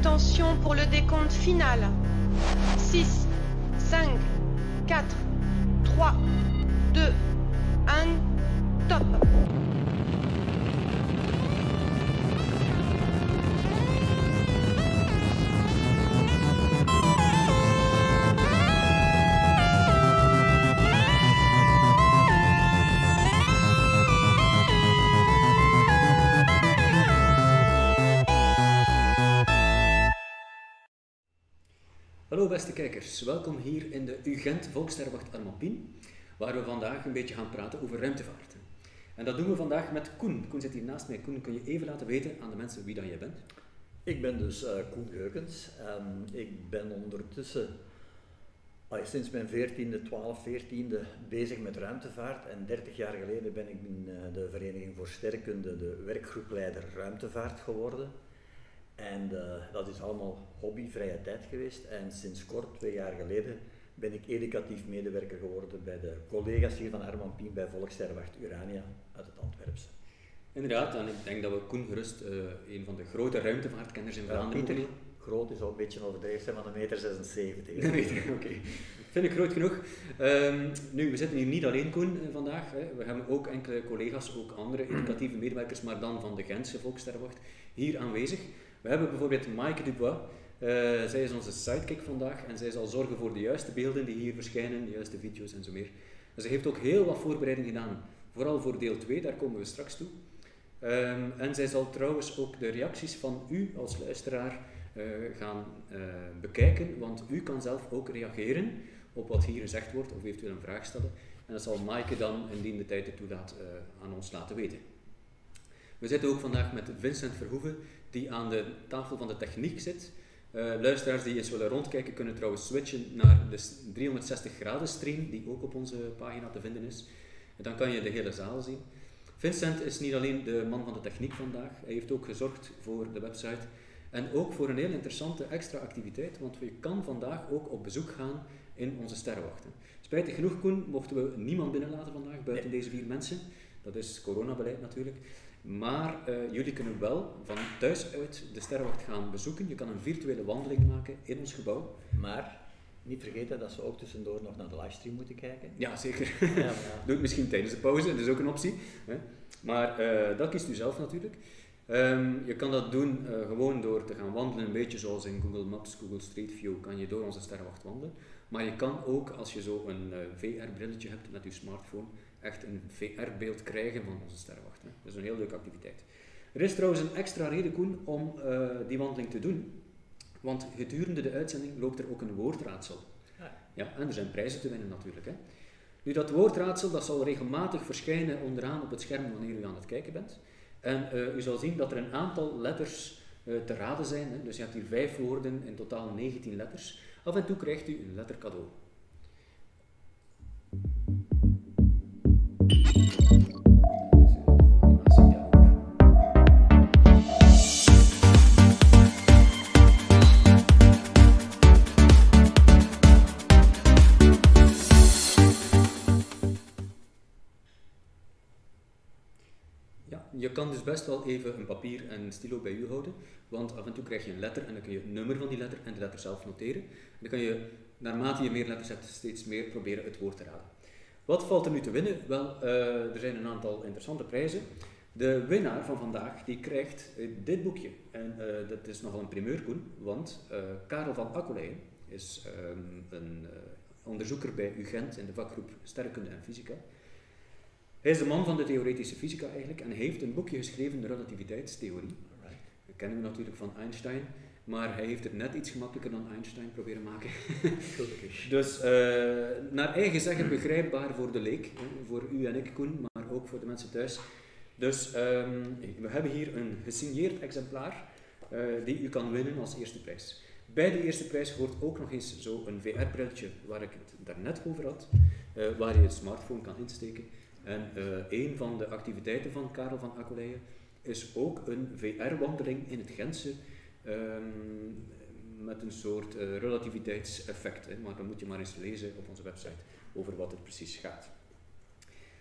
Attention pour le décompte final. 6, 5, 4, 3, 2, 1, top. Hallo beste kijkers, welkom hier in de UGent Volkssterrenwacht Armand Pien, waar we vandaag een beetje gaan praten over ruimtevaart. En dat doen we vandaag met Koen. Koen zit hier naast mij. Koen, kun je even laten weten aan de mensen wie dat jij bent? Ik ben dus Koen Geukens. Ik ben ondertussen sinds mijn 12, 14e bezig met ruimtevaart en 30 jaar geleden ben ik in de Vereniging voor Sterrenkunde de werkgroepleider ruimtevaart geworden. En dat is allemaal hobby, vrije tijd geweest. En sinds kort, 2 jaar geleden, ben ik educatief medewerker geworden bij de collega's hier van Armand Pien bij Volkssterrenwacht Urania uit het Antwerpse. Inderdaad, en ik denk dat we Koen gerust een van de grote ruimtevaartkenners in Vlaanderen moeten. Groot is al een beetje overdreven zijn, van 1,76 meter. Oké. Vind ik groot genoeg. Nu, we zitten hier niet alleen, Koen, vandaag. Hè. We hebben ook enkele collega's, ook andere educatieve medewerkers, maar dan van de Gentse Volkssterrenwacht, hier aanwezig. We hebben bijvoorbeeld Maaike Dubois, zij is onze sidekick vandaag en zij zal zorgen voor de juiste beelden die hier verschijnen, de juiste video's en zo meer. En ze heeft ook heel wat voorbereiding gedaan, vooral voor deel 2, daar komen we straks toe. En zij zal trouwens ook de reacties van u als luisteraar gaan bekijken, want u kan zelf ook reageren op wat hier gezegd wordt of eventueel een vraag stellen. En dat zal Maaike dan, indien de tijd het toelaat, aan ons laten weten. We zitten ook vandaag met Vincent Verhoeven, die aan de tafel van de techniek zit. Luisteraars die eens willen rondkijken, kunnen trouwens switchen naar de 360 graden stream, die ook op onze pagina te vinden is. En dan kan je de hele zaal zien. Vincent is niet alleen de man van de techniek vandaag, hij heeft ook gezorgd voor de website en ook voor een heel interessante extra activiteit, want je kan vandaag ook op bezoek gaan in onze sterrenwachten. Spijtig genoeg, Koen, mochten we niemand binnenlaten vandaag, buiten deze 4 mensen. Dat is coronabeleid natuurlijk. Maar jullie kunnen wel van thuis uit de sterrenwacht gaan bezoeken. Je kan een virtuele wandeling maken in ons gebouw. Maar niet vergeten dat ze ook tussendoor nog naar de livestream moeten kijken. Ja, zeker. Ja, ja. Doe het misschien tijdens de pauze, dat is ook een optie. Hè? Maar dat kiest u zelf natuurlijk. Je kan dat doen gewoon door te gaan wandelen, een beetje zoals in Google Maps, Google Street View, kan je door onze sterrenwacht wandelen. Maar je kan ook, als je zo een VR-brilletje hebt met je smartphone, echt een VR-beeld krijgen van onze sterrenwacht. Hè. Dat is een heel leuke activiteit. Er is trouwens een extra reden, Koen, om die wandeling te doen. Want gedurende de uitzending loopt er ook een woordraadsel. Ja, en er zijn prijzen te winnen natuurlijk. Hè. Nu, dat woordraadsel dat zal regelmatig verschijnen onderaan op het scherm wanneer u aan het kijken bent. En u zal zien dat er een aantal letters te raden zijn. Hè. Dus je hebt hier 5 woorden, in totaal 19 letters. Af en toe krijgt u een letter cadeau. Je kan dus best wel even een papier en een stilo bij u houden, want af en toe krijg je een letter en dan kun je het nummer van die letter en de letter zelf noteren. En dan kan je, naarmate je meer letters hebt, steeds meer proberen het woord te raden. Wat valt er nu te winnen? Wel, er zijn een aantal interessante prijzen. De winnaar van vandaag die krijgt dit boekje. En dat is nogal een primeur, Koen, want Karel Van Acoleyen is een onderzoeker bij UGent in de vakgroep Sterrenkunde en Fysica. Hij is de man van de theoretische fysica eigenlijk en heeft een boekje geschreven, de relativiteitstheorie. Dat kennen we natuurlijk van Einstein, maar hij heeft het net iets gemakkelijker dan Einstein proberen maken. Gelukkig. Dus naar eigen zeggen begrijpbaar voor de leek, voor u en ik, Koen, maar ook voor de mensen thuis. Dus we hebben hier een gesigneerd exemplaar die u kan winnen als eerste prijs. Bij de eerste prijs hoort ook nog eens zo'n VR-brilletje waar ik het daarnet over had, waar je het smartphone kan insteken. En een van de activiteiten van Karel Van Acoleyen is ook een VR-wandeling in het Gentse met een soort relativiteitseffect. Hè. Maar dan moet je maar eens lezen op onze website over wat het precies gaat.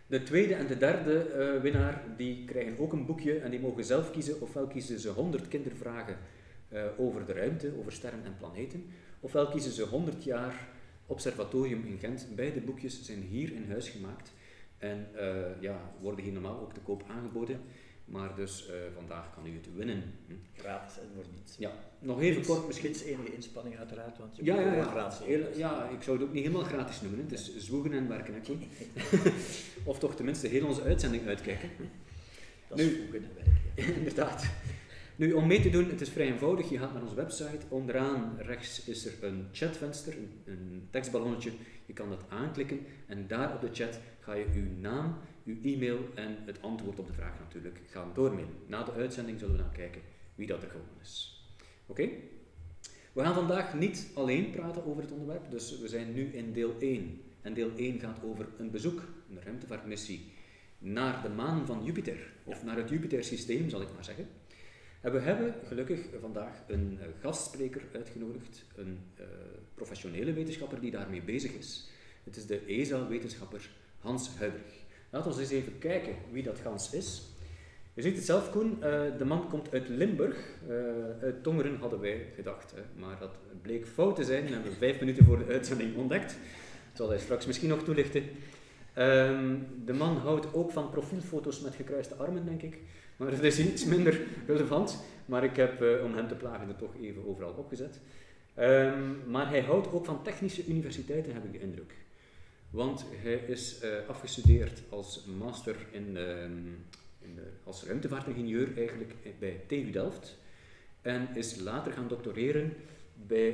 De tweede en de derde winnaar die krijgen ook een boekje en die mogen zelf kiezen. Ofwel kiezen ze 100 kindervragen over de ruimte, over sterren en planeten. Ofwel kiezen ze 100 jaar observatorium in Gent. Beide boekjes zijn hier in huis gemaakt en ja, worden hier normaal ook te koop aangeboden. Maar dus vandaag kan u het winnen. Gratis en voor niets. Ja, nog even kort misschien. Het is enige inspanning uiteraard, want je moet het gratis doen. Ja, ik zou het ook niet helemaal gratis noemen. Het is zwoegen en werken. Hè, Koen. Of toch tenminste heel onze uitzending uitkijken. Dat is zwoegen en werken. Ja. Inderdaad. Nu, om mee te doen, het is vrij eenvoudig. Je gaat naar onze website. Onderaan rechts is er een chatvenster, een tekstballonnetje. Je kan dat aanklikken en daar op de chat ga je uw naam, uw e-mail en het antwoord op de vraag natuurlijk gaan doormailen. Na de uitzending zullen we dan kijken wie dat er gewonnen is. Oké? We gaan vandaag niet alleen praten over het onderwerp, dus we zijn nu in deel 1. En deel 1 gaat over een bezoek, een ruimtevaartmissie, naar de manen van Jupiter. Of naar het Jupiter-systeem, zal ik maar zeggen. En we hebben gelukkig vandaag een gastspreker uitgenodigd, een professionele wetenschapper die daarmee bezig is. Het is de ESA-wetenschapper Hans Huidrich. Laten we eens even kijken wie dat Hans is. Je ziet het zelf, Koen, de man komt uit Limburg. Uit Tongeren hadden wij gedacht, hè, maar dat bleek fout te zijn. We hebben 5 minuten voor de uitzending ontdekt. Dat zal hij straks misschien nog toelichten. De man houdt ook van profielfoto's met gekruiste armen, denk ik. Maar dat is iets minder relevant. Maar ik heb, om hem te plagen, er toch even overal opgezet. Maar hij houdt ook van technische universiteiten, heb ik de indruk. Want hij is afgestudeerd als master als ruimtevaartingenieur eigenlijk bij TU Delft. En is later gaan doctoreren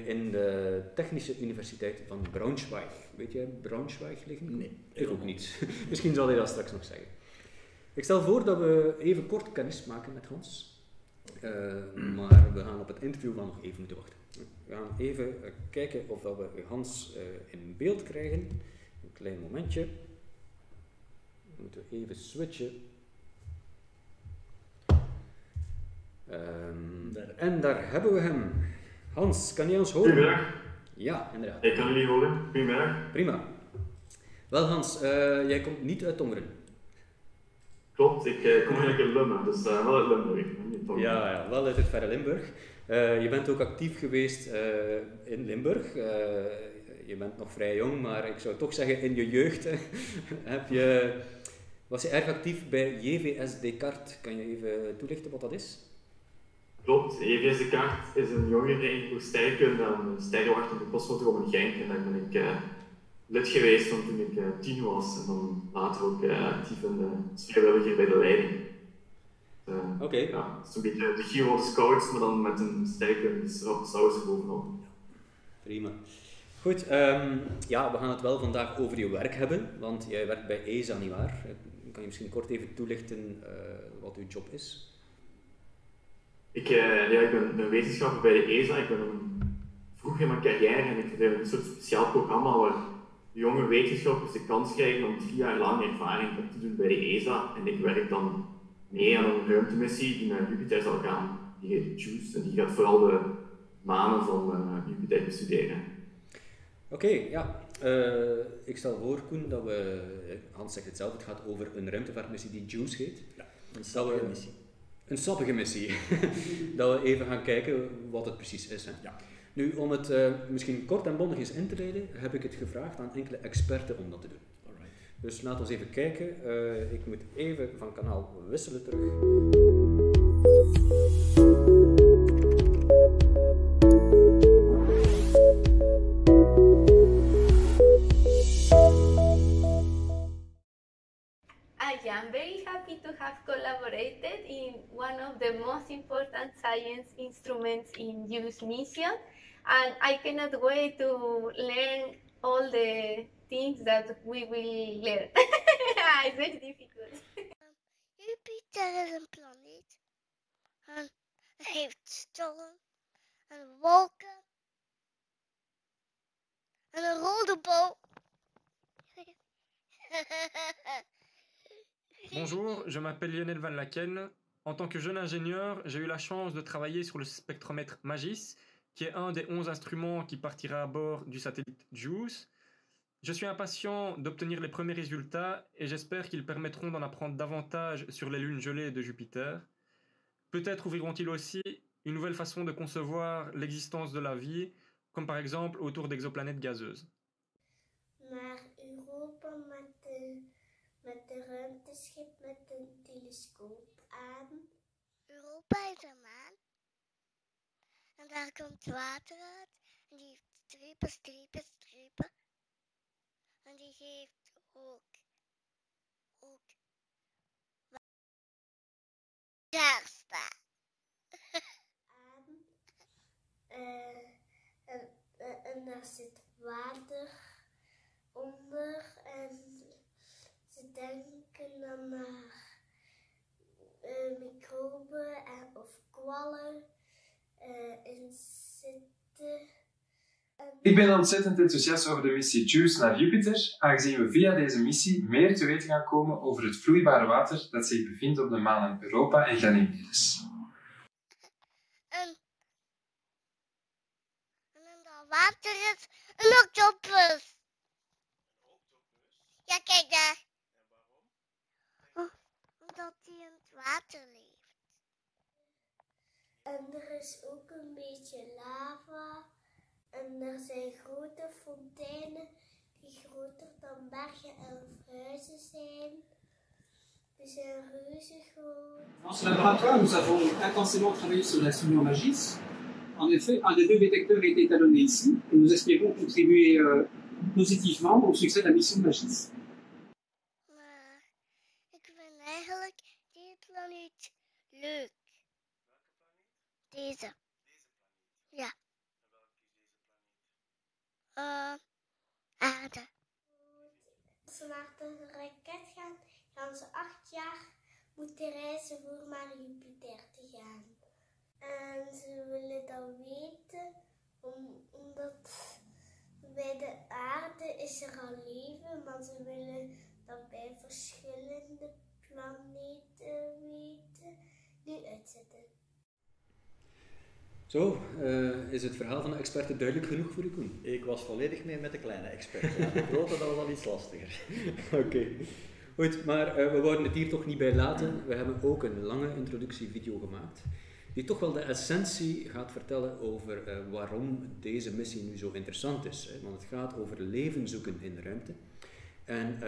in de Technische Universiteit van Braunschweig. Weet jij Braunschweig liggen? Nee. Ik ook niet. Misschien zal hij dat straks nog zeggen. Ik stel voor dat we even kort kennis maken met Hans. Maar we gaan op het interview wel nog even moeten wachten. We gaan even kijken of dat we Hans in beeld krijgen. Een klein momentje. We moeten even switchen. En daar hebben we hem. Hans, kan jij ons horen? Goedemiddag. Ja, inderdaad. Ik kan jullie horen. Goedemiddag. Prima. Wel Hans, jij komt niet uit Tongeren. Klopt, ik kom eigenlijk in Lummen, dus wel uit Limburg. Ja, ja, wel uit het verre Limburg. Je bent ook actief geweest in Limburg. Je bent nog vrij jong, maar ik zou toch zeggen in je jeugd was je erg actief bij J.V.S. Descartes. Kan je even toelichten wat dat is? Klopt, J.V.S. Descartes is een jongerenvereniging voor sterrenkunde en sterrenwacht op de Kosmodroom in Genk. En daar ben ik lid geweest van toen ik 10 was en dan later ook actief in de vrijwilliger bij de leiding. Oké. Ja, het is een beetje de Giro Scouts, maar dan met een sterke saus bovenop. Prima. Goed, ja, we gaan het wel vandaag over je werk hebben, want jij werkt bij ESA, nietwaar? Kan je misschien kort even toelichten wat uw job is? Ik ben een wetenschapper bij de ESA. Ik ben vroeg in mijn carrière en ik verdeel een soort speciaal programma waar jonge wetenschappers de kans krijgen om 3 jaar lang ervaring op te doen bij de ESA. En ik werk dan mee aan een ruimtemissie die naar Jupiter zal gaan, die heet JUICE, en die gaat vooral de manen van Jupiter bestuderen. Oké, ja. Ik stel voor, Koen, dat we, Hans zegt het zelf, het gaat over een ruimtevaartmissie die JUICE heet. Ja, een sappige missie. Een sappige missie. Dat we even gaan kijken wat het precies is. Hè? Ja. Nu, om het misschien kort en bondig eens in te leiden, heb ik het gevraagd aan enkele experten om dat te doen. Alright. Dus laten we eens even kijken. Ik moet even van kanaal wisselen terug. I am very happy to have collaborated in one of the most important science instruments in JUICE mission. And I cannot wait to learn all the things that we will learn. It's very difficult. Jupiter is een planeet. En heeft sterren. En wolken. En een rode bal. Bonjour, je m'appelle Lionel Van Laken. En tant que jeune ingénieur, j'ai eu la chance de travailler sur le spectromètre MAJIS, qui est un des 11 instruments qui partira à bord du satellite JUICE. Je suis impatient d'obtenir les premiers résultats et j'espère qu'ils permettront d'en apprendre davantage sur les lunes gelées de Jupiter. Peut-être ouvriront-ils aussi une nouvelle façon de concevoir l'existence de la vie, comme par exemple autour d'exoplanètes gazeuses. Maar Europa met de ruimteschip met een telescoop aan. Europa is een maan. En daar komt water uit. En die heeft strepen, strepen, strepen. En die geeft ook daar staan. En daar zit water onder. En ze denken dan naar microben of kwallen in zitten. Ik ben ontzettend enthousiast over de missie JUICE naar Jupiter, aangezien we via deze missie meer te weten gaan komen over het vloeibare water dat zich bevindt op de manen Europa en Ganymedes. En dat water is een octopus. Ja, kijk daar. En waarom? Omdat hij in het water leeft. En er is ook een beetje lava. En er zijn grote fonteinen die groter dan bergen en huizen zijn. Die zijn reuze groot. Dans ce laboratoire, nous avons intensément travaillé sur l'instrument MAJIS. En effet, un des deux détecteurs a été étalonné ici. Et nous espérons contribuer positivement au succès de la mission MAJIS. Maar ik vind eigenlijk die planeet leuk. Deze. Ja. Aarde. Als ze naar de raket gaan, gaan ze 8 jaar moeten reizen voor naar Jupiter te gaan. En ze willen dat weten, omdat bij de aarde is er al leven, maar ze willen dat bij verschillende planeten weten, nu uitzetten. Zo, is het verhaal van de experten duidelijk genoeg voor u, Koen? Ik was volledig mee met de kleine experten. Ja, de grote, dat was al iets lastiger. Oké. Goed, maar we wouden het hier toch niet bij laten. We hebben ook een lange introductievideo gemaakt, die toch wel de essentie gaat vertellen over waarom deze missie nu zo interessant is. Hè? Want het gaat over leven zoeken in de ruimte. En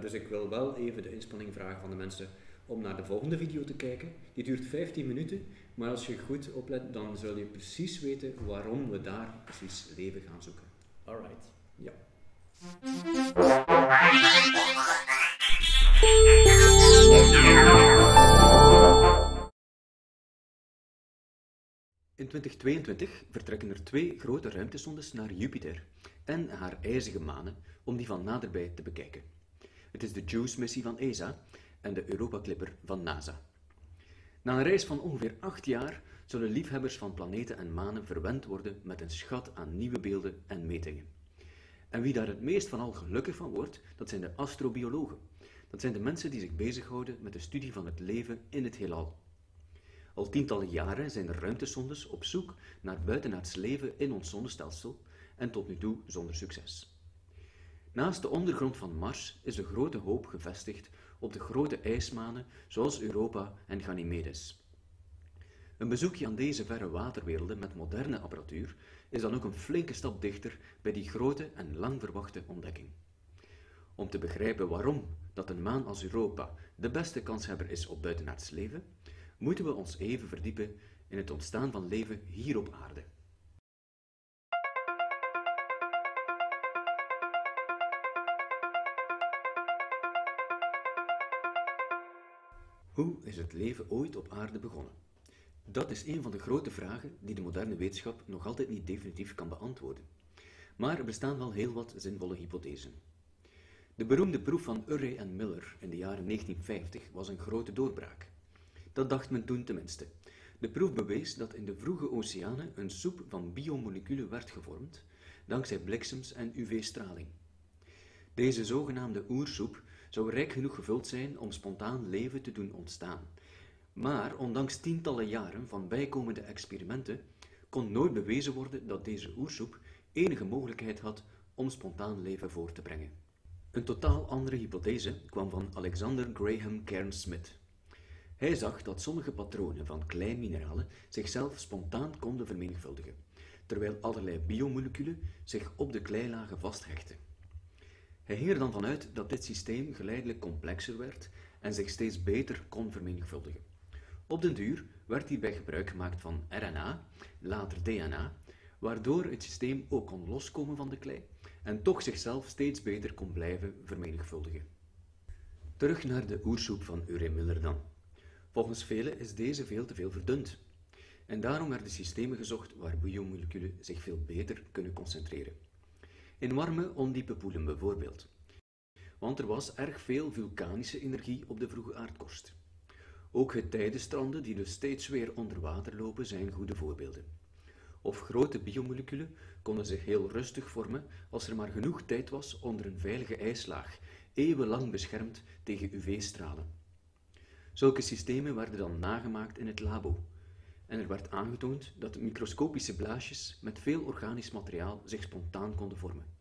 dus ik wil wel even de inspanning vragen van de mensen om naar de volgende video te kijken. Die duurt 15 minuten, maar als je goed oplet, dan zul je precies weten waarom we daar precies leven gaan zoeken. Alright. Ja. In 2022 vertrekken er 2 grote ruimtesondes naar Jupiter en haar ijzige manen om die van naderbij te bekijken. Het is de JUICE-missie van ESA en de Europa-clipper van NASA. Na een reis van ongeveer 8 jaar zullen liefhebbers van planeten en manen verwend worden met een schat aan nieuwe beelden en metingen. En wie daar het meest van al gelukkig van wordt, dat zijn de astrobiologen. Dat zijn de mensen die zich bezighouden met de studie van het leven in het heelal. Al tientallen jaren zijn er ruimtesondes op zoek naar buitenaards leven in ons zonnestelsel en tot nu toe zonder succes. Naast de ondergrond van Mars is de grote hoop gevestigd op de grote ijsmanen zoals Europa en Ganymedes. Een bezoekje aan deze verre waterwerelden met moderne apparatuur is dan ook een flinke stap dichter bij die grote en lang verwachte ontdekking. Om te begrijpen waarom dat een maan als Europa de beste kanshebber is op buitenaards leven, moeten we ons even verdiepen in het ontstaan van leven hier op aarde. Hoe is het leven ooit op aarde begonnen? Dat is een van de grote vragen die de moderne wetenschap nog altijd niet definitief kan beantwoorden. Maar er bestaan wel heel wat zinvolle hypothesen. De beroemde proef van Urey en Miller in de jaren 1950 was een grote doorbraak. Dat dacht men toen tenminste. De proef bewees dat in de vroege oceanen een soep van biomoleculen werd gevormd, dankzij bliksems en UV-straling. Deze zogenaamde oersoep zou rijk genoeg gevuld zijn om spontaan leven te doen ontstaan. Maar ondanks tientallen jaren van bijkomende experimenten kon nooit bewezen worden dat deze oersoep enige mogelijkheid had om spontaan leven voort te brengen. Een totaal andere hypothese kwam van Alexander Graham Cairns-Smith. Hij zag dat sommige patronen van kleinmineralen zichzelf spontaan konden vermenigvuldigen, terwijl allerlei biomoleculen zich op de kleilagen vasthechten. Hij ging er dan vanuit dat dit systeem geleidelijk complexer werd en zich steeds beter kon vermenigvuldigen. Op den duur werd hierbij gebruik gemaakt van RNA, later DNA, waardoor het systeem ook kon loskomen van de klei en toch zichzelf steeds beter kon blijven vermenigvuldigen. Terug naar de oersoep van Uremiller dan. Volgens velen is deze veel te veel verdund. En daarom werden systemen gezocht waar biomoleculen zich veel beter kunnen concentreren. In warme, ondiepe poelen bijvoorbeeld. Want er was erg veel vulkanische energie op de vroege aardkorst. Ook getijdenstranden die dus steeds weer onder water lopen zijn goede voorbeelden. Of grote biomoleculen konden zich heel rustig vormen als er maar genoeg tijd was onder een veilige ijslaag, eeuwenlang beschermd tegen UV-stralen. Zulke systemen werden dan nagemaakt in het labo. En er werd aangetoond dat microscopische blaasjes met veel organisch materiaal zich spontaan konden vormen.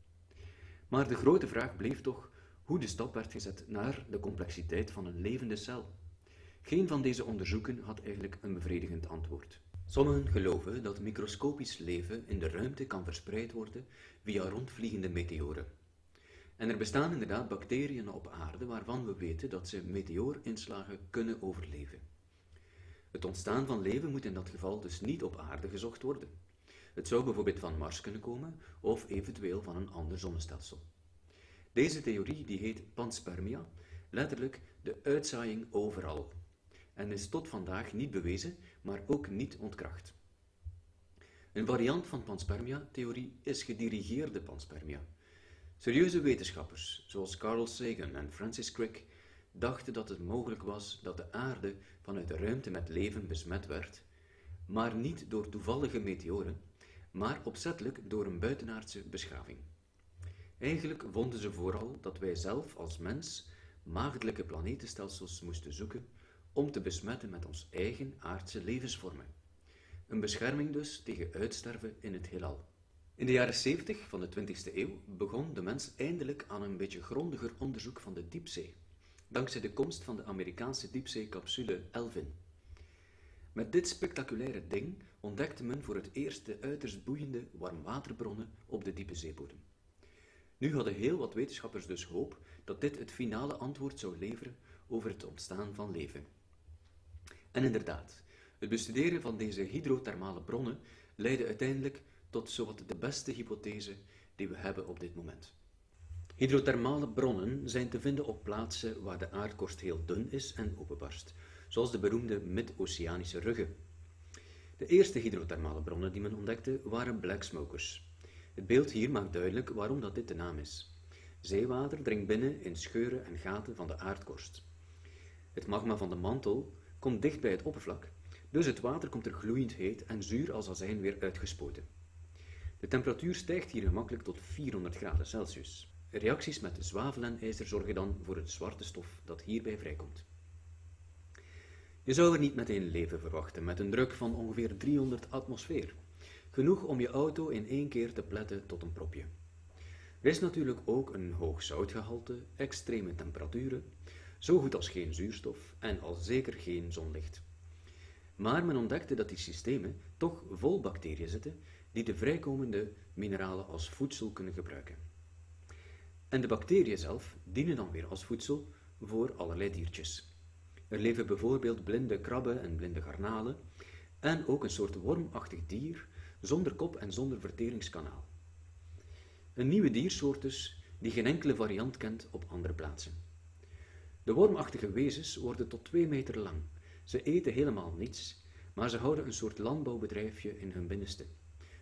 Maar de grote vraag bleef toch hoe de stap werd gezet naar de complexiteit van een levende cel. Geen van deze onderzoeken had eigenlijk een bevredigend antwoord. Sommigen geloven dat microscopisch leven in de ruimte kan verspreid worden via rondvliegende meteoren. En er bestaan inderdaad bacteriën op aarde waarvan we weten dat ze meteoorinslagen kunnen overleven. Het ontstaan van leven moet in dat geval dus niet op aarde gezocht worden. Het zou bijvoorbeeld van Mars kunnen komen of eventueel van een ander zonnestelsel. Deze theorie die heet panspermia, letterlijk de uitzaaiing overal, en is tot vandaag niet bewezen, maar ook niet ontkracht. Een variant van panspermia-theorie is gedirigeerde panspermia. Serieuze wetenschappers, zoals Carl Sagan en Francis Crick, dachten dat het mogelijk was dat de aarde vanuit de ruimte met leven besmet werd, maar niet door toevallige meteoren, maar opzettelijk door een buitenaardse beschaving. Eigenlijk vonden ze vooral dat wij zelf als mens maagdelijke planetenstelsels moesten zoeken om te besmetten met ons eigen aardse levensvormen. Een bescherming dus tegen uitsterven in het heelal. In de jaren 70 van de 20e eeuw begon de mens eindelijk aan een beetje grondiger onderzoek van de diepzee, dankzij de komst van de Amerikaanse diepzeecapsule Elvin. Met dit spectaculaire ding ontdekte men voor het eerst de uiterst boeiende warmwaterbronnen op de diepe zeebodem. Nu hadden heel wat wetenschappers dus hoop dat dit het finale antwoord zou leveren over het ontstaan van leven. En inderdaad, het bestuderen van deze hydrothermale bronnen leidde uiteindelijk tot zowat de beste hypothese die we hebben op dit moment. Hydrothermale bronnen zijn te vinden op plaatsen waar de aardkorst heel dun is en openbarst, zoals de beroemde mid-oceanische ruggen. De eerste hydrothermale bronnen die men ontdekte waren blacksmokers. Het beeld hier maakt duidelijk waarom dat dit de naam is. Zeewater dringt binnen in scheuren en gaten van de aardkorst. Het magma van de mantel komt dicht bij het oppervlak, dus het water komt er gloeiend heet en zuur als azijn weer uitgespoten. De temperatuur stijgt hier gemakkelijk tot 400 graden Celsius. Reacties met zwavel en ijzer zorgen dan voor het zwarte stof dat hierbij vrijkomt. Je zou er niet meteen leven verwachten met een druk van ongeveer 300 atmosfeer. Genoeg om je auto in één keer te pletten tot een propje. Er is natuurlijk ook een hoog zoutgehalte, extreme temperaturen, zo goed als geen zuurstof en al zeker geen zonlicht. Maar men ontdekte dat die systemen toch vol bacteriën zitten die de vrijkomende mineralen als voedsel kunnen gebruiken. En de bacteriën zelf dienen dan weer als voedsel voor allerlei diertjes. Er leven bijvoorbeeld blinde krabben en blinde garnalen en ook een soort wormachtig dier zonder kop en zonder verteringskanaal. Een nieuwe diersoort dus die geen enkele variant kent op andere plaatsen. De wormachtige wezens worden tot 2 meter lang. Ze eten helemaal niets, maar ze houden een soort landbouwbedrijfje in hun binnenste.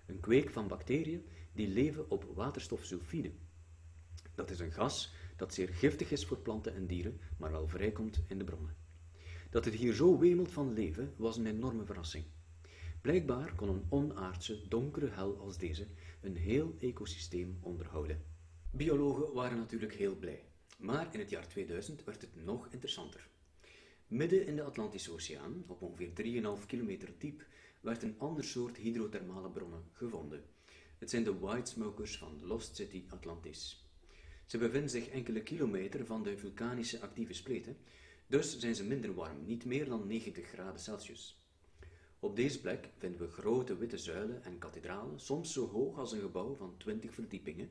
Een kweek van bacteriën die leven op waterstofsulfide. Dat is een gas dat zeer giftig is voor planten en dieren, maar wel vrijkomt in de bronnen. Dat het hier zo wemelt van leven was een enorme verrassing. Blijkbaar kon een onaardse, donkere hel als deze een heel ecosysteem onderhouden. Biologen waren natuurlijk heel blij, maar in het jaar 2000 werd het nog interessanter. Midden in de Atlantische Oceaan, op ongeveer 3,5 kilometer diep, werd een ander soort hydrothermale bronnen gevonden. Het zijn de whitesmokers van Lost City Atlantis. Ze bevinden zich enkele kilometer van de vulkanische actieve spleten, Dus zijn ze minder warm, niet meer dan 90 graden Celsius. Op deze plek vinden we grote witte zuilen en kathedralen, soms zo hoog als een gebouw van 20 verdiepingen.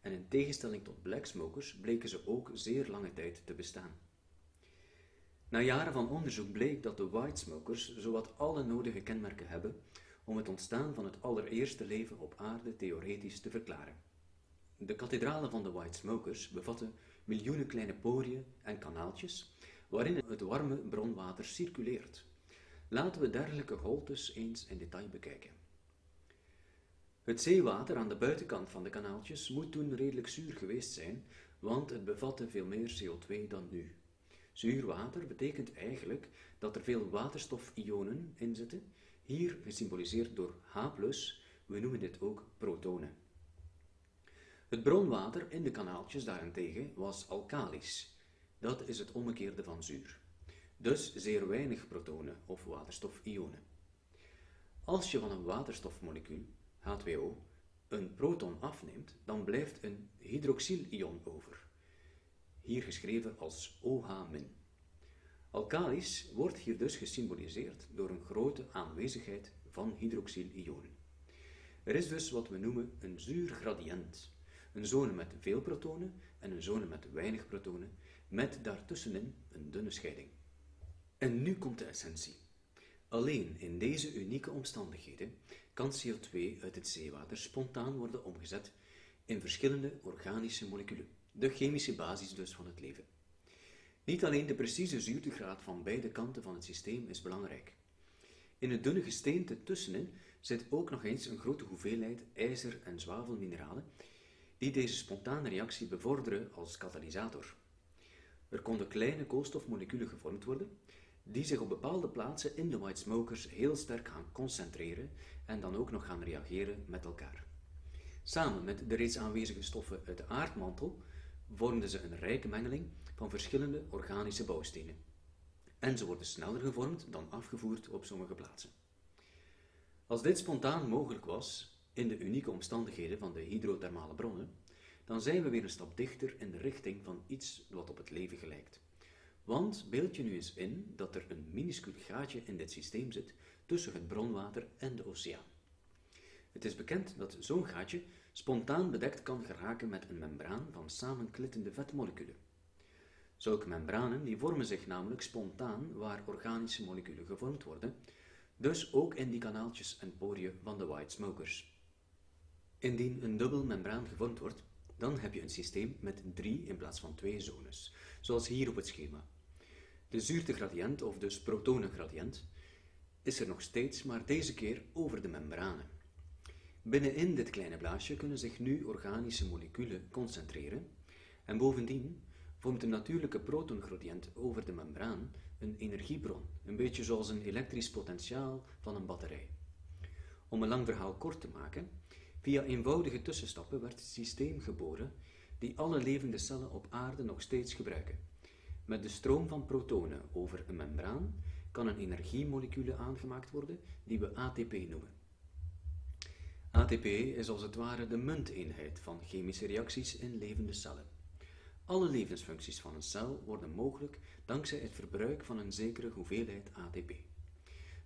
En in tegenstelling tot blacksmokers bleken ze ook zeer lange tijd te bestaan. Na jaren van onderzoek bleek dat de whitesmokers zowat alle nodige kenmerken hebben om het ontstaan van het allereerste leven op aarde theoretisch te verklaren. De kathedralen van de whitesmokers bevatten miljoenen kleine poriën en kanaaltjes waarin het warme bronwater circuleert. Laten we dergelijke holtes eens in detail bekijken. Het zeewater aan de buitenkant van de kanaaltjes moet toen redelijk zuur geweest zijn, want het bevatte veel meer CO2 dan nu. Zuur water betekent eigenlijk dat er veel waterstofionen in zitten, hier gesymboliseerd door H+, we noemen dit ook protonen. Het bronwater in de kanaaltjes daarentegen was alkalisch. Dat is het omgekeerde van zuur. Dus zeer weinig protonen of waterstofionen. Als je van een waterstofmolecuul, H2O, een proton afneemt, dan blijft een hydroxylion over. Hier geschreven als OH-. Alkalisch wordt hier dus gesymboliseerd door een grote aanwezigheid van hydroxylionen. Er is dus wat we noemen een zuur gradient. Een zone met veel protonen en een zone met weinig protonen, met daartussenin een dunne scheiding. En nu komt de essentie. Alleen in deze unieke omstandigheden kan CO2 uit het zeewater spontaan worden omgezet in verschillende organische moleculen, de chemische basis dus van het leven. Niet alleen de precieze zuurtegraad van beide kanten van het systeem is belangrijk. In het dunne gesteente tussenin zit ook nog eens een grote hoeveelheid ijzer- en zwavelmineralen die deze spontane reactie bevorderen als katalysator. Er konden kleine koolstofmoleculen gevormd worden, die zich op bepaalde plaatsen in de whitesmokers heel sterk gaan concentreren en dan ook nog gaan reageren met elkaar. Samen met de reeds aanwezige stoffen uit de aardmantel vormden ze een rijke mengeling van verschillende organische bouwstenen. En ze worden sneller gevormd dan afgevoerd op sommige plaatsen. Als dit spontaan mogelijk was, in de unieke omstandigheden van de hydrothermale bronnen, dan zijn we weer een stap dichter in de richting van iets wat op het leven gelijkt. Want beeld je nu eens in dat er een minuscuul gaatje in dit systeem zit tussen het bronwater en de oceaan. Het is bekend dat zo'n gaatje spontaan bedekt kan geraken met een membraan van samenklittende vetmoleculen. Zulke membranen die vormen zich namelijk spontaan waar organische moleculen gevormd worden, dus ook in die kanaaltjes en poriën van de whitesmokers. Indien een dubbel membraan gevormd wordt, dan heb je een systeem met 3 in plaats van 2 zones, zoals hier op het schema. De zuurtegradient, of dus protonengradient, is er nog steeds, maar deze keer over de membranen. Binnenin dit kleine blaasje kunnen zich nu organische moleculen concentreren en bovendien vormt de natuurlijke protongradient over de membraan een energiebron, een beetje zoals een elektrisch potentiaal van een batterij. Om een lang verhaal kort te maken, via eenvoudige tussenstappen werd het systeem geboren die alle levende cellen op aarde nog steeds gebruiken. Met de stroom van protonen over een membraan kan een energiemolecule aangemaakt worden die we ATP noemen. ATP is als het ware de munteenheid van chemische reacties in levende cellen. Alle levensfuncties van een cel worden mogelijk dankzij het verbruik van een zekere hoeveelheid ATP.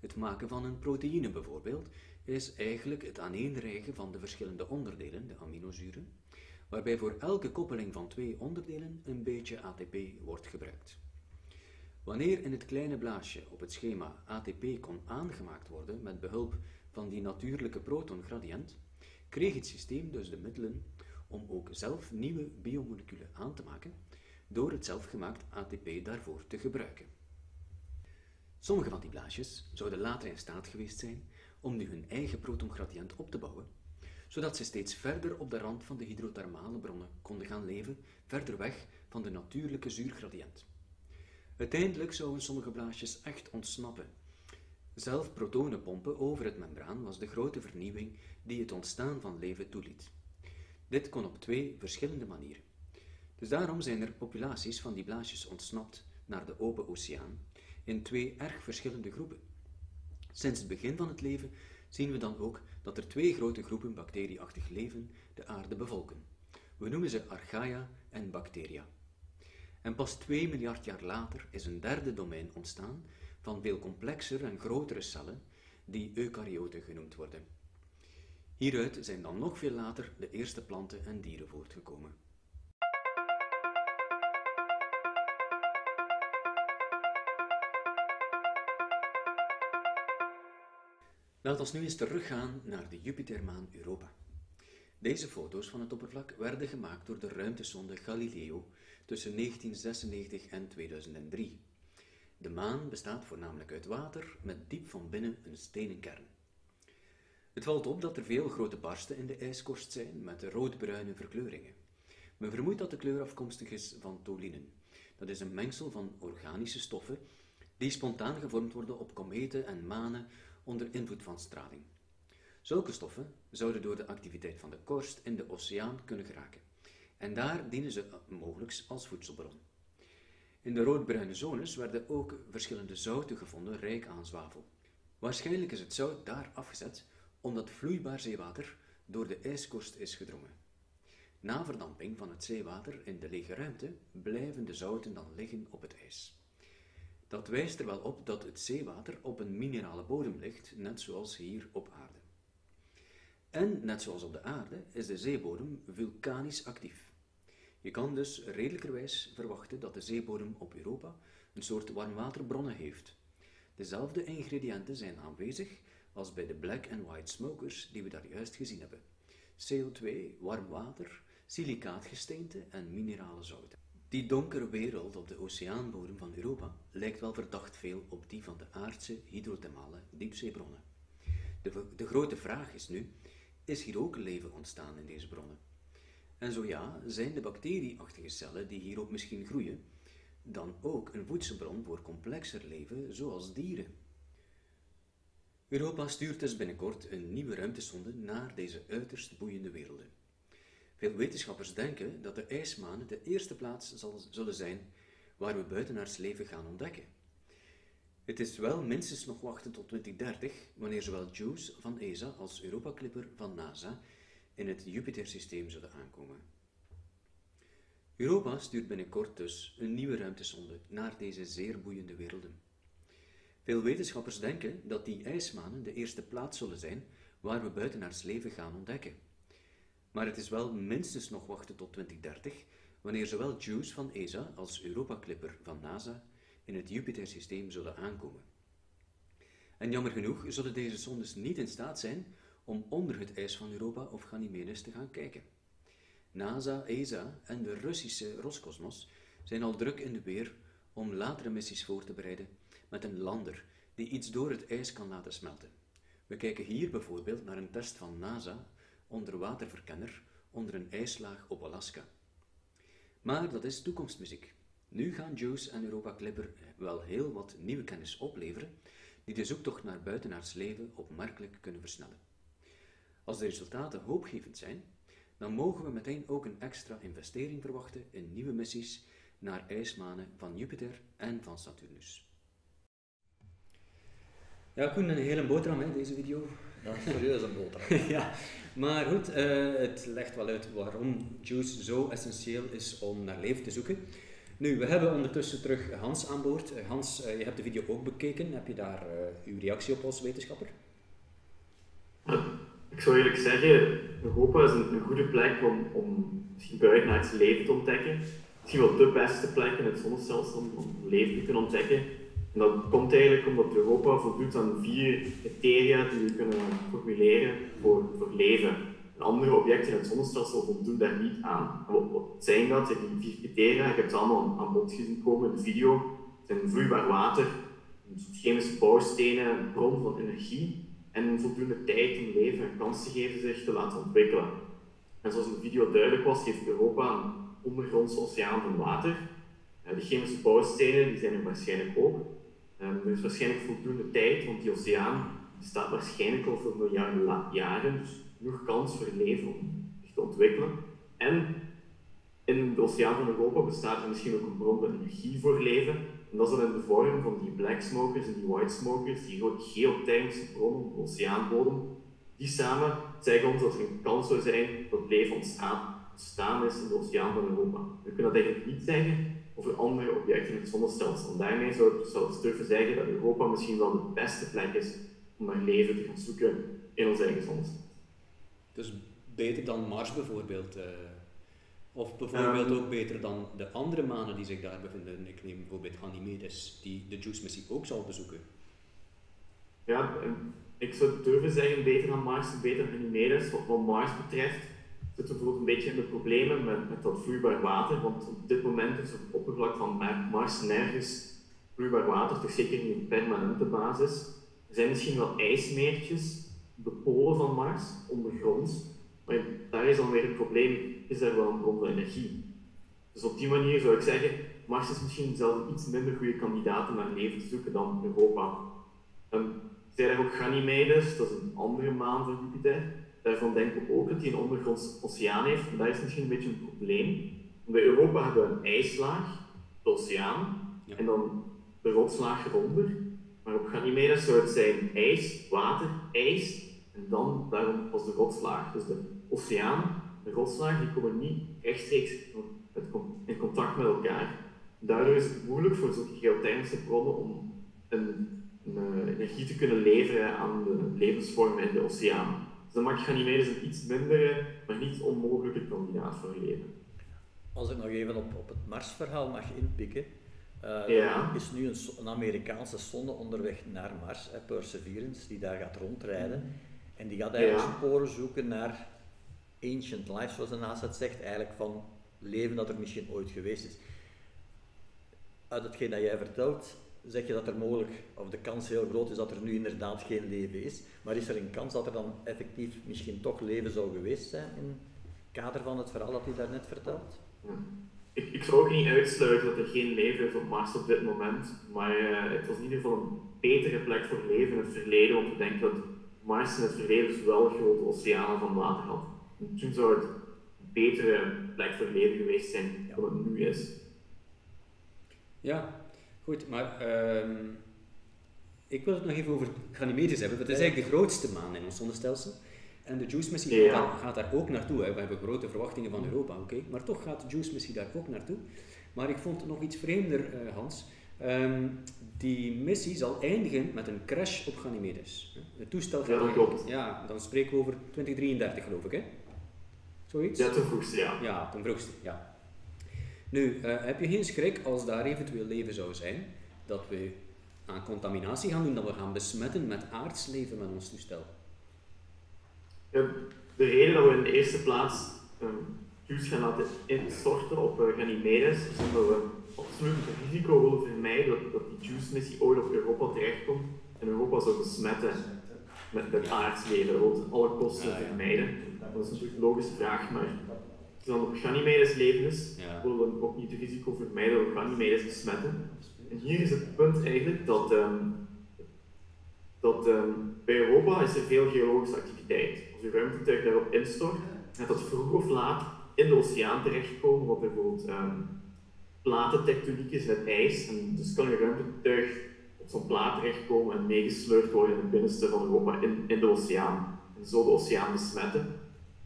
Het maken van een proteïne bijvoorbeeld is eigenlijk het aaneenrijgen van de verschillende onderdelen, de aminozuren, waarbij voor elke koppeling van 2 onderdelen een beetje ATP wordt gebruikt. Wanneer in het kleine blaasje op het schema ATP kon aangemaakt worden met behulp van die natuurlijke protongradient, kreeg het systeem dus de middelen om ook zelf nieuwe biomoleculen aan te maken door het zelfgemaakt ATP daarvoor te gebruiken. Sommige van die blaasjes zouden later in staat geweest zijn om nu hun eigen protongradient op te bouwen, zodat ze steeds verder op de rand van de hydrothermale bronnen konden gaan leven, verder weg van de natuurlijke zuurgradient. Uiteindelijk zouden sommige blaasjes echt ontsnappen. Zelf protonen pompen over het membraan was de grote vernieuwing die het ontstaan van leven toeliet. Dit kon op 2 verschillende manieren. Dus daarom zijn er populaties van die blaasjes ontsnapt naar de open oceaan, in 2 erg verschillende groepen. Sinds het begin van het leven zien we dan ook dat er 2 grote groepen bacterieachtig leven de aarde bevolken. We noemen ze archaea en bacteria. En pas 2 miljard jaar later is een derde domein ontstaan van veel complexere en grotere cellen die eukaryoten genoemd worden. Hieruit zijn dan nog veel later de eerste planten en dieren voortgekomen. Laat ons nu eens teruggaan naar de Jupitermaan Europa. Deze foto's van het oppervlak werden gemaakt door de ruimtesonde Galileo tussen 1996 en 2003. De maan bestaat voornamelijk uit water met diep van binnen een stenen kern. Het valt op dat er veel grote barsten in de ijskorst zijn met roodbruine verkleuringen. Men vermoedt dat de kleur afkomstig is van tolinen. Dat is een mengsel van organische stoffen die spontaan gevormd worden op kometen en manen onder invloed van straling. Zulke stoffen zouden door de activiteit van de korst in de oceaan kunnen geraken. En daar dienen ze mogelijk als voedselbron. In de roodbruine zones werden ook verschillende zouten gevonden, rijk aan zwavel. Waarschijnlijk is het zout daar afgezet omdat vloeibaar zeewater door de ijskorst is gedrongen. Na verdamping van het zeewater in de lege ruimte blijven de zouten dan liggen op het ijs. Dat wijst er wel op dat het zeewater op een minerale bodem ligt, net zoals hier op aarde. En net zoals op de aarde is de zeebodem vulkanisch actief. Je kan dus redelijkerwijs verwachten dat de zeebodem op Europa een soort warmwaterbronnen heeft. Dezelfde ingrediënten zijn aanwezig als bij de black and white smokers die we daar juist gezien hebben. CO2, warm water, silicaatgesteente en minerale zouten. Die donkere wereld op de oceaanbodem van Europa lijkt wel verdacht veel op die van de aardse hydrothermale diepzeebronnen. De grote vraag is nu, is hier ook leven ontstaan in deze bronnen? En zo ja, zijn de bacterieachtige cellen die hierop misschien groeien, dan ook een voedselbron voor complexer leven zoals dieren? Europa stuurt dus binnenkort een nieuwe ruimtesonde naar deze uiterst boeiende werelden. Veel wetenschappers denken dat de ijsmanen de eerste plaats zullen zijn waar we buitenaards leven gaan ontdekken. Het is wel minstens nog wachten tot 2030, wanneer zowel JUICE van ESA als Europa Clipper van NASA in het Jupiter-systeem zullen aankomen. Europa stuurt binnenkort dus een nieuwe ruimtesonde naar deze zeer boeiende werelden. Veel wetenschappers denken dat die ijsmanen de eerste plaats zullen zijn waar we buitenaards leven gaan ontdekken. Maar het is wel minstens nog wachten tot 2030, wanneer zowel JUICE van ESA als Europa Clipper van NASA in het Jupiter-systeem zullen aankomen. En jammer genoeg zullen deze zondes niet in staat zijn om onder het ijs van Europa of Ganymedes te gaan kijken. NASA, ESA en de Russische Roscosmos zijn al druk in de weer om latere missies voor te bereiden met een lander die iets door het ijs kan laten smelten. We kijken hier bijvoorbeeld naar een test van NASA, onderwaterverkenner, onder een ijslaag op Alaska. Maar dat is toekomstmuziek. Nu gaan JUICE en Europa Clipper wel heel wat nieuwe kennis opleveren, die de zoektocht naar buitenaards leven opmerkelijk kunnen versnellen. Als de resultaten hoopgevend zijn, dan mogen we meteen ook een extra investering verwachten in nieuwe missies naar ijsmanen van Jupiter en van Saturnus. Ja, Koen, een hele boterham in deze video. Ja, serieus een boterham. Ja, maar goed, het legt wel uit waarom JUICE zo essentieel is om naar leven te zoeken. Nu, we hebben ondertussen terug Hans aan boord. Hans, je hebt de video ook bekeken. Heb je daar uw reactie op als wetenschapper? Ik zou eerlijk zeggen, Europa is een goede plek om misschien buitenaards leven te ontdekken. Misschien wel de beste plek in het zonnestelsel om leven te kunnen ontdekken. En dat komt eigenlijk omdat Europa voldoet aan 4 criteria die we kunnen formuleren voor leven. En andere objecten in het zonnestelsel voldoen daar niet aan. En wat zijn dat? Die 4 criteria, ik heb het allemaal aan bod gezien komen in de video, zijn vloeibaar water, chemische bouwstenen, een bron van energie en voldoende tijd om leven een kans te geven zich te laten ontwikkelen. En zoals in de video duidelijk was, heeft Europa een ondergrondse oceaan van water. De chemische bouwstenen die zijn er waarschijnlijk ook. Er is waarschijnlijk voldoende tijd, want die oceaan bestaat waarschijnlijk al voor miljarden jaren. Dus genoeg kans voor leven om zich te ontwikkelen. En in de oceaan van Europa bestaat er misschien ook een bron van energie voor leven. En dat is dan in de vorm van die black smokers en die white smokers, die geothermische bronnen op de oceaanbodem. Die samen zeggen ons dat er een kans zou zijn dat leven ontstaat. staande is in de oceaan van Europa. We kunnen dat eigenlijk niet zeggen over andere objecten in het zonnestelsel. En daarmee zou ik zelfs durven zeggen dat Europa misschien wel de beste plek is om naar leven te gaan zoeken in ons eigen zonnestelsel. Dus beter dan Mars bijvoorbeeld? Of bijvoorbeeld ook beter dan de andere manen die zich daar bevinden? Ik neem bijvoorbeeld Ganymedes, die de JUICE-missie ook zal bezoeken. Ja, ik zou durven zeggen beter dan Mars, beter dan Ganymedes. Wat Mars betreft zitten we bijvoorbeeld een beetje in de problemen met dat vloeibaar water, want op dit moment is op het oppervlak van Mars nergens vloeibaar water, toch zeker niet op permanente basis. Er zijn misschien wel ijsmeertjes op de polen van Mars, ondergronds, maar daar is dan weer het probleem, is er wel een bron van energie. Dus op die manier zou ik zeggen, Mars is misschien zelfs iets minder goede kandidaten naar leven te zoeken dan Europa. Zij daar ook Ganymedes, dat is een andere maan van Jupiter. Daarvan denken we ook dat die een ondergrondse oceaan heeft, en daar is misschien een beetje een probleem. Bij Europa hebben we een ijslaag, de oceaan, ja, en dan de rotslaag eronder. Maar op Ganymedes zou het zijn ijs, water, ijs, en dan daarom pas de rotslaag. Dus de oceaan, de rotslaag, die komen niet rechtstreeks in contact met elkaar. Daardoor is het moeilijk voor zulke geothermische bronnen om een energie te kunnen leveren aan de levensvormen in de oceaan. Dus dan maakt Ganymedes een iets mindere, maar niet onmogelijke kandidaat voor leven. Als ik nog even op het Mars-verhaal mag inpikken. Er is nu een Amerikaanse sonde onderweg naar Mars, Perseverance, die daar gaat rondrijden. En die gaat eigenlijk sporen zoeken naar ancient life, zoals de NASA het zegt, eigenlijk van leven dat er misschien ooit geweest is. Uit hetgeen dat jij vertelt, zeg je dat er mogelijk, of de kans heel groot is dat er nu inderdaad geen leven is, maar is er een kans dat er dan effectief misschien toch leven zou geweest zijn in het kader van het verhaal dat hij daarnet vertelt? Ja. Ik zou ook niet uitsluiten dat er geen leven is op Mars op dit moment, maar het was in ieder geval een betere plek voor leven in het verleden, want ik denk dat Mars in het verleden dus wel grote oceanen van water had. En toen zou het een betere plek voor leven geweest zijn dan het nu is. Ja. Goed, maar ik wil het nog even over Ganymedes hebben, want dat is eigenlijk de grootste maan in ons zonnestelsel. En de JUICE-missie gaat daar ook naartoe. Hè. We hebben grote verwachtingen van Europa, oké. Maar toch gaat de JUICE-missie daar ook naartoe. Maar ik vond het nog iets vreemder, Hans. Die missie zal eindigen met een crash op Ganymedes. Het toestel gaat... Ja, dat klopt. Ja, dan spreken we over 2033, geloof ik, hè? Zoiets? Ja, ten vroegste, ja. Ja, ten vroegste, ja. Nu, heb je geen schrik als daar eventueel leven zou zijn, dat we aan contaminatie gaan doen, dat we gaan besmetten met aards leven met ons toestel? Ja, de reden dat we in de eerste plaats JUICE gaan laten instorten op Ganymedes, is omdat we absoluut het risico willen vermijden dat die JUICE-missie ooit op Europa terechtkomt en Europa zou besmetten met aards leven. We willen alle kosten vermijden. Dat is natuurlijk een logische vraag, maar... Als dan op Ganymedes leven is, willen we ook niet het risico vermijden dat we Ganymedes besmetten. En hier is het punt eigenlijk dat, bij Europa is er veel geologische activiteit. Als je ruimtetuig daarop instort, gaat dat vroeg of laat in de oceaan terechtkomen, want bijvoorbeeld platentectoniek is in het ijs. En dus kan je ruimtetuig op zo'n plaat terechtkomen en meegesleurd worden in het binnenste van Europa in de oceaan. En zo de oceaan besmetten.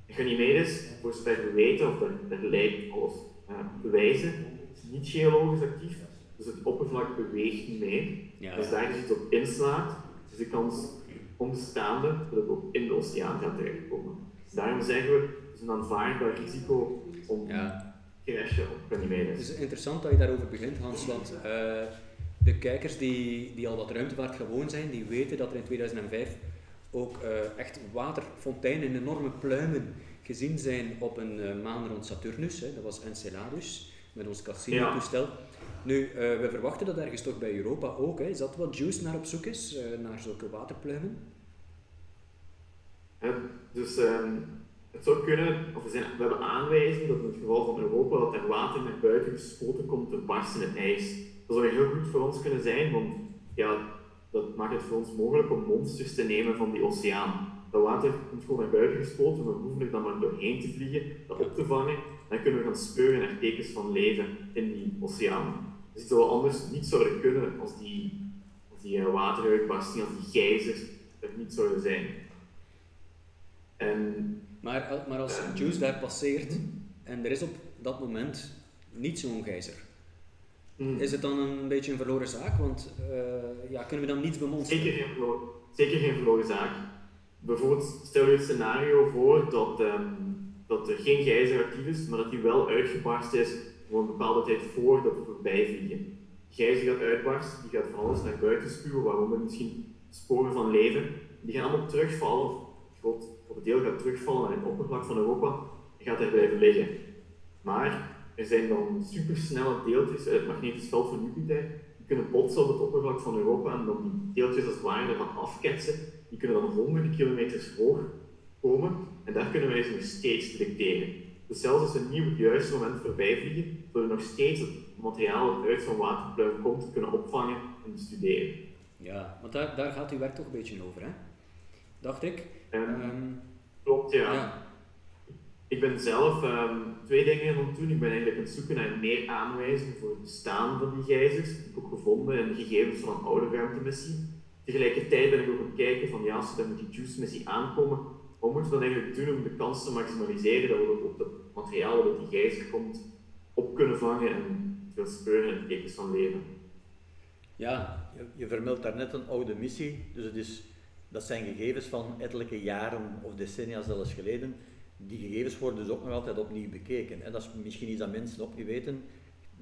Ganymedes, voor zover we weten, of dat lijkt alles bewijzen, is niet geologisch actief, dus het oppervlak beweegt niet mee. Ja. Dus daar is het op inslaat, is de kans onbestaande dat het ook in de oceaan gaat terechtkomen. Dus daarom zeggen we, het is een aanvaardbaar risico om te crashen op Ganymedes. Het is interessant dat je daarover begint, Hans, want de kijkers die al wat ruimtevaart gewoon zijn, die weten dat er in 2005 ook echt waterfonteinen, enorme pluimen gezien zijn op een maan rond Saturnus. Hè. Dat was Enceladus, met ons Cassini-toestel. Ja. Nu, we verwachten dat ergens toch bij Europa ook. Hè. Is dat wat JUICE naar op zoek is, naar zulke waterpluimen? Ja, dus het zou kunnen, of we hebben aanwijzingen dat in het geval van Europa dat er water naar buiten gespoten komt te barsten in het ijs. Dat zou heel goed voor ons kunnen zijn, want dat maakt het voor ons mogelijk om monsters te nemen van die oceaan. Dat water komt gewoon naar buiten gespoten, we hoeven er dan maar doorheen te vliegen, dat op te vangen. Dan kunnen we gaan speuren naar tekens van leven in die oceaan. Dus iets dat we anders niet zouden kunnen als die wateruitbarstingen, als die geysers er niet zouden zijn. En, maar als JUICE daar passeert, En er is op dat moment niet zo'n gijzer. Mm. Is het dan een beetje een verloren zaak? Want ja, kunnen we dan niets bemonsteren? Zeker geen verloren zaak. Bijvoorbeeld stel je het scenario voor dat er geen gijzer actief is, maar dat die wel uitgebarst is voor een bepaalde tijd voordat we voorbij vliegen. De gijzer gaat uitbarsten, die gaat van alles naar buiten spuwen, waaronder misschien sporen van leven. Die gaan allemaal terugvallen, of God, op het deel gaat terugvallen naar het oppervlak van Europa en gaat daar blijven liggen. Maar er zijn dan supersnelle deeltjes uit het magnetisch veld van Jupiter, die kunnen botsen op het oppervlak van Europa en dan die deeltjes als het ware ervan afketsen. Die kunnen dan honderden kilometers hoog komen en daar kunnen wij ze nog steeds detecteren. Dus zelfs als we niet op het juiste moment voorbij vliegen, zullen we nog steeds het materiaal dat uit van waterpluim komt kunnen opvangen en bestuderen. Ja, want daar gaat uw werk toch een beetje over, hè? Dacht ik. Klopt, ja. Ik ben zelf twee dingen aan het doen. Ik ben eigenlijk aan het zoeken naar meer aanwijzingen voor het bestaan van die gijzers. Ik heb ook gevonden in de gegevens van een oude ruimtemissie. Tegelijkertijd ben ik ook aan het kijken van ja, als we dan met die JUICE-missie aankomen, wat moeten we dan eigenlijk doen om de kans te maximaliseren dat we op het materiaal dat die gijzer komt op kunnen vangen en veel speuren en tekens van leven. Ja, je vermeldt daarnet een oude missie, dus het is, dat zijn gegevens van ettelijke jaren of decennia zelfs geleden. Die gegevens worden dus ook nog altijd opnieuw bekeken. En dat is misschien iets dat mensen ook niet weten.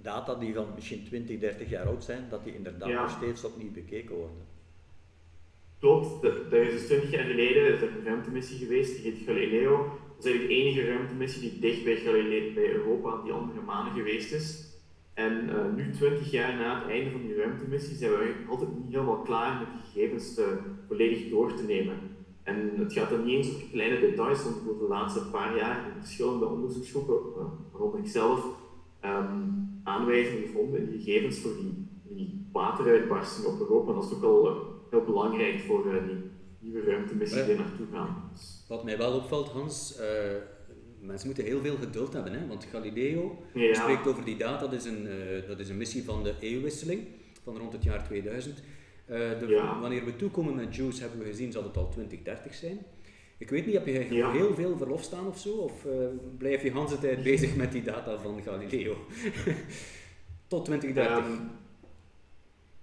Data die van misschien 20, 30 jaar oud zijn, dat die inderdaad nog steeds opnieuw bekeken worden. Klopt, dat is dus 20 jaar geleden is er een ruimtemissie geweest, die heet Galileo. Dat is eigenlijk de enige ruimtemissie die dicht bij Galileo, bij Europa, die andere maanden geweest is. En nu, 20 jaar na het einde van die ruimtemissie, zijn we eigenlijk altijd niet helemaal klaar met die gegevens volledig door te nemen. En het gaat dan niet eens over kleine details, want voor de laatste paar jaar in verschillende onderzoeksgroepen, waaronder ik zelf, aanwijzingen gevonden in die gegevens voor die wateruitbarstingen op Europa. En dat is ook al heel belangrijk voor die nieuwe ruimtemissie die naartoe gaan. Wat mij wel opvalt, Hans, mensen moeten heel veel geduld hebben, hè? Want Galileo spreekt over die data, dat is een missie van de eeuwwisseling, van rond het jaar 2000. Wanneer we toekomen met JUICE, hebben we gezien, zal het al 2030 zijn. Ik weet niet, heb je heel veel verlof staan ofzo? Of blijf je de hele tijd bezig met die data van Galileo? Tot 2030.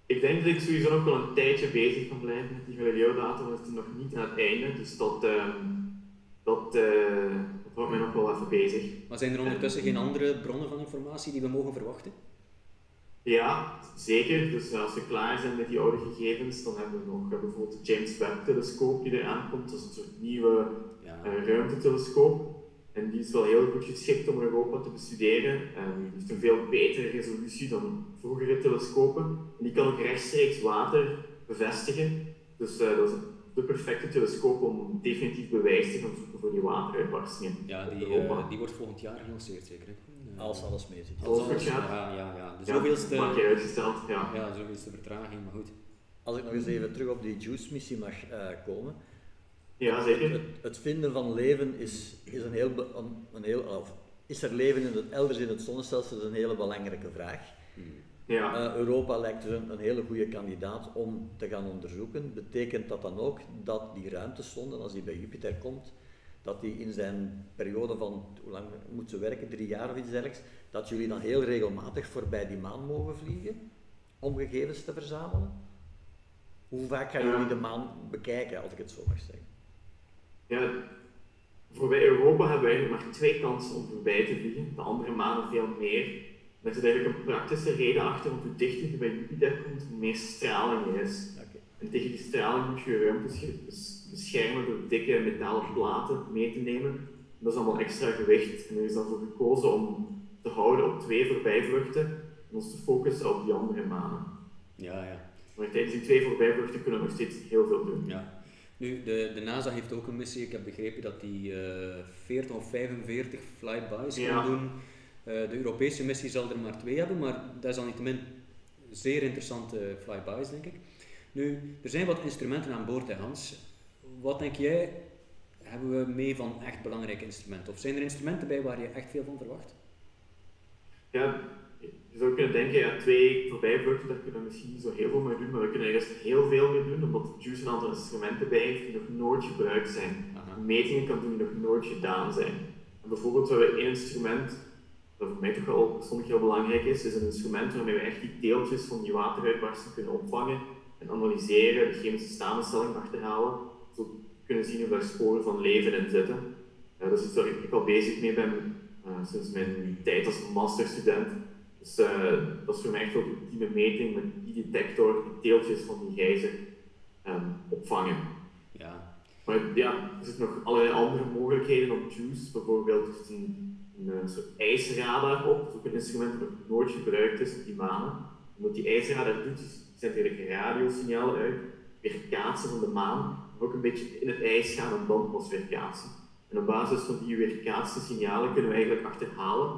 Ik denk dat ik sowieso nog wel een tijdje bezig kan blijven met die Galileo-data, want het is nog niet aan het einde. Dus dat houdt mij nog wel even bezig. Maar zijn er ondertussen geen andere bronnen van informatie die we mogen verwachten? Ja, zeker. Dus als we klaar zijn met die oude gegevens, dan hebben we nog bijvoorbeeld het James Webb-telescoop die eraan komt. Dat is een soort nieuwe ruimtetelescoop. En die is wel heel goed geschikt om Europa te bestuderen. Die heeft een veel betere resolutie dan vroegere telescopen. En die kan ook rechtstreeks water bevestigen. Dus dat is de perfecte telescoop om definitief bewijs te gaan zoeken voor die wateruitbarstingen. Ja, die wordt volgend jaar gelanceerd, zeker. Hè? Als alles mee zit. Als alles gaat. Ja. Dus zoveelste, maak je uitgesteld. Ja, zoveelste vertraging, maar goed. Als ik nog eens even terug op die JUICE-missie mag komen. Ja, zeker. Het vinden van leven is is er leven elders in het zonnestelsel is een hele belangrijke vraag. Ja. Europa lijkt dus een hele goede kandidaat om te gaan onderzoeken. Betekent dat dan ook dat die ruimtesonde, als die bij Jupiter komt, dat die in zijn periode van, hoe lang moet ze werken, 3 jaar of iets dergelijks, dat jullie dan heel regelmatig voorbij die maan mogen vliegen om gegevens te verzamelen? Hoe vaak gaan jullie de maan bekijken, als ik het zo mag zeggen? Ja, voorbij Europa hebben we eigenlijk maar 2 kansen om voorbij te vliegen, de andere manen veel meer. Daar zit eigenlijk een praktische reden achter, want hoe dichter je bij Jupiter komt, hoe meer straling er is. Okay. En tegen die straling moet je ruimtes beschermen door dikke metalen platen mee te nemen. Dat is allemaal extra gewicht. En er is dan voor gekozen om te houden op 2 voorbijvluchten en ons te focussen op die andere manen. Ja. Maar tijdens die 2 voorbijvluchten kunnen we nog steeds heel veel doen. Ja. Nu, de NASA heeft ook een missie. Ik heb begrepen dat die 40 of 45 flyby's kan doen. De Europese missie zal er maar 2 hebben, maar desalniettemin zeer interessante flyby's, denk ik. Nu, er zijn wat instrumenten aan boord, hè, Hans. Wat denk jij, hebben we mee van echt belangrijke instrumenten? Of zijn er instrumenten bij waar je echt veel van verwacht? Ja, je zou kunnen denken, 2 voorbijvluchten, daar kunnen we misschien niet zo heel veel mee doen, maar we kunnen er juist heel veel mee doen, omdat JUICE een aantal instrumenten bij heeft die nog nooit gebruikt zijn. Metingen kan doen die nog nooit gedaan zijn. Bijvoorbeeld een instrument, dat voor mij toch wel soms heel belangrijk is een instrument waarmee we echt die deeltjes van die wateruitbarsten kunnen opvangen en analyseren, de chemische samenstelling achterhalen, zodat we kunnen zien of daar sporen van leven in zitten. Dat is iets waar ik al bezig mee ben sinds mijn tijd als masterstudent. Dus dat is voor mij echt wel de ultieme meting met die detector, die deeltjes van die gijzer opvangen. Ja. Maar ja, er zitten nog allerlei andere mogelijkheden op JUICE. Bijvoorbeeld is een soort ijsradar op, ook een instrument dat nooit gebruikt is op die manen. En wat die ijsradar doet, zendt eigenlijk radiosignalen uit, weerkaatsen van de maan, maar ook een beetje in het ijs gaan en dan pas weerkaatsen. En op basis van die weerkaatste signalen kunnen we eigenlijk achterhalen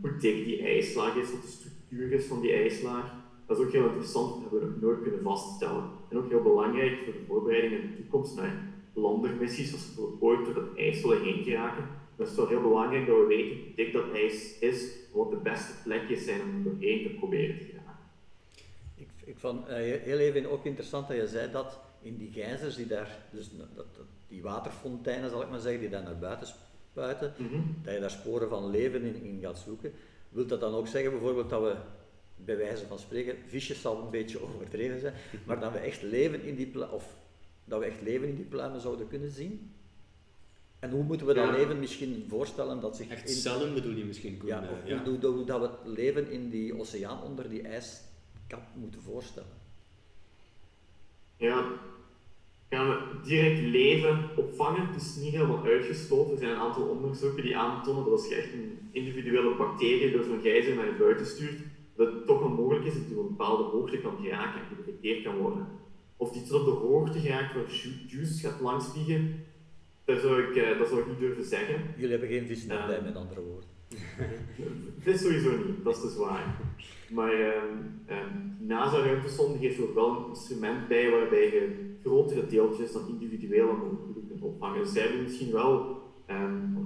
hoe dik die ijslaag is, wat de structuur is van die ijslaag. Dat is ook heel interessant, dat hebben we nog nooit kunnen vaststellen. En ook heel belangrijk voor de voorbereiding in de toekomst naar landermissies, als we ooit door dat ijs zullen heen geraken. Dat is wel heel belangrijk dat we weten hoe dik dat ijs is, en wat de beste plekjes zijn om doorheen te proberen te geraken. Ik vond heel even ook interessant dat je zei dat in die geizers die daar, dus die waterfonteinen zal ik maar zeggen, die daar naar buiten spuiten, dat je daar sporen van leven in gaat zoeken. Wilt dat dan ook zeggen bijvoorbeeld dat we, bij wijze van spreken, visjes zal een beetje overdreven zijn, maar dat we echt leven in die pluimen, of dat we echt leven in die pluimen zouden kunnen zien? En hoe moeten we dat leven misschien voorstellen dat zich... Echt cellen bedoel je misschien? Ja, hoe dat we het leven in die oceaan onder die ijskap moeten voorstellen? Ja, gaan we direct leven opvangen, het is niet helemaal uitgesloten. Er zijn een aantal onderzoeken die aantonen dat als je echt een individuele bacterie door zo'n gijzer naar buiten stuurt, dat het toch wel mogelijk is dat je op een bepaalde hoogte kan geraken en gedetecteerd kan worden. Of die tot op de hoogte geraakt waar JUICE gaat langspiegen, dat zou ik niet durven zeggen. Jullie hebben geen vis meer bij, met andere woorden. Dat is sowieso niet, dat is dus waar. Maar NASA-ruimtesonde geeft ook wel een instrument bij waarbij je grotere deeltjes dan individueel kunt opvangen. Dus zij hebben misschien wel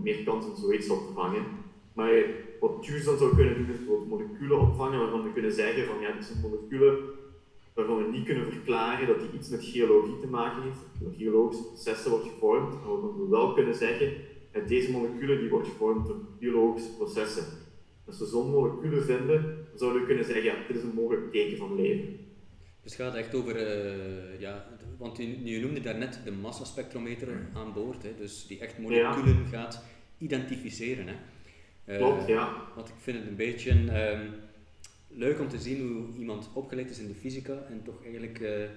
meer kans om zoiets op te vangen. Maar wat JUICE dan zou kunnen doen, is bijvoorbeeld moleculen opvangen waarvan we kunnen zeggen van ja, dit zijn moleculen waarvan we niet kunnen verklaren dat die iets met geologie te maken heeft, dat geologische processen wordt gevormd, maar waarvan we wel kunnen zeggen dat deze moleculen die worden gevormd door biologische processen. Als we zo'n moleculen vinden, dan zouden we kunnen zeggen ja, dit is een mogelijk teken van leven. Dus het gaat echt over, want je noemde daarnet de massaspectrometer aan boord, hè, dus die echt moleculen gaat identificeren. Hè. Klopt, ja. Want ik vind het een beetje leuk om te zien hoe iemand opgeleid is in de fysica en toch eigenlijk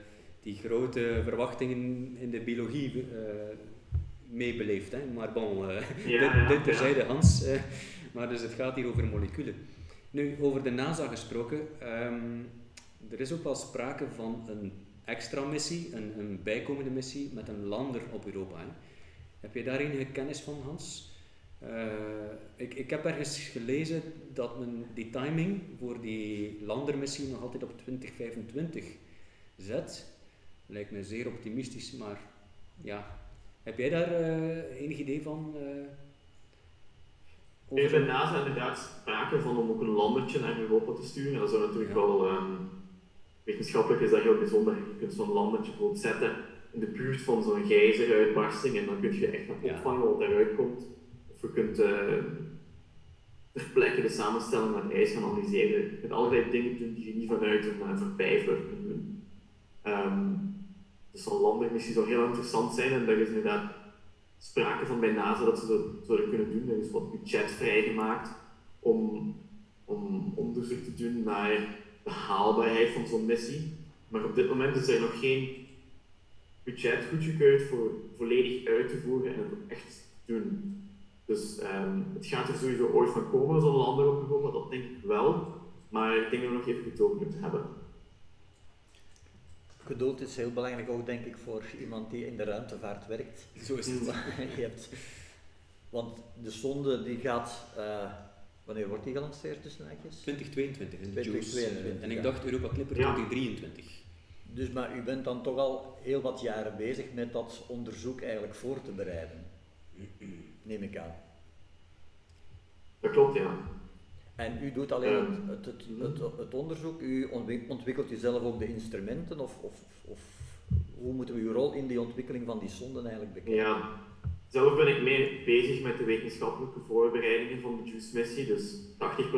die grote verwachtingen in de biologie meebeleeft. Maar bon, dit terzijde Hans. Maar dus het gaat hier over moleculen. Nu, over de NASA gesproken, er is ook wel sprake van een extra missie, een bijkomende missie met een lander op Europa. Hè. Heb je daar enige kennis van, Hans? Ik heb ergens gelezen dat men die timing voor die landermissie nog altijd op 2025 zet. Lijkt me zeer optimistisch, maar ja. Heb jij daar enig idee van? Er is bij NASA inderdaad sprake van om ook een landertje naar Europa te sturen. Dat zou natuurlijk wel wetenschappelijk is dat heel bijzonder. Je kunt zo'n landertje bijvoorbeeld zetten in de buurt van zo'n gijzeruitbarsting en dan kun je echt gaan opvangen wat daaruit komt. Je kunt ter plekke de samenstelling van het ijs gaan analyseren. Je kunt allerlei dingen doen die je niet vanuit een verbijvlucht kunt doen. Dus zo'n landermissie zou heel interessant zijn en daar is inderdaad sprake van bij NASA dat ze dat zouden kunnen doen. Er is wat budget vrijgemaakt om onderzoek te doen naar de haalbaarheid van zo'n missie. Maar op dit moment is er nog geen budget goedgekeurd voor volledig uit te voeren en het ook echt te doen. Dus het gaat er sowieso ooit van komen, zo'n lander op Europa, dat denk ik wel. Maar ik denk dat we nog even geduld moeten hebben. Geduld is heel belangrijk ook, denk ik, voor iemand die in de ruimtevaart werkt. Zo is het. Want de sonde die gaat... wanneer wordt die gelanceerd tussen haakjes? 2022. In 2022. En ik dacht Europa Clipper 2023. Dus, maar u bent dan toch al heel wat jaren bezig met dat onderzoek eigenlijk voor te bereiden. Neem ik aan. Dat klopt, ja. En u doet alleen het onderzoek, u ontwikkelt u zelf ook de instrumenten, of hoe moeten we uw rol in die ontwikkeling van die sonden eigenlijk bekijken? Ja, Zelf ben ik meer bezig met de wetenschappelijke voorbereidingen van de JUICE-missie, dus 80%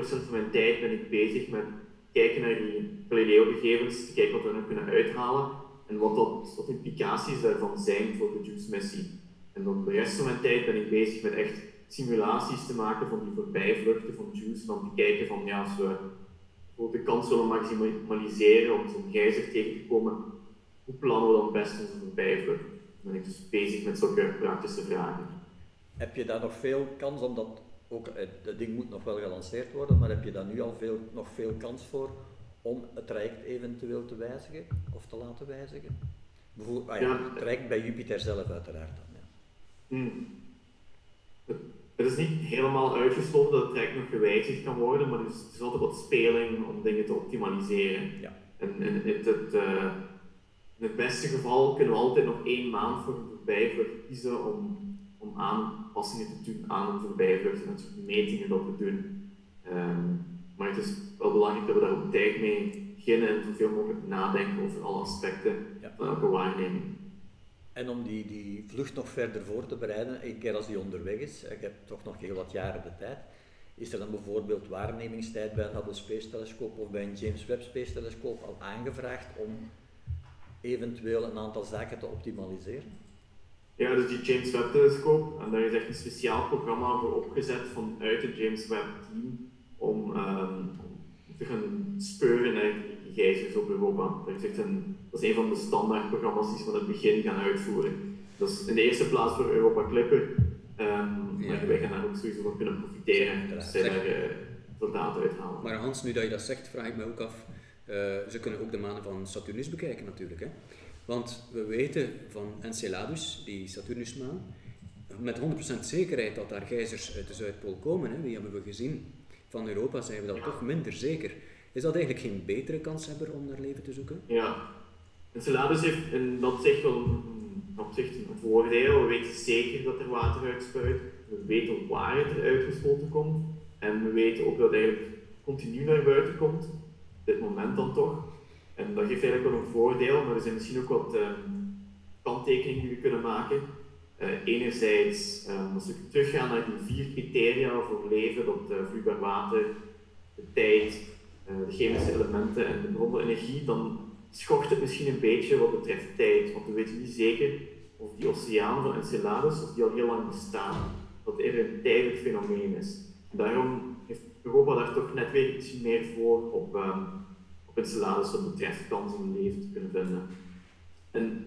van mijn tijd ben ik bezig met kijken naar die Galileo-gegevens, te kijken wat we er nog kunnen uithalen en wat implicaties daarvan zijn voor de JUICE-missie. En dan de rest van mijn tijd ben ik bezig met echt simulaties te maken van die voorbijvluchten van JUICE, van te kijken van ja, als we de kans willen maximaliseren om zo'n gijzer tegen te komen, hoe plannen we dan best onze voorbijvluchten? Dan ben ik dus bezig met zulke praktische vragen. Heb je daar nog veel kans, omdat ook het ding moet nog wel gelanceerd worden, maar heb je daar nu al nog veel kans voor om het traject eventueel te wijzigen of te laten wijzigen? Bijvoorbeeld, het traject bij Jupiter zelf uiteraard dan. Ja. Het is niet helemaal uitgesloten dat het traject nog gewijzigd kan worden, maar er is altijd wat speling om dingen te optimaliseren. Ja. In het beste geval kunnen we altijd nog 1 maand voor een voorbijvlucht kiezen om aanpassingen te doen aan een voorbijvlucht en dat soort metingen dat we doen. Maar het is wel belangrijk dat we daar op tijd mee beginnen en zoveel mogelijk nadenken over alle aspecten van elke waarneming. En om die vlucht nog verder voor te bereiden, een keer als die onderweg is, ik heb toch nog heel wat jaren de tijd, is er dan bijvoorbeeld waarnemingstijd bij een Hubble Space Telescoop of bij een James Webb Space Telescoop al aangevraagd om eventueel een aantal zaken te optimaliseren? Ja, dus die James Webb telescoop, en daar is echt een speciaal programma voor opgezet vanuit het James Webb team om te gaan speuren naar die geizers op Europa. Dat is een van de standaardprogramma's die ze van het begin gaan uitvoeren. Dat is in de eerste plaats voor Europa Clipper, maar wij gaan daar ook sowieso van kunnen profiteren, dus zij daar soldaten uithalen. Maar Hans, nu dat je dat zegt, vraag ik me ook af. Ze kunnen ook de manen van Saturnus bekijken natuurlijk, hè? Want we weten van Enceladus, die Saturnusmaan, met 100% zekerheid dat daar geizers uit de Zuidpool komen, hè? Die hebben we gezien. Van Europa zijn we dat toch minder zeker. Is dat eigenlijk geen betere kanshebber om naar leven te zoeken? Ja, Enceladus heeft in dat opzicht wel een voordeel. We weten zeker dat er water uitspuit, we weten waar het er uitgespoten komt en we weten ook dat het eigenlijk continu naar buiten komt. Dit moment dan toch. En dat geeft eigenlijk wel een voordeel, maar er zijn misschien ook wat kanttekeningen die we kunnen maken. Enerzijds, als we teruggaan naar die 4 criteria voor leven, dat vloeibaar water, de tijd, de chemische elementen en de bronnen energie, dan schort het misschien een beetje wat betreft tijd, want we weten niet zeker of die oceaan van Enceladus, of die al heel lang bestaat, dat er een tijdelijk fenomeen is. En daarom heeft Europa daar toch net weer iets meer voor op Enceladus wat betreft kansen om leven te kunnen vinden. Een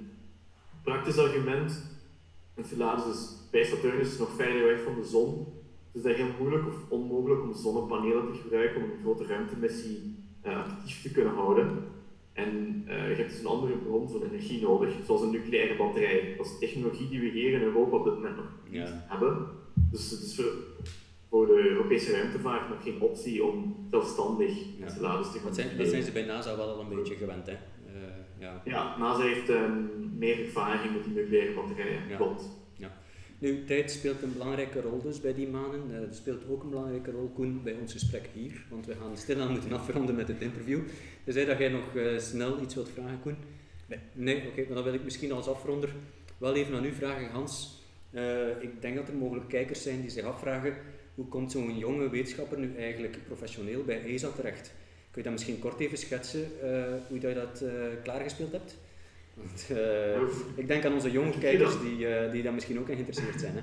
praktisch argument, Enceladus is bij Saturnus nog verder weg van de zon. Het is daar heel moeilijk of onmogelijk om zonnepanelen te gebruiken om een grote ruimtemissie actief te kunnen houden. En je hebt dus een andere bron van energie nodig, zoals een nucleaire batterij. Dat is technologie die we hier in Europa op dit moment nog niet hebben. Dus het is voor de Europese ruimtevaart nog geen optie om zelfstandig Enceladus te gaan bekijken. Dat zijn ze bij NASA wel al een beetje gewend, hè? NASA heeft meer ervaring met die nucleaire batterijen, klopt. Ja. Nu, tijd speelt een belangrijke rol dus bij die manen. Het speelt ook een belangrijke rol, Koen, bij ons gesprek hier, want we gaan stilaan moeten afronden met het interview. Dus hè, dat jij nog snel iets wilt vragen, Koen? Nee, oké, maar dan wil ik misschien als afronder wel even aan u vragen, Hans. Ik denk dat er mogelijk kijkers zijn die zich afvragen: hoe komt zo'n jonge wetenschapper nu eigenlijk professioneel bij ESA terecht? Kun je dat misschien kort even schetsen, hoe je dat klaargespeeld hebt? Want, ik denk aan onze jonge kijkers die daar misschien ook in geïnteresseerd zijn. Hè?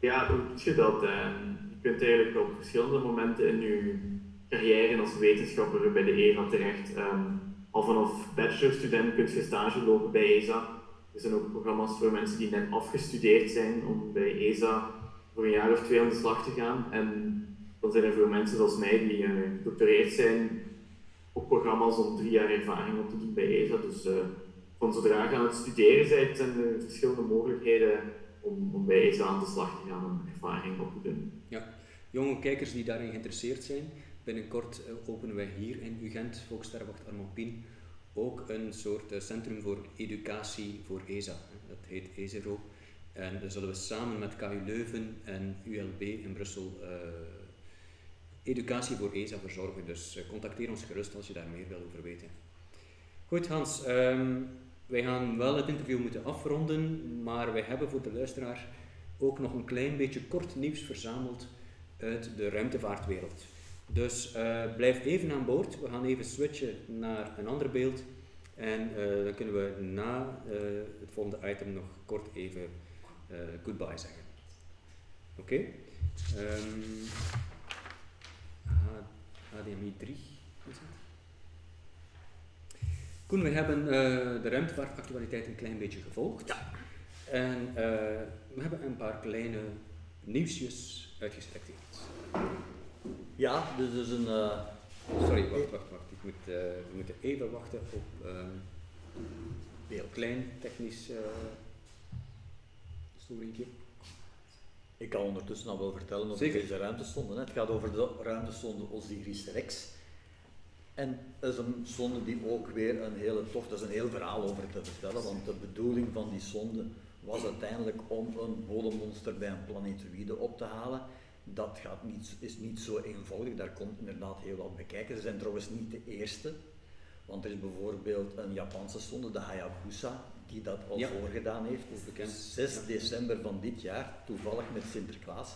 Ja, hoe doe je dat? Je kunt eigenlijk op verschillende momenten in je carrière als wetenschapper bij de ESA terecht. Al vanaf bachelorstudent kun je stage lopen bij ESA. Er zijn ook programma's voor mensen die net afgestudeerd zijn om bij ESA voor een jaar of 2 aan de slag te gaan. En dan zijn er voor mensen zoals mij die gedoctoreerd zijn op programma's om 3 jaar ervaring op te doen bij ESA. Dus van zodra je aan het studeren bent, zijn er verschillende mogelijkheden om bij ESA aan de slag te gaan en ervaring op te doen. Ja, jonge kijkers die daarin geïnteresseerd zijn, binnenkort openen wij hier in UGent Volkssterrenwacht Armand Pien ook een soort centrum voor educatie voor ESA. Dat heet ESERO. En daar zullen we samen met KU Leuven en ULB in Brussel educatie voor ESA verzorgen. Dus contacteer ons gerust als je daar meer wil over weten. Goed, Hans, Wij gaan wel het interview moeten afronden, maar wij hebben voor de luisteraar ook nog een klein beetje kort nieuws verzameld uit de ruimtevaartwereld. Dus blijf even aan boord. We gaan even switchen naar een ander beeld. En dan kunnen we na het volgende item nog kort even goodbye zeggen. Oké. HDMI 3 is het. Koen, we hebben de ruimtevaartactualiteit een klein beetje gevolgd. Ja. En we hebben een paar kleine nieuwsjes uitgeselecteerd. Ja, dit is een... Sorry, wacht. We moeten even wachten op een heel klein technisch stoeltje. Ik kan ondertussen al wel vertellen over deze ruimtesonde. Het gaat over de ruimtesonde Osiris Rex. En dat is een sonde die ook weer een hele tocht, dat is een heel verhaal over te vertellen, want de bedoeling van die sonde was uiteindelijk om een bodemmonster bij een planetoïde op te halen. Dat gaat niet, is niet zo eenvoudig, daar komt inderdaad heel wat bij kijken. Ze zijn trouwens niet de eerste, want er is bijvoorbeeld een Japanse sonde, de Hayabusa, die dat al voorgedaan heeft. Is bekend. 6 december van dit jaar, toevallig met Sinterklaas,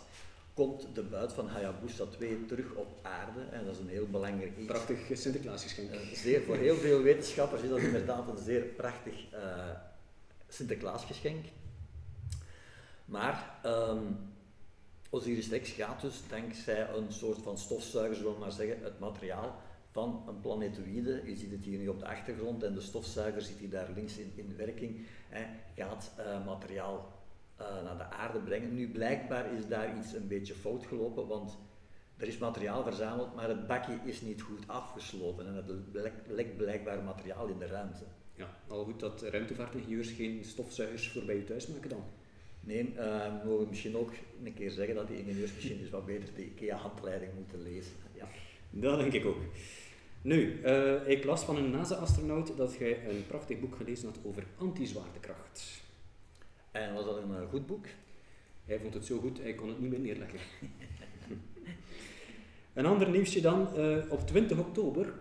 komt de buit van Hayabusa 2 terug op aarde. En dat is een heel belangrijk iets. Prachtig Sinterklaasgeschenk. Voor heel veel wetenschappers is dat inderdaad een zeer prachtig Sinterklaasgeschenk. Maar... Osiris Rex gaat dus, dankzij een soort van stofzuiger, zullen we maar zeggen, het materiaal van een planetoïde, je ziet het hier nu op de achtergrond en de stofzuiger zit hier daar links in werking, gaat materiaal naar de aarde brengen. Nu blijkbaar is daar iets een beetje fout gelopen, want er is materiaal verzameld, maar het bakje is niet goed afgesloten en het lekt blijkbaar materiaal in de ruimte. Ja, al goed dat ruimtevaartingenieurs geen stofzuigers voor bij u thuis maken dan. Nee, mogen we misschien ook een keer zeggen dat die ingenieurs misschien eens wat beter de IKEA-handleiding moeten lezen. Ja. Dat denk ik ook. Nu, ik las van een NASA-astronaut dat jij een prachtig boek gelezen had over antizwaartekracht. En was dat een goed boek? Hij vond het zo goed, hij kon het niet meer neerleggen. Een ander nieuwsje dan. Op 20 oktober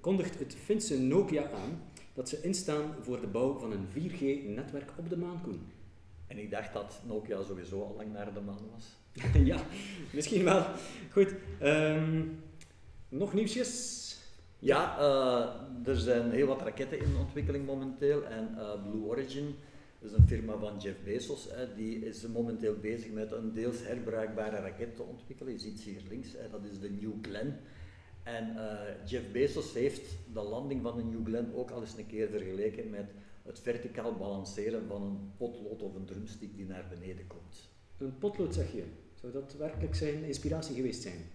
kondigt het Finse Nokia aan dat ze instaan voor de bouw van een 4G-netwerk op de maan, Koen. En ik dacht dat Nokia sowieso al lang naar de maan was. Ja, misschien wel. Goed. Nog nieuwsjes? Ja, er zijn heel wat raketten in ontwikkeling momenteel. En Blue Origin, dat is een firma van Jeff Bezos, die is momenteel bezig met een deels herbruikbare raket te ontwikkelen. Je ziet ze hier links, dat is de New Glenn. En Jeff Bezos heeft de landing van de New Glenn ook al eens een keer vergeleken met het verticaal balanceren van een potlood of een drumstick die naar beneden komt. Een potlood, zeg je? Zou dat werkelijk zijn inspiratie geweest zijn?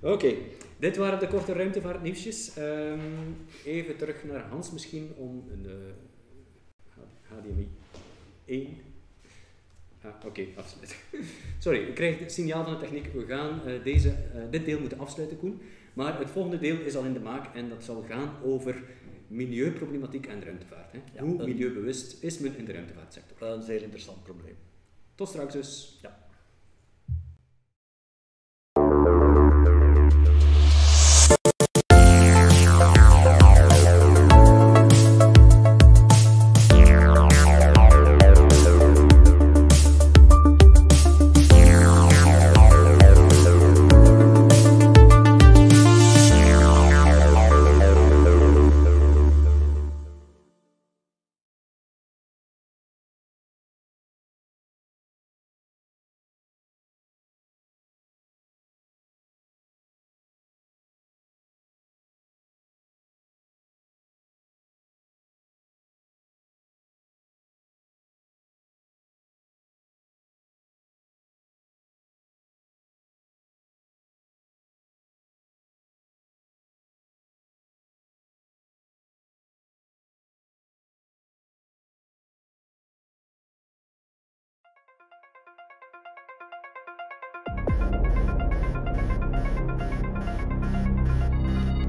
Oké, dit waren de korte ruimtevaartnieuwsjes. Even terug naar Hans misschien om een HDMI 1. Ah, oké, afsluiten. Sorry, ik krijg het signaal van de techniek. We gaan dit deel moeten afsluiten, Koen. Maar het volgende deel is al in de maak en dat zal gaan over milieuproblematiek en de ruimtevaart. Hè? Ja, hoe milieubewust is men in de ruimtevaartsector? Een zeer interessant probleem. Tot straks dus. Ja.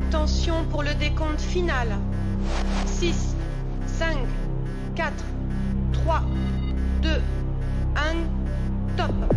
Attention pour le décompte final. 6, 5, 4, 3, 2, 1, top.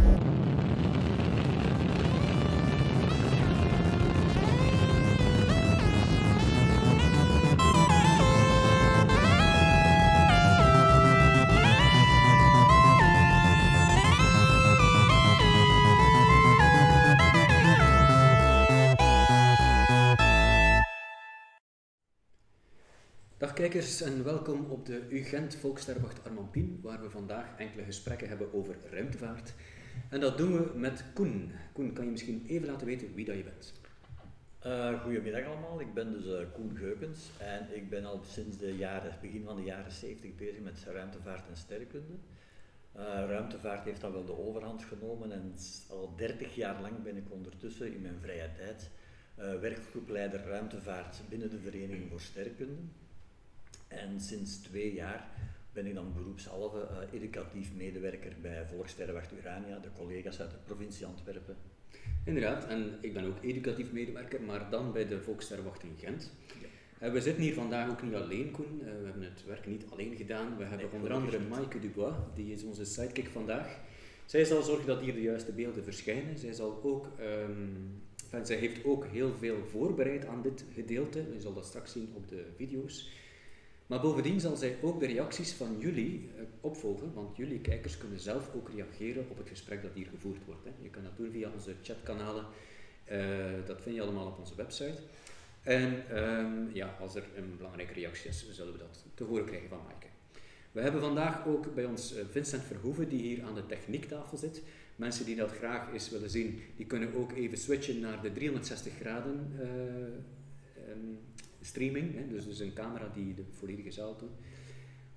kijkers en welkom op de UGent Volkssterrenwacht Armand Pien, waar we vandaag enkele gesprekken hebben over ruimtevaart. En dat doen we met Koen. Koen, kan je misschien even laten weten wie dat je bent? Goedemiddag allemaal, ik ben dus Koen Geukens en ik ben al sinds begin van de jaren 70 bezig met ruimtevaart en sterrenkunde. Ruimtevaart heeft dan wel de overhand genomen en al 30 jaar lang ben ik ondertussen in mijn vrije tijd werkgroepleider ruimtevaart binnen de Vereniging voor Sterrenkunde. En sinds 2 jaar ben ik dan beroepshalve educatief medewerker bij Volkssterrenwacht Urania, de collega's uit de provincie Antwerpen. Inderdaad, en ik ben ook educatief medewerker, maar dan bij de Volkssterrenwacht in Gent. Ja. We zitten hier vandaag ook niet alleen, Koen. We hebben het werk niet alleen gedaan. We hebben onder andere Maaike Dubois, die is onze sidekick vandaag. Zij zal zorgen dat hier de juiste beelden verschijnen. Zij zal ook... zij heeft ook heel veel voorbereid aan dit gedeelte. Je zal dat straks zien op de video's. Maar bovendien zal zij ook de reacties van jullie opvolgen, want jullie kijkers kunnen zelf ook reageren op het gesprek dat hier gevoerd wordt. Hè. Je kan dat doen via onze chatkanalen. Dat vind je allemaal op onze website. En ja, als er een belangrijke reactie is, zullen we dat te horen krijgen van Maaike. We hebben vandaag ook bij ons Vincent Verhoeven, die hier aan de techniektafel zit. Mensen die dat graag eens willen zien, die kunnen ook even switchen naar de 360 graden streaming. Hè. Dus een camera die de volledige zaal doet.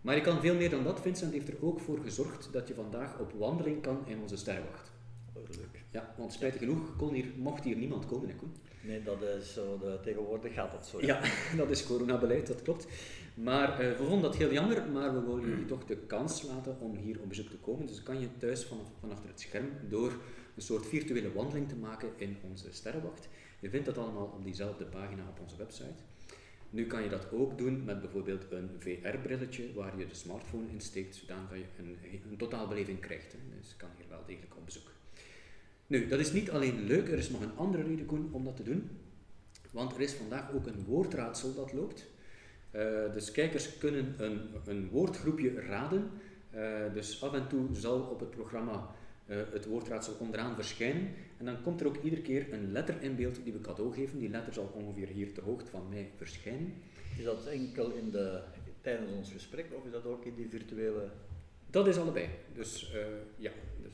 Maar je kan veel meer dan dat. Vincent heeft er ook voor gezorgd dat je vandaag op wandeling kan in onze sterrenwacht. Oh, leuk. Ja, want spijtig genoeg mocht hier niemand komen, hè, Koen? Nee, dat is zo. Tegenwoordig gaat dat zo. Ja, dat is coronabeleid, dat klopt. Maar we vonden dat heel jammer, maar we willen jullie toch de kans laten om hier op bezoek te komen. Dus kan je thuis vanaf het scherm door een soort virtuele wandeling te maken in onze sterrenwacht. Je vindt dat allemaal op diezelfde pagina op onze website. Nu kan je dat ook doen met bijvoorbeeld een VR-brilletje waar je de smartphone in steekt, zodat je een totaalbeleving krijgt. Hè. Dus je kan hier wel degelijk op bezoek. Nu, dat is niet alleen leuk, er is nog een andere reden, Koen, om dat te doen. Want er is vandaag ook een woordraadsel dat loopt. Dus kijkers kunnen een woordgroepje raden. Dus af en toe zal op het programma het woordraadsel onderaan verschijnen. En dan komt er ook iedere keer een letter in beeld die we cadeau geven. Die letter zal ongeveer hier ter hoogte van mij verschijnen. Is dat enkel tijdens ons gesprek of is dat ook in die virtuele... Dat is allebei. Dus ja... Dus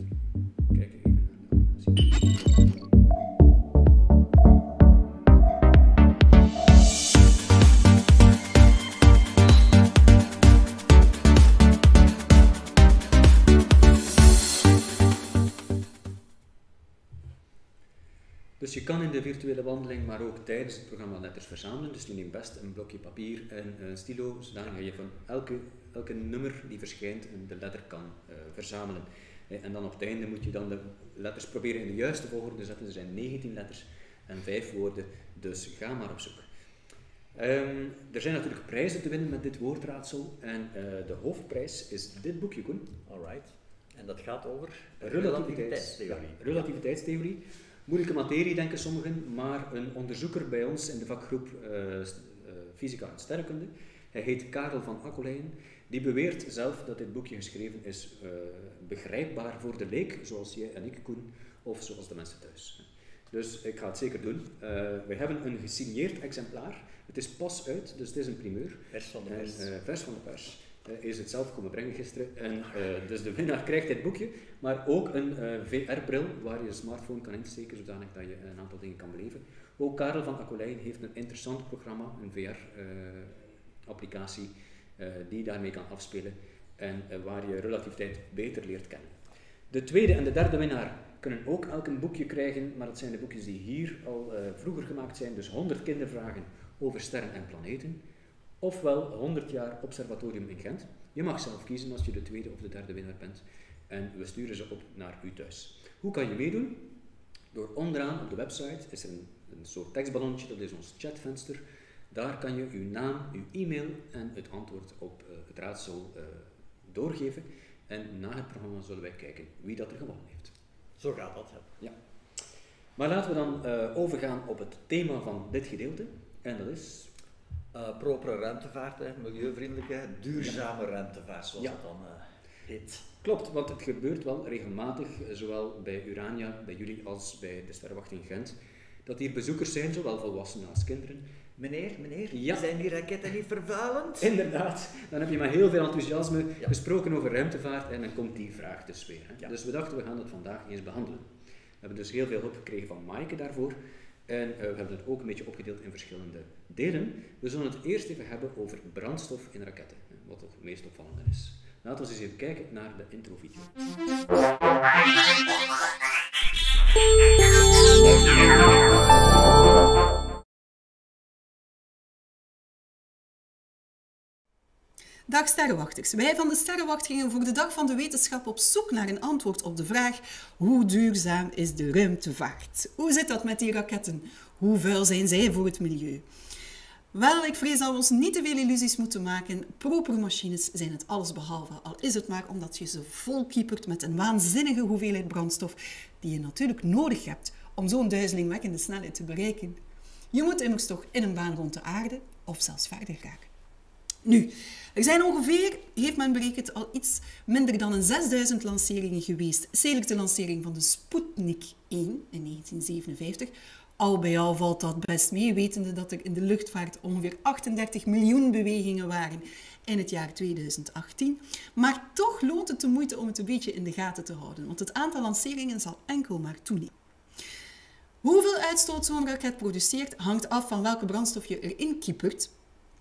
dus je kan in de virtuele wandeling, maar ook tijdens het programma letters verzamelen. Dus je neemt best een blokje papier en een stilo, zodat je van elke nummer die verschijnt de letter kan verzamelen. En dan op het einde moet je dan de letters proberen in de juiste volgorde te zetten. Er zijn 19 letters en 5 woorden, dus ga maar op zoek. Er zijn natuurlijk prijzen te winnen met dit woordraadsel. En de hoofdprijs is dit boekje, Koen. Alright. En dat gaat over relativiteitstheorie. Ja, relativiteitstheorie. Moeilijke materie, denken sommigen, maar een onderzoeker bij ons in de vakgroep Fysica en Sterrenkunde, hij heet Karel Van Acoleyen, die beweert zelf dat dit boekje geschreven is begrijpbaar voor de leek, zoals jij en ik, Koen, of zoals de mensen thuis. Dus ik ga het zeker doen. We hebben een gesigneerd exemplaar. Het is pas uit, dus het is een primeur. Vers van de pers. Vers van de pers. Is het zelf komen brengen gisteren. En, dus de winnaar krijgt dit boekje, maar ook een VR-bril waar je smartphone kan insteken, zodanig dat je een aantal dingen kan beleven. Ook Karel Van Acoleyen heeft een interessant programma, een VR-applicatie, die daarmee kan afspelen en waar je relativiteit beter leert kennen. De tweede en de derde winnaar kunnen ook elk een boekje krijgen, maar dat zijn de boekjes die hier al vroeger gemaakt zijn, dus 100 kindervragen over sterren en planeten. Ofwel 100 jaar observatorium in Gent. Je mag zelf kiezen als je de tweede of de derde winnaar bent. En we sturen ze op naar u thuis. Hoe kan je meedoen? Door onderaan op de website is er een soort tekstballonnetje, dat is ons chatvenster. Daar kan je uw naam, uw e-mail en het antwoord op het raadsel doorgeven. En na het programma zullen wij kijken wie dat er gewonnen heeft. Zo gaat dat, ja. Maar laten we dan overgaan op het thema van dit gedeelte. En dat is... propere ruimtevaart, hè, milieuvriendelijke, duurzame ruimtevaart, zoals dat dan heet. Klopt, want het gebeurt wel regelmatig, zowel bij Urania, bij jullie, als bij de Sterrenwacht in Gent, dat hier bezoekers zijn, zowel volwassenen als kinderen, Meneer, ja. Zijn die raketten niet vervuilend? Inderdaad, dan heb je met heel veel enthousiasme gesproken over ruimtevaart en dan komt die vraag dus weer. Hè? Ja. Dus we dachten, we gaan het vandaag eens behandelen. We hebben dus heel veel hulp gekregen van Maaike daarvoor. En we hebben het ook een beetje opgedeeld in verschillende delen. We zullen het eerst even hebben over brandstof in raketten, wat het meest opvallende is. Laten we eens even kijken naar de introvideo. Dag Sterrenwachters. Wij van de Sterrenwacht gingen voor de Dag van de Wetenschap op zoek naar een antwoord op de vraag: hoe duurzaam is de ruimtevaart? Hoe zit dat met die raketten? Hoe vuil zijn zij voor het milieu? Wel, ik vrees dat we ons niet te veel illusies moeten maken. Propermachines zijn het allesbehalve. Al is het maar omdat je ze volkiepert met een waanzinnige hoeveelheid brandstof die je natuurlijk nodig hebt om zo'n duizelingwekkende snelheid te bereiken. Je moet immers toch in een baan rond de aarde of zelfs verder raken. Nu, er zijn ongeveer, heeft men berekend, al iets minder dan 6000 lanceringen geweest sedert de lancering van de Sputnik 1 in 1957. Al bij al valt dat best mee, wetende dat er in de luchtvaart ongeveer 38 miljoen bewegingen waren in het jaar 2018. Maar toch loont het de moeite om het een beetje in de gaten te houden, want het aantal lanceringen zal enkel maar toenemen. Hoeveel uitstoot zo'n raket produceert hangt af van welke brandstof je erin kiepert.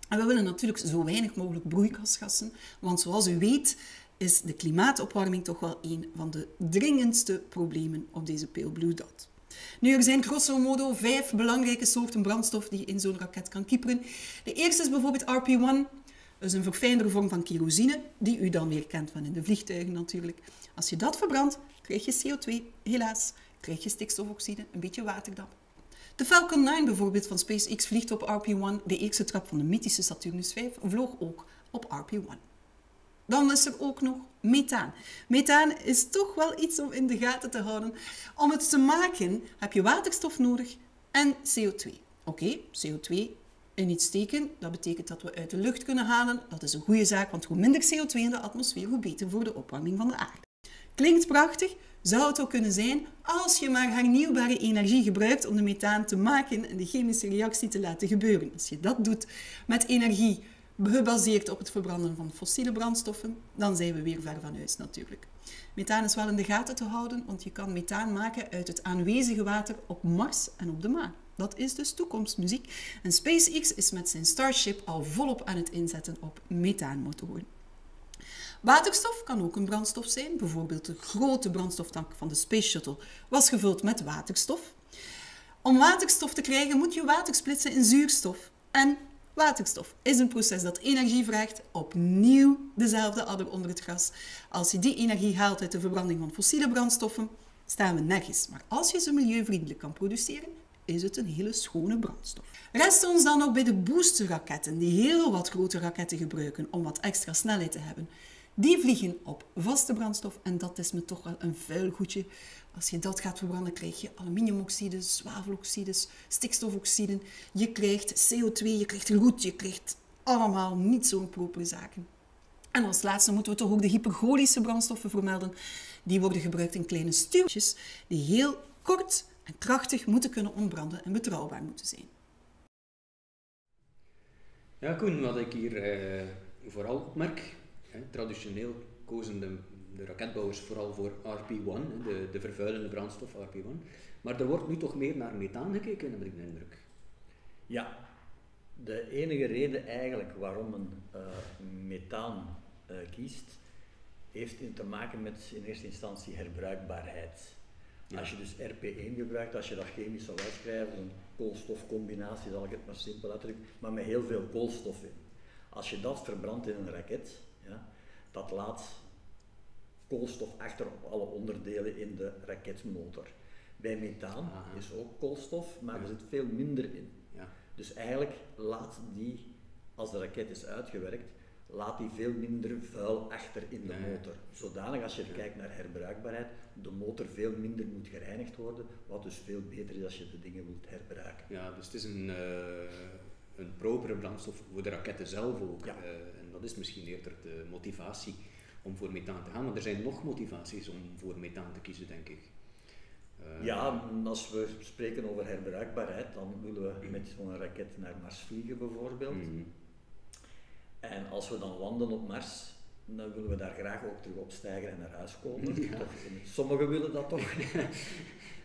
En we willen natuurlijk zo weinig mogelijk broeikasgassen, want zoals u weet is de klimaatopwarming toch wel een van de dringendste problemen op deze Pale Blue Dot. Nu, er zijn grosso modo 5 belangrijke soorten brandstof die je in zo'n raket kan kieperen. De eerste is bijvoorbeeld RP-1, dat is een verfijndere vorm van kerosine, die u dan weer kent van in de vliegtuigen natuurlijk. Als je dat verbrandt, krijg je CO2, helaas, krijg je stikstofoxide, een beetje waterdamp. De Falcon 9 bijvoorbeeld van SpaceX vliegt op RP-1. De eerste trap van de mythische Saturnus 5 vloog ook op RP-1. Dan is er ook nog methaan. Methaan is toch wel iets om in de gaten te houden. Om het te maken heb je waterstof nodig en CO2. Oké, CO2 in iets steken, dat betekent dat we uit de lucht kunnen halen. Dat is een goede zaak, want hoe minder CO2 in de atmosfeer, hoe beter voor de opwarming van de aarde. Klinkt prachtig, zou het ook kunnen zijn als je maar hernieuwbare energie gebruikt om de methaan te maken en de chemische reactie te laten gebeuren. Als je dat doet met energie gebaseerd op het verbranden van fossiele brandstoffen, dan zijn we weer ver van huis natuurlijk. Methaan is wel in de gaten te houden, want je kan methaan maken uit het aanwezige water op Mars en op de maan. Dat is dus toekomstmuziek. En SpaceX is met zijn Starship al volop aan het inzetten op methaanmotoren. Waterstof kan ook een brandstof zijn. Bijvoorbeeld de grote brandstoftank van de Space Shuttle was gevuld met waterstof. Om waterstof te krijgen moet je water splitsen in zuurstof. En waterstof is een proces dat energie vraagt. Opnieuw dezelfde adder onder het gras. Als je die energie haalt uit de verbranding van fossiele brandstoffen, staan we nergens. Maar als je ze milieuvriendelijk kan produceren, is het een hele schone brandstof. Rest ons dan ook bij de boosterraketten, die heel wat grote raketten gebruiken om wat extra snelheid te hebben. Die vliegen op vaste brandstof en dat is me toch wel een vuil goedje. Als je dat gaat verbranden, krijg je aluminiumoxides, zwaveloxides, stikstofoxiden. Je krijgt CO2, je krijgt roet, je krijgt allemaal niet zo'n propere zaken. En als laatste moeten we toch ook de hypergolische brandstoffen vermelden. Die worden gebruikt in kleine stuurtjes die heel kort en krachtig moeten kunnen ontbranden en betrouwbaar moeten zijn. Ja, Koen, wat ik hier vooral opmerk... Traditioneel kozen de raketbouwers vooral voor RP-1, de vervuilende brandstof RP-1. Maar er wordt nu toch meer naar methaan gekeken, heb ik de indruk. Ja, de enige reden eigenlijk waarom men methaan kiest, heeft te maken met in eerste instantie herbruikbaarheid. Ja. Als je dus RP-1 gebruikt, als je dat chemisch zou uitschrijven, een koolstofcombinatie, zal ik het maar simpel uitdrukken, maar met heel veel koolstof in. Als je dat verbrandt in een raket, ja, dat laat koolstof achter op alle onderdelen in de raketmotor. Bij methaan is ook koolstof, maar er zit veel minder in. Ja. Dus eigenlijk laat die, als de raket is uitgewerkt, laat die veel minder vuil achter in de motor. Zodanig als je kijkt naar herbruikbaarheid, de motor veel minder moet gereinigd worden, wat dus veel beter is als je de dingen wilt herbruiken. Ja, dus het is een propere brandstof voor de raketten zelf ook. Ja. En dat is misschien eerder de motivatie om voor methaan te gaan, maar er zijn nog motivaties om voor methaan te kiezen, denk ik. Ja, als we spreken over herbruikbaarheid, dan willen we met zo'n raket naar Mars vliegen bijvoorbeeld. Mm-hmm. En als we dan landen op Mars, dan willen we daar graag ook terug opstijgen en naar huis komen. Ja. Sommigen willen dat toch.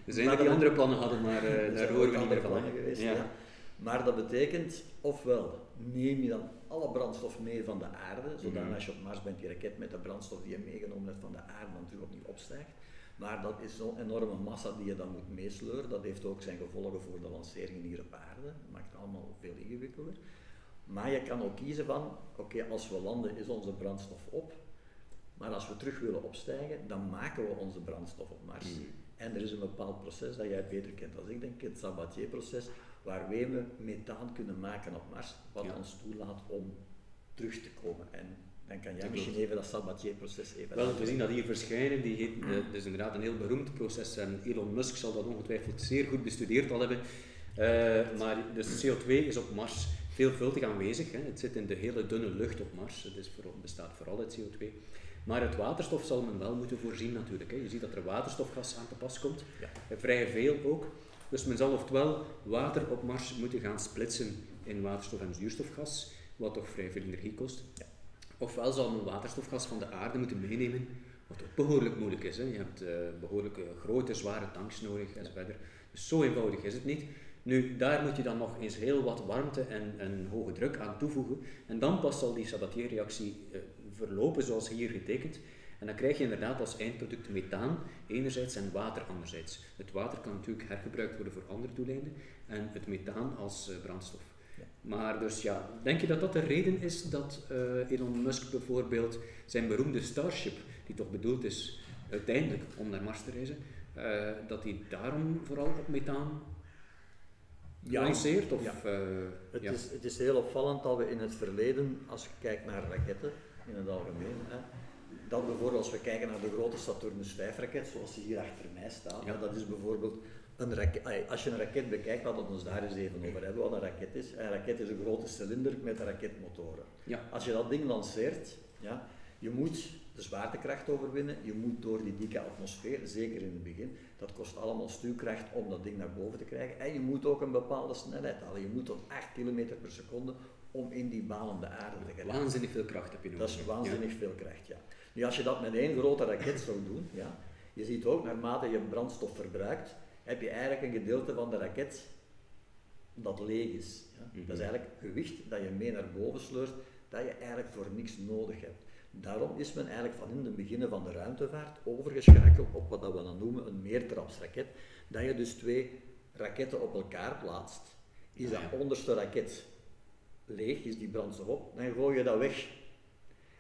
Er zijn die andere plannen hadden, maar daar horen we niet meer van. Ja. Maar dat betekent, ofwel neem je dan alle brandstof mee van de aarde, zodat als je op Mars bent, die raket met de brandstof die je meegenomen hebt van de aarde natuurlijk opnieuw opstijgt. Maar dat is zo'n enorme massa die je dan moet meesleuren. Dat heeft ook zijn gevolgen voor de lanceringen hier op aarde. Dat maakt het allemaal veel ingewikkelder. Maar je kan ook kiezen van, oké, als we landen is onze brandstof op. Maar als we terug willen opstijgen, dan maken we onze brandstof op Mars. Mm. En er is een bepaald proces dat jij beter kent als ik, denk het Sabatier-proces, waarmee we methaan kunnen maken op Mars, wat ons toelaat om terug te komen. En dan kan jij misschien even dat Sabatier-proces even... Wel, we zien dat hier verschijnen, die heet, dus inderdaad een heel beroemd proces, en Elon Musk zal dat ongetwijfeld zeer goed bestudeerd al hebben. Maar dus CO2 is op Mars veelvuldig aanwezig, hè. Het zit in de hele dunne lucht op Mars, het dus bestaat vooral uit CO2. Maar het waterstof zal men wel moeten voorzien natuurlijk, hè. Je ziet dat er waterstofgas aan te pas komt, vrij veel ook. Dus men zal oftewel water op Mars moeten gaan splitsen in waterstof en zuurstofgas, wat toch vrij veel energie kost. Ja. Ofwel zal men waterstofgas van de aarde moeten meenemen, wat ook behoorlijk moeilijk is, hè. Je hebt behoorlijk grote, zware tanks nodig enzovoort. Dus zo eenvoudig is het niet. Nu, daar moet je dan nog eens heel wat warmte en hoge druk aan toevoegen. En dan pas zal die Sabatier-reactie verlopen zoals hier getekend. En dan krijg je inderdaad als eindproduct methaan enerzijds en water anderzijds. Het water kan natuurlijk hergebruikt worden voor andere doeleinden en het methaan als brandstof. Ja. Maar dus ja, denk je dat dat de reden is dat Elon Musk bijvoorbeeld zijn beroemde Starship, die toch bedoeld is uiteindelijk om naar Mars te reizen, dat hij daarom vooral op methaan... gelanceerd? Of, ja. Het is heel opvallend dat we in het verleden, als je kijkt naar raketten in het algemeen, hè, dat bijvoorbeeld als we kijken naar de grote Saturnus 5 raket, zoals die hier achter mij staat, ja. Dat is bijvoorbeeld een raket, als je een raket bekijkt, laten we ons daar eens even over hebben wat een raket is. Een raket is een grote cilinder met raketmotoren. Ja. Als je dat ding lanceert, ja, je moet de zwaartekracht overwinnen, je moet door die dikke atmosfeer, zeker in het begin, dat kost allemaal stuwkracht om dat ding naar boven te krijgen en je moet ook een bepaalde snelheid halen, je moet tot 8 km per seconde om in die baan om de aarde te geraken. Waanzinnig veel kracht heb je nodig. Dat is waanzinnig veel kracht, ja. Nu als je dat met één grote raket zou doen, ja, je ziet ook naarmate je brandstof verbruikt, heb je eigenlijk een gedeelte van de raket dat leeg is. Ja. Mm-hmm. Dat is eigenlijk gewicht dat je mee naar boven sleurt, dat je eigenlijk voor niks nodig hebt. Daarom is men eigenlijk van in het begin van de ruimtevaart overgeschakeld op wat we dan noemen een meertrapsraket. Dat je dus twee raketten op elkaar plaatst. Is dat onderste raket leeg, is die brandstof op, dan gooi je dat weg.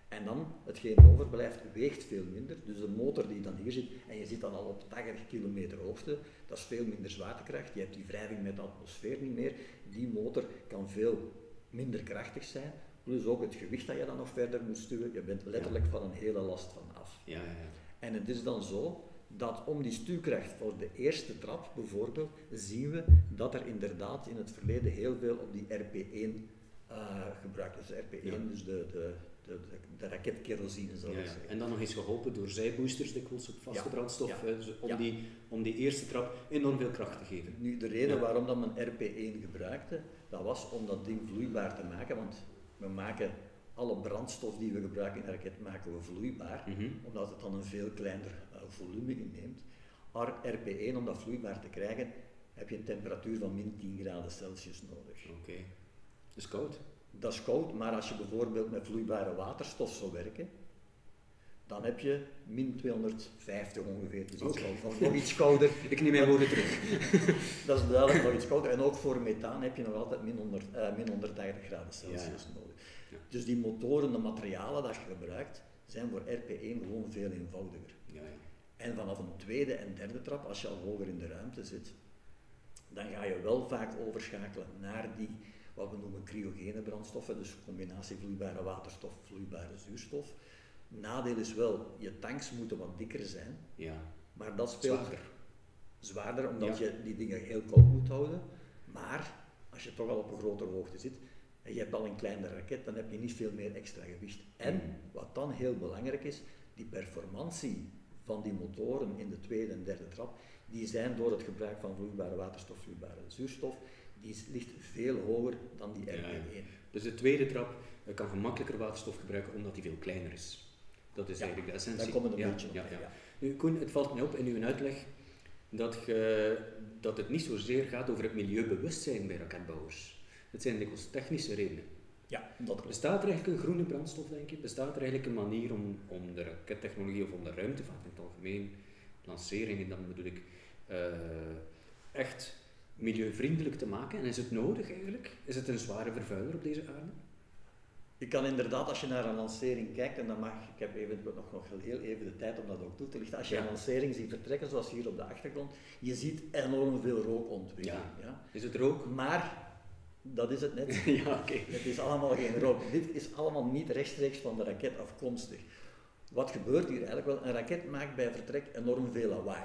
En dan, hetgeen overblijft, weegt veel minder. Dus de motor die dan hier zit, en je zit dan al op 80 kilometer hoogte, dat is veel minder zwaartekracht. Je hebt die wrijving met de atmosfeer niet meer. Die motor kan veel minder krachtig zijn. Plus ook het gewicht dat je dan nog verder moet stuwen, je bent letterlijk van een hele last van af. Ja, ja, ja. En het is dan zo dat om die stuwkracht voor de eerste trap bijvoorbeeld, zien we dat er inderdaad in het verleden heel veel op die RP-1 gebruikt is. Dus RP-1, dus de raket kerosine zal ik zeggen. En dan nog eens geholpen door zijboosters, dikwijls het vaste brandstof, dus om die eerste trap enorm veel kracht te geven. Nu, de reden waarom dat men RP-1 gebruikte, dat was om dat ding vloeibaar te maken, want we maken alle brandstof die we gebruiken in de raket maken we vloeibaar, omdat het dan een veel kleiner volume inneemt. Maar RP1, om dat vloeibaar te krijgen, heb je een temperatuur van min 10 graden Celsius nodig. Oké. Dat is koud. Dat is koud, maar als je bijvoorbeeld met vloeibare waterstof zou werken, dan heb je min 250 ongeveer, dus nog iets kouder. Ik neem mijn woorden terug. Dat is duidelijk nog iets kouder. En ook voor methaan heb je nog altijd min 180 graden Celsius nodig. Ja. Dus die motoren, de materialen dat je gebruikt, zijn voor RP1 gewoon veel eenvoudiger. Ja, ja. En vanaf een tweede en derde trap, als je al hoger in de ruimte zit, dan ga je wel vaak overschakelen naar die, wat we noemen cryogene brandstoffen, dus een combinatie vloeibare waterstof, vloeibare zuurstof. Nadeel is wel, je tanks moeten wat dikker zijn, maar dat speelt zwaarder omdat je die dingen heel koud moet houden. Maar als je toch al op een grotere hoogte zit en je hebt al een kleinere raket, dan heb je niet veel meer extra gewicht. En wat dan heel belangrijk is, die performantie van die motoren in de tweede en derde trap, die zijn door het gebruik van vloeibare waterstof, vloeibare zuurstof, die ligt veel hoger dan die RP-1. Ja, dus de tweede trap kan gemakkelijker waterstof gebruiken omdat die veel kleiner is. Dat is eigenlijk de essentie. Daar komen we een beetje op. Nu, Koen, het valt mij op in uw uitleg dat het niet zozeer gaat over het milieubewustzijn bij raketbouwers. Het zijn dikwijls technische redenen. Ja, dat bestaat er eigenlijk een groene brandstof, denk ik? Bestaat er eigenlijk een manier om de rakettechnologie of om de ruimtevaart in het algemeen, lanceringen dan bedoel ik, echt milieuvriendelijk te maken? En is het nodig eigenlijk? Is het een zware vervuiler op deze aarde? Je kan inderdaad, als je naar een lancering kijkt, en dan mag, ik heb eventueel nog heel even de tijd om dat ook toe te lichten, als je een lancering ziet vertrekken, zoals hier op de achtergrond, je ziet enorm veel rook ontwikkelen. Ja. Ja. Is het rook? Maar dat is het net. Okay. Het is allemaal geen rook. Dit is allemaal niet rechtstreeks van de raket afkomstig. Wat gebeurt hier eigenlijk? Wel, een raket maakt bij vertrek enorm veel lawaai.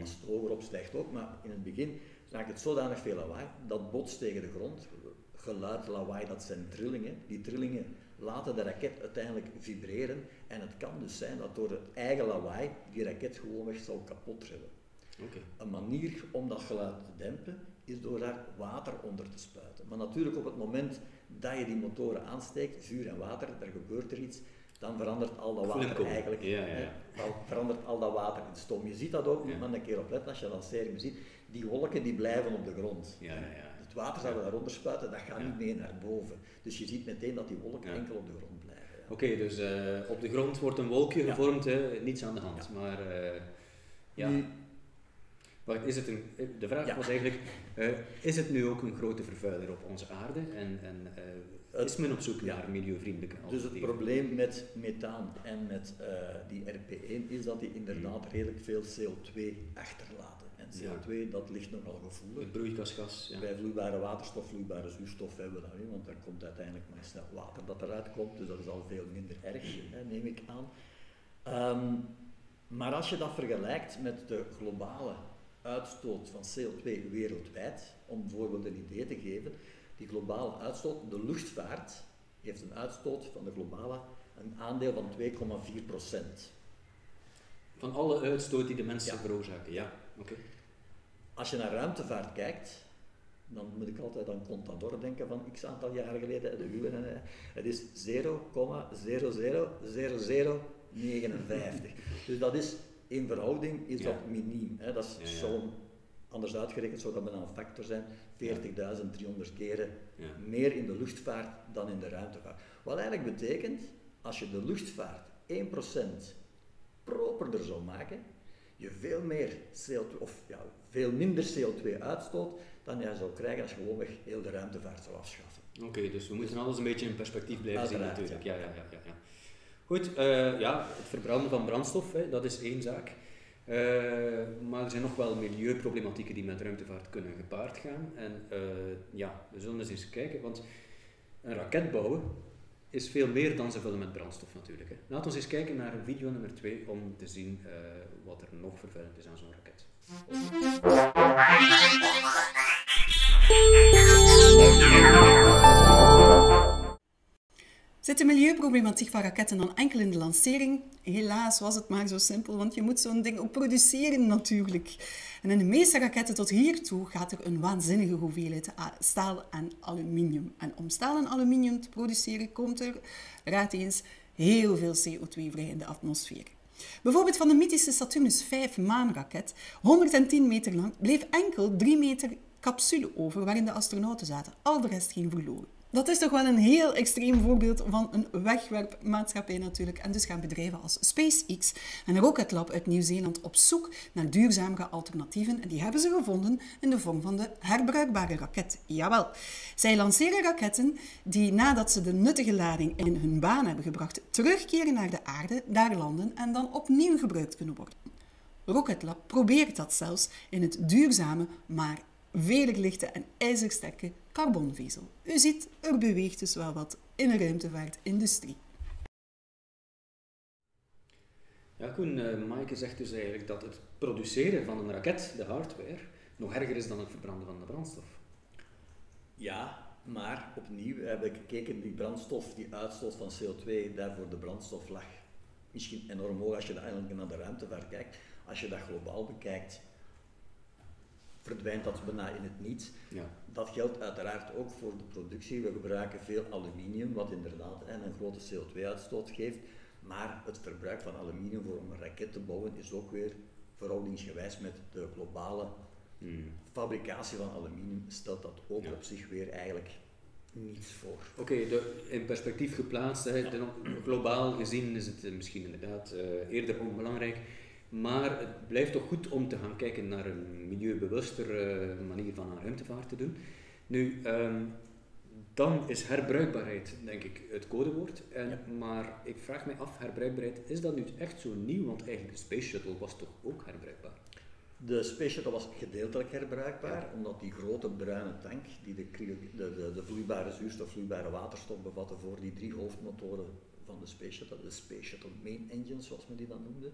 Als het hogerop stijgt ook, maar in het begin maakt het zodanig veel lawaai, dat botst tegen de grond. Geluid, lawaai, dat zijn trillingen. Die trillingen laten de raket uiteindelijk vibreren en het kan dus zijn dat door het eigen lawaai die raket gewoonweg zal kapot trillen. Okay. Een manier om dat geluid te dempen is door daar water onder te spuiten. Maar natuurlijk op het moment dat je die motoren aansteekt, vuur en water, daar gebeurt er iets, dan verandert al dat water eigenlijk, dan verandert al dat water in stoom. Je ziet dat ook, moet maar een keer op letten als je lancering ziet, die wolken die blijven op de grond. Het water dat we daaronder spuiten, dat gaat niet mee naar boven. Dus je ziet meteen dat die wolken enkel op de grond blijven. Ja. Oké, dus op de grond wordt een wolkje gevormd, hè? Niets aan de hand. Ja. Maar wacht, is het de vraag was eigenlijk, is het nu ook een grote vervuiler op onze aarde en is men op zoek naar milieuvriendelijke alternatieven? Dus het probleem met methaan en met die RP1 is dat die inderdaad redelijk veel CO2 achterlaten. En CO2, dat ligt nogal gevoelig. Het broeikasgas. Ja. Bij vloeibare waterstof, vloeibare zuurstof hebben we dat niet, want daar komt uiteindelijk maar snel water dat eruit komt, dus dat is al veel minder erg, neem ik aan. Maar als je dat vergelijkt met de globale uitstoot van CO2 wereldwijd, om bijvoorbeeld een idee te geven, die globale uitstoot, de luchtvaart heeft een uitstoot van de globale, een aandeel van 2,4%. Van alle uitstoot die de mensen veroorzaken, Oké. Als je naar ruimtevaart kijkt, dan moet ik altijd aan Contador denken van x aantal jaren geleden, de UN, het is 0,000059. Dus dat is, in verhouding is dat miniem. Hè? Dat is zo'n, anders uitgerekend zou dat bijna een factor zijn, 40.300 keren meer in de luchtvaart dan in de ruimtevaart. Wat eigenlijk betekent, als je de luchtvaart 1% properder zou maken, je veel meer CO2, of veel minder CO2 uitstoot dan jij zou krijgen als je gewoonweg heel de ruimtevaart zou afschaffen. Oké, dus we moeten alles een beetje in perspectief blijven zien natuurlijk. Ja. Goed, het verbranden van brandstof, hè, dat is één zaak. Maar er zijn nog wel milieuproblematieken die met ruimtevaart kunnen gepaard gaan. En we zullen eens kijken, want een raket bouwen is veel meer dan ze vullen met brandstof natuurlijk. Hè. Laten we eens kijken naar video nummer 2 om te zien wat er nog vervuilend is aan zo'n raket. Zit de milieuproblematiek van raketten dan enkel in de lancering? Helaas was het maar zo simpel, want je moet zo'n ding ook produceren natuurlijk. En in de meeste raketten tot hiertoe gaat er een waanzinnige hoeveelheid staal en aluminium. En om staal en aluminium te produceren komt er, raad eens, heel veel CO2 vrij in de atmosfeer. Bijvoorbeeld van de mythische Saturnus 5 maanraket, 110 meter lang, bleef enkel 3 meter capsule over waarin de astronauten zaten. Al de rest ging verloren. Dat is toch wel een heel extreem voorbeeld van een wegwerpmaatschappij natuurlijk. En dus gaan bedrijven als SpaceX en een Rocket Lab uit Nieuw-Zeeland op zoek naar duurzamere alternatieven. En die hebben ze gevonden in de vorm van de herbruikbare raket. Jawel. Zij lanceren raketten die nadat ze de nuttige lading in hun baan hebben gebracht, terugkeren naar de aarde, daar landen en dan opnieuw gebruikt kunnen worden. Rocket Lab probeert dat zelfs in het duurzame, maar vele lichte en ijzersterke carbonvezel. U ziet, er beweegt dus wel wat in de ruimtevaartindustrie. Ja, Koen, Maaike zegt dus eigenlijk dat het produceren van een raket, de hardware, nog erger is dan het verbranden van de brandstof. Ja, maar opnieuw heb ik gekeken, die brandstof, die uitstoot van CO2, daarvoor de brandstof lag misschien enorm hoog als je dat eigenlijk naar de ruimtevaart kijkt. Als je dat globaal bekijkt, verdwijnt dat bijna in het niets. Ja. Dat geldt uiteraard ook voor de productie. We gebruiken veel aluminium, wat inderdaad een grote CO2-uitstoot geeft. Maar het verbruik van aluminium voor een raket te bouwen is ook weer verhoudingsgewijs met de globale fabricatie van aluminium, stelt dat ook op zich weer eigenlijk niets voor. Oké, in perspectief geplaatst, globaal gezien is het misschien inderdaad eerder onbelangrijk. Maar het blijft toch goed om te gaan kijken naar een milieubewuster manier van aan ruimtevaart te doen. Nu, dan is herbruikbaarheid, denk ik, het codewoord. Maar ik vraag mij af, herbruikbaarheid, is dat nu echt zo nieuw? Want eigenlijk de Space Shuttle was toch ook herbruikbaar? De Space Shuttle was gedeeltelijk herbruikbaar, omdat die grote bruine tank, die de vloeibare zuurstof, vloeibare waterstof bevatte voor die drie hoofdmotoren van de Space Shuttle, de Space Shuttle Main Engine, zoals men die dan noemde,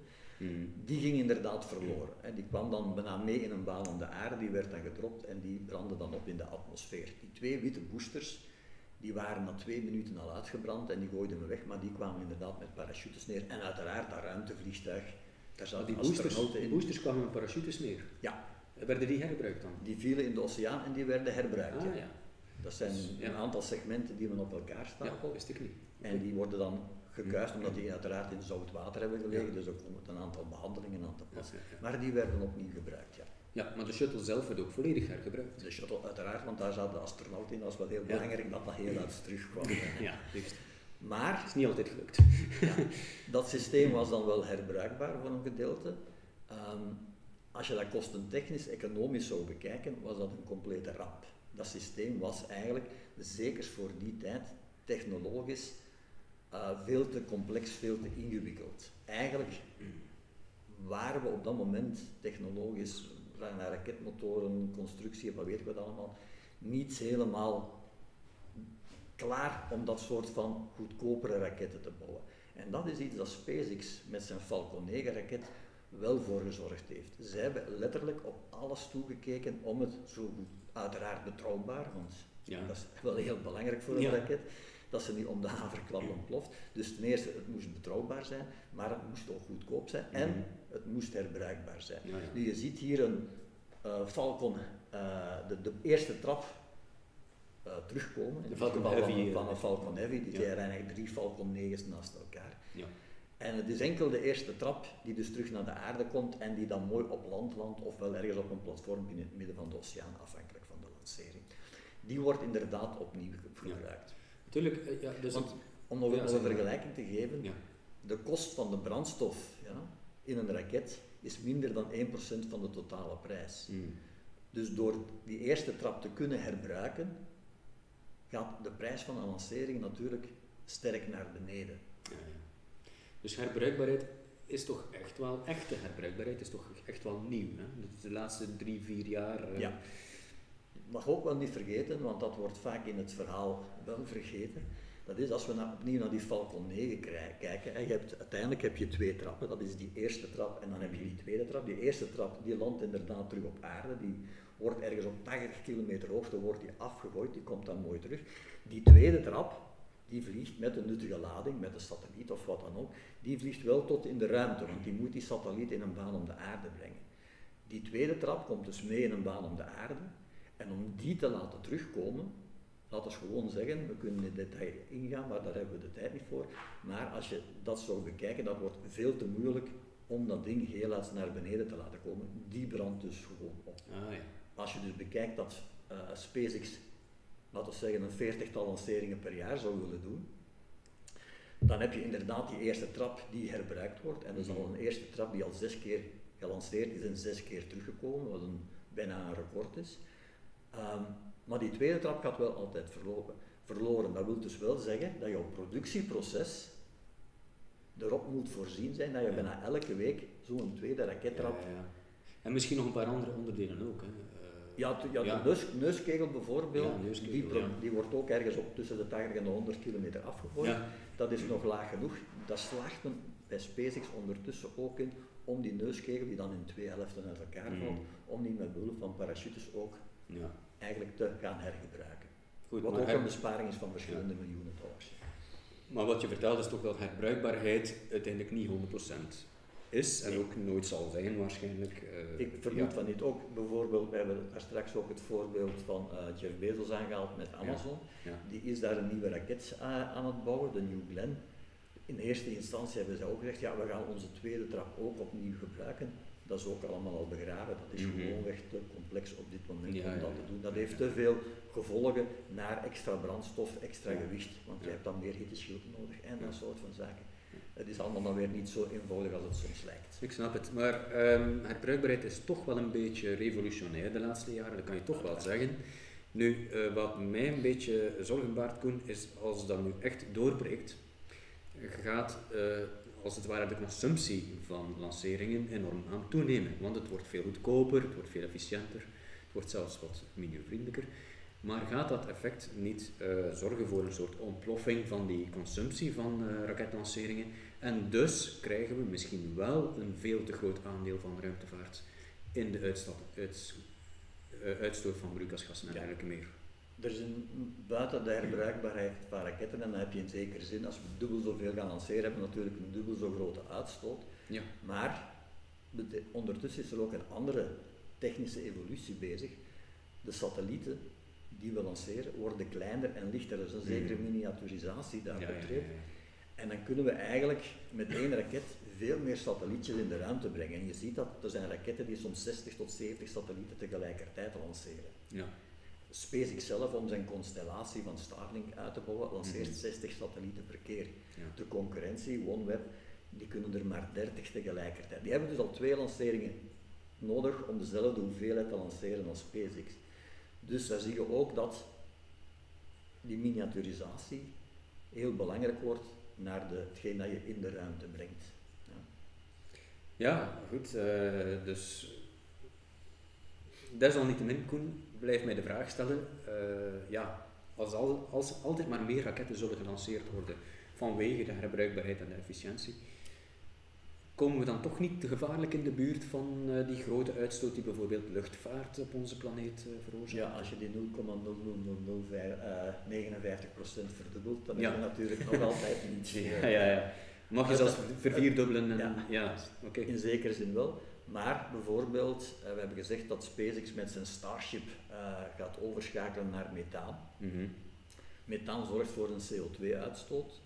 die ging inderdaad verloren. En die kwam dan bijna mee in een baan om de aarde, die werd dan gedropt en die brandde dan op in de atmosfeer. Die twee witte boosters, die waren na 2 minuten al uitgebrand en die gooiden me weg, maar die kwamen inderdaad met parachutes neer. En uiteraard dat ruimtevliegtuig, daar zaten die boosters kwamen met parachutes neer? Ja. Werden die herbruikt dan? Die vielen in de oceaan en die werden herbruikt. Ah, ja. Dat zijn een aantal segmenten die men op elkaar stapelt. Ja, wist ik niet. En die worden dan gekuist, omdat die uiteraard in zout water hebben gelegen, dus ook komt een aantal behandelingen aan te passen. Maar die werden opnieuw gebruikt, Ja, maar de shuttle zelf werd ook volledig hergebruikt. De shuttle uiteraard, want daar zat de astronaut in, dat was wel heel belangrijk dat dat heel uit terugkwam. Ja, juist. Maar het is niet altijd gelukt. Dat systeem was dan wel herbruikbaar voor een gedeelte. Als je dat kostentechnisch, economisch zou bekijken, was dat een complete ramp. Dat systeem was eigenlijk, zeker voor die tijd, technologisch veel te complex, veel te ingewikkeld. Eigenlijk waren we op dat moment technologisch, naar raketmotoren, constructie, wat weet ik wat allemaal, niet helemaal klaar om dat soort van goedkopere raketten te bouwen. En dat is iets dat SpaceX met zijn Falcon 9 raket wel voor gezorgd heeft. Zij hebben letterlijk op alles toegekeken om het zo goed, uiteraard betrouwbaar, want dat is wel heel belangrijk voor een raket, dat ze niet om de haverklap ontploft. Dus ten eerste, het moest betrouwbaar zijn, maar het moest ook goedkoop zijn en het moest herbruikbaar zijn. Nu, je ziet hier een Falcon, de eerste trap terugkomen, in het geval van een Falcon Heavy, die zijn eigenlijk 3 Falcon 9's naast elkaar. Ja. En het is enkel de eerste trap die dus terug naar de aarde komt en die dan mooi op land landt ofwel ergens op een platform in het midden van de oceaan, afhankelijk van de lancering. Die wordt inderdaad opnieuw gebruikt. Tuurlijk, dus want, om nog een vergelijking te geven, de kost van de brandstof in een raket is minder dan 1% van de totale prijs. Dus door die eerste trap te kunnen herbruiken, gaat de prijs van een lancering natuurlijk sterk naar beneden. Dus herbruikbaarheid is toch echt wel, echte herbruikbaarheid is toch echt wel nieuw, hè? De laatste 3-4 jaar. Ja. Mag ook wel niet vergeten, want dat wordt vaak in het verhaal wel vergeten. Dat is als we opnieuw naar die Falcon 9 kijken. En uiteindelijk heb je 2 trappen. Dat is die eerste trap en dan heb je die tweede trap. Die eerste trap die landt inderdaad terug op aarde. Die wordt ergens op 80 kilometer hoogte wordt die afgegooid. Die komt dan mooi terug. Die tweede trap, die vliegt met een nuttige lading, met een satelliet of wat dan ook, die vliegt wel tot in de ruimte, want die moet die satelliet in een baan om de aarde brengen. Die tweede trap komt dus mee in een baan om de aarde, en om die te laten terugkomen, laten we gewoon zeggen, we kunnen in detail ingaan, maar daar hebben we de tijd niet voor, maar als je dat zou bekijken, dat wordt veel te moeilijk om dat ding heel laat naar beneden te laten komen. Die brandt dus gewoon op. Als je dus bekijkt dat SpaceX, laten we zeggen, een 40-tal lanceringen per jaar zou willen doen, dan heb je inderdaad die eerste trap die herbruikt wordt. En dat is al een eerste trap die al 6 keer gelanceerd is en 6 keer teruggekomen, wat bijna een record is. Maar die tweede trap gaat wel altijd verloren. Dat wil dus wel zeggen dat jouw productieproces erop moet voorzien zijn dat je bijna elke week zo'n tweede rakettrap... En misschien nog een paar andere onderdelen ook, hè? De neuskegel bijvoorbeeld, die wordt ook ergens op tussen de 80 en de 100 kilometer afgegooid. Dat is nog laag genoeg. Daar slaagt men bij SpaceX ondertussen ook in om die neuskegel, die dan in 2 helften uit elkaar valt, om die met behulp van parachutes ook eigenlijk te gaan hergebruiken. Goed, wat ook een besparing is van verschillende miljoenen dollars. Maar wat je vertelt is toch dat herbruikbaarheid uiteindelijk niet 100% is en ook nooit zal zijn waarschijnlijk. Ik vermoed van niet. Ook bijvoorbeeld, we hebben daar straks ook het voorbeeld van Jeff Bezos aangehaald met Amazon. Ja. Ja. Die is daar een nieuwe raket aan het bouwen, de New Glenn. In eerste instantie hebben ze ook gezegd, ja, we gaan onze tweede trap ook opnieuw gebruiken. Dat is ook allemaal al begraven, dat is gewoonweg te complex op dit moment om dat te doen. Dat heeft te veel gevolgen naar extra brandstof, extra gewicht, want je hebt dan meer hitteschuld nodig en dat soort van zaken. Het is allemaal dan weer niet zo eenvoudig als het soms lijkt. Ik snap het, maar herbruikbaarheid is toch wel een beetje revolutionair de laatste jaren, dat kan je toch wel zeggen. Nu, wat mij een beetje zorgen baart, Koen, is als dat nu echt doorbreekt, gaat als het ware de consumptie van lanceringen enorm aan toenemen. Want het wordt veel goedkoper, het wordt veel efficiënter, het wordt zelfs wat milieuvriendelijker. Maar gaat dat effect niet zorgen voor een soort ontploffing van die consumptie van raketlanceringen? En dus krijgen we misschien wel een veel te groot aandeel van ruimtevaart in de uitstoot van broeikasgassen en dergelijke meer. Er is buiten de herbruikbaarheid van raketten, en dan heb je in zekere zin, als we dubbel zoveel gaan lanceren, hebben we natuurlijk een dubbel zo grote uitstoot. Ja. Maar ondertussen is er ook een andere technische evolutie bezig. De satellieten die we lanceren worden kleiner en lichter, dus een zekere miniaturisatie daar optreedt. En dan kunnen we eigenlijk met één raket veel meer satellietjes in de ruimte brengen. En je ziet dat er zijn raketten die soms 60 tot 70 satellieten tegelijkertijd lanceren. Ja. SpaceX zelf, om zijn constellatie van Starlink uit te bouwen, lanceert 60 satellieten per keer. Ja. De concurrentie, OneWeb, die kunnen er maar 30 tegelijkertijd. Die hebben dus al 2 lanceringen nodig om dezelfde hoeveelheid te lanceren als SpaceX. Dus daar zie je ook dat die miniaturisatie heel belangrijk wordt naar hetgeen dat je in de ruimte brengt. Ja, ja, goed. Dus desalniettemin, Koen, blijf mij de vraag stellen, ja, als altijd maar meer raketten zullen gelanceerd worden vanwege de herbruikbaarheid en de efficiëntie, komen we dan toch niet te gevaarlijk in de buurt van die grote uitstoot die bijvoorbeeld luchtvaart op onze planeet veroorzaakt? Ja, als je die 0,0059% verdubbelt, dan is dat natuurlijk nog altijd niet veel. Mag je zelfs verdierdubbelen? Okay. In zekere zin wel. Maar bijvoorbeeld, we hebben gezegd dat SpaceX met zijn Starship gaat overschakelen naar methaan. Methaan zorgt voor een CO2-uitstoot,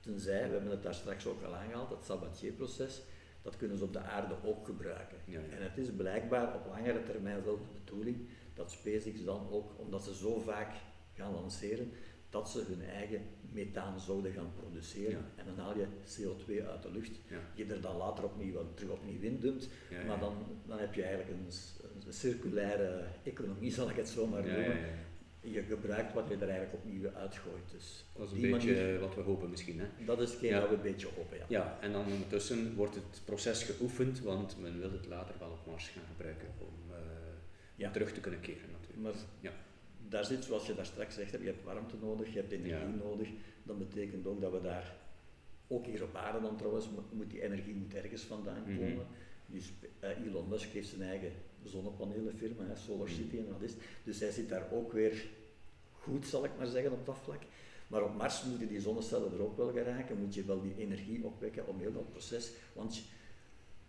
tenzij, we hebben het daar straks ook al aangehaald, dat Sabatier-proces, dat kunnen ze op de aarde ook gebruiken. Ja, ja. En het is blijkbaar op langere termijn wel de bedoeling dat SpaceX dan ook, omdat ze zo vaak gaan lanceren, dat ze hun eigen methaan zouden gaan produceren. Ja. En dan haal je CO2 uit de lucht, die er dan later terug opnieuw in dumpt. Ja, ja. Maar dan heb je eigenlijk een circulaire economie, zal ik het zo maar noemen. Ja, ja, ja. Je gebruikt wat je er eigenlijk opnieuw uitgooit. Dus dat is een beetje manier, wat we hopen misschien. Hè? Dat is hetgeen dat we een beetje hopen, ja. En dan ondertussen wordt het proces geoefend, want men wil het later wel op Mars gaan gebruiken om terug te kunnen keren natuurlijk. Maar, daar zit, zoals je daar straks zegt, je hebt warmte nodig, je hebt energie nodig. Dat betekent ook dat we daar, ook hier op aarde dan trouwens, die energie moet ergens vandaan komen. Dus Elon Musk heeft zijn eigen zonnepanelenfirma, Solar City en dat is. Dus hij zit daar ook weer goed, zal ik maar zeggen, op dat vlak. Maar op Mars moeten die zonnecellen er ook wel geraken, moet je wel die energie opwekken om heel dat proces. Want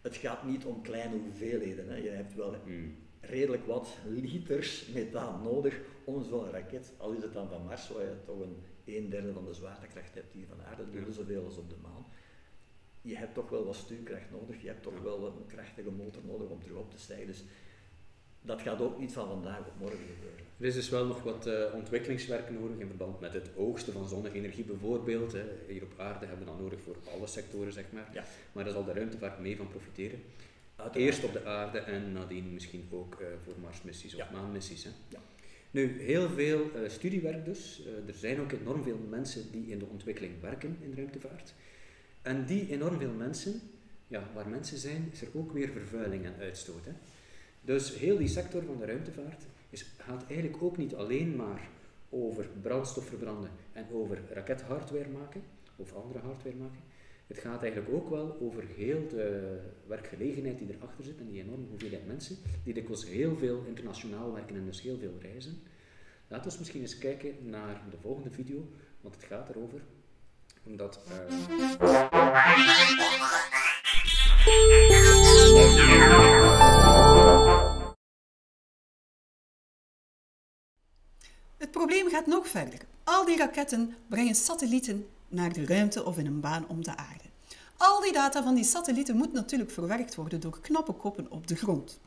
het gaat niet om kleine hoeveelheden, hè. Je hebt wel redelijk wat liters methaan nodig om zo'n raket, al is het dan van Mars, waar je toch een derde van de zwaartekracht hebt die van aarde, dubbel zoveel als op de maan. Je hebt toch wel wat stuurkracht nodig, je hebt toch wel een krachtige motor nodig om terug op te stijgen. Dus dat gaat ook niet van vandaag op morgen gebeuren. Er is dus wel nog wat ontwikkelingswerk nodig in verband met het oogsten van zonne-energie bijvoorbeeld. Hè. Hier op aarde hebben we dat nodig voor alle sectoren, zeg maar. Ja. Maar daar zal de ruimtevaart mee van profiteren. Eerst op de aarde en nadien misschien ook voor Marsmissies of maanmissies. Hè? Ja. Nu, heel veel studiewerk dus. Er zijn ook enorm veel mensen die in de ontwikkeling werken in ruimtevaart. En die enorm veel mensen, waar mensen zijn, is er ook weer vervuiling en uitstoot. Hè? Dus heel die sector van de ruimtevaart gaat eigenlijk ook niet alleen maar over brandstof verbranden en over rakethardware maken of andere hardware maken. Het gaat eigenlijk ook wel over heel de werkgelegenheid die erachter zit en die enorme hoeveelheid mensen, die dikwijls heel veel internationaal werken en dus heel veel reizen. Laten we misschien eens kijken naar de volgende video, want het gaat erover Omdat... Het probleem gaat nog verder. Al die raketten brengen satellieten naar de ruimte of in een baan om de aarde. Al die data van die satellieten moet natuurlijk verwerkt worden door knappe koppen op de grond.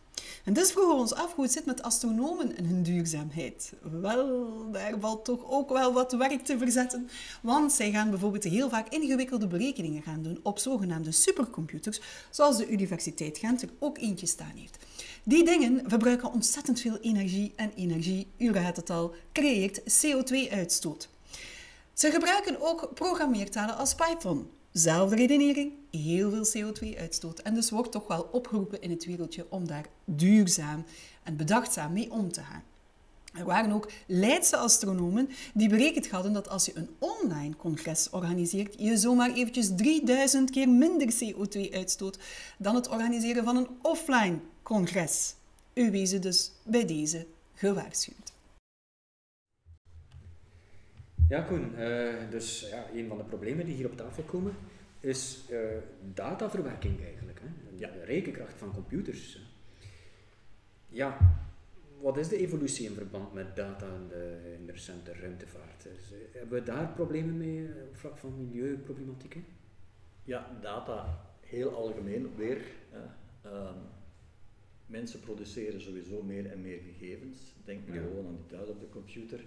En dus vroegen we ons af hoe het zit met astronomen en hun duurzaamheid. Wel, daar valt toch ook wel wat werk te verzetten. Want zij gaan bijvoorbeeld heel vaak ingewikkelde berekeningen gaan doen op zogenaamde supercomputers, zoals de Universiteit Gent er ook eentje staan heeft. Die dingen verbruiken ontzettend veel energie en energie, u raadt het al, creëert CO2-uitstoot. Ze gebruiken ook programmeertalen als Python. Zelfde redenering, heel veel CO2-uitstoot. En dus wordt toch wel opgeroepen in het wereldje om daar duurzaam en bedachtzaam mee om te gaan. Er waren ook Leidse astronomen die berekend hadden dat als je een online congres organiseert, je zomaar eventjes 3000 keer minder CO2 uitstoot dan het organiseren van een offline congres. U wezen dus bij deze gewaarschuwd. Ja, Koen, dus ja, een van de problemen die hier op tafel komen is dataverwerking eigenlijk. Hè? De rekenkracht van computers. Ja, wat is de evolutie in verband met data in de recente ruimtevaart? Dus, hebben we daar problemen mee op vlak van milieuproblematieken? Ja, data heel algemeen weer. Mensen produceren sowieso meer en meer gegevens. Denk maar gewoon aan die duiden op de computer.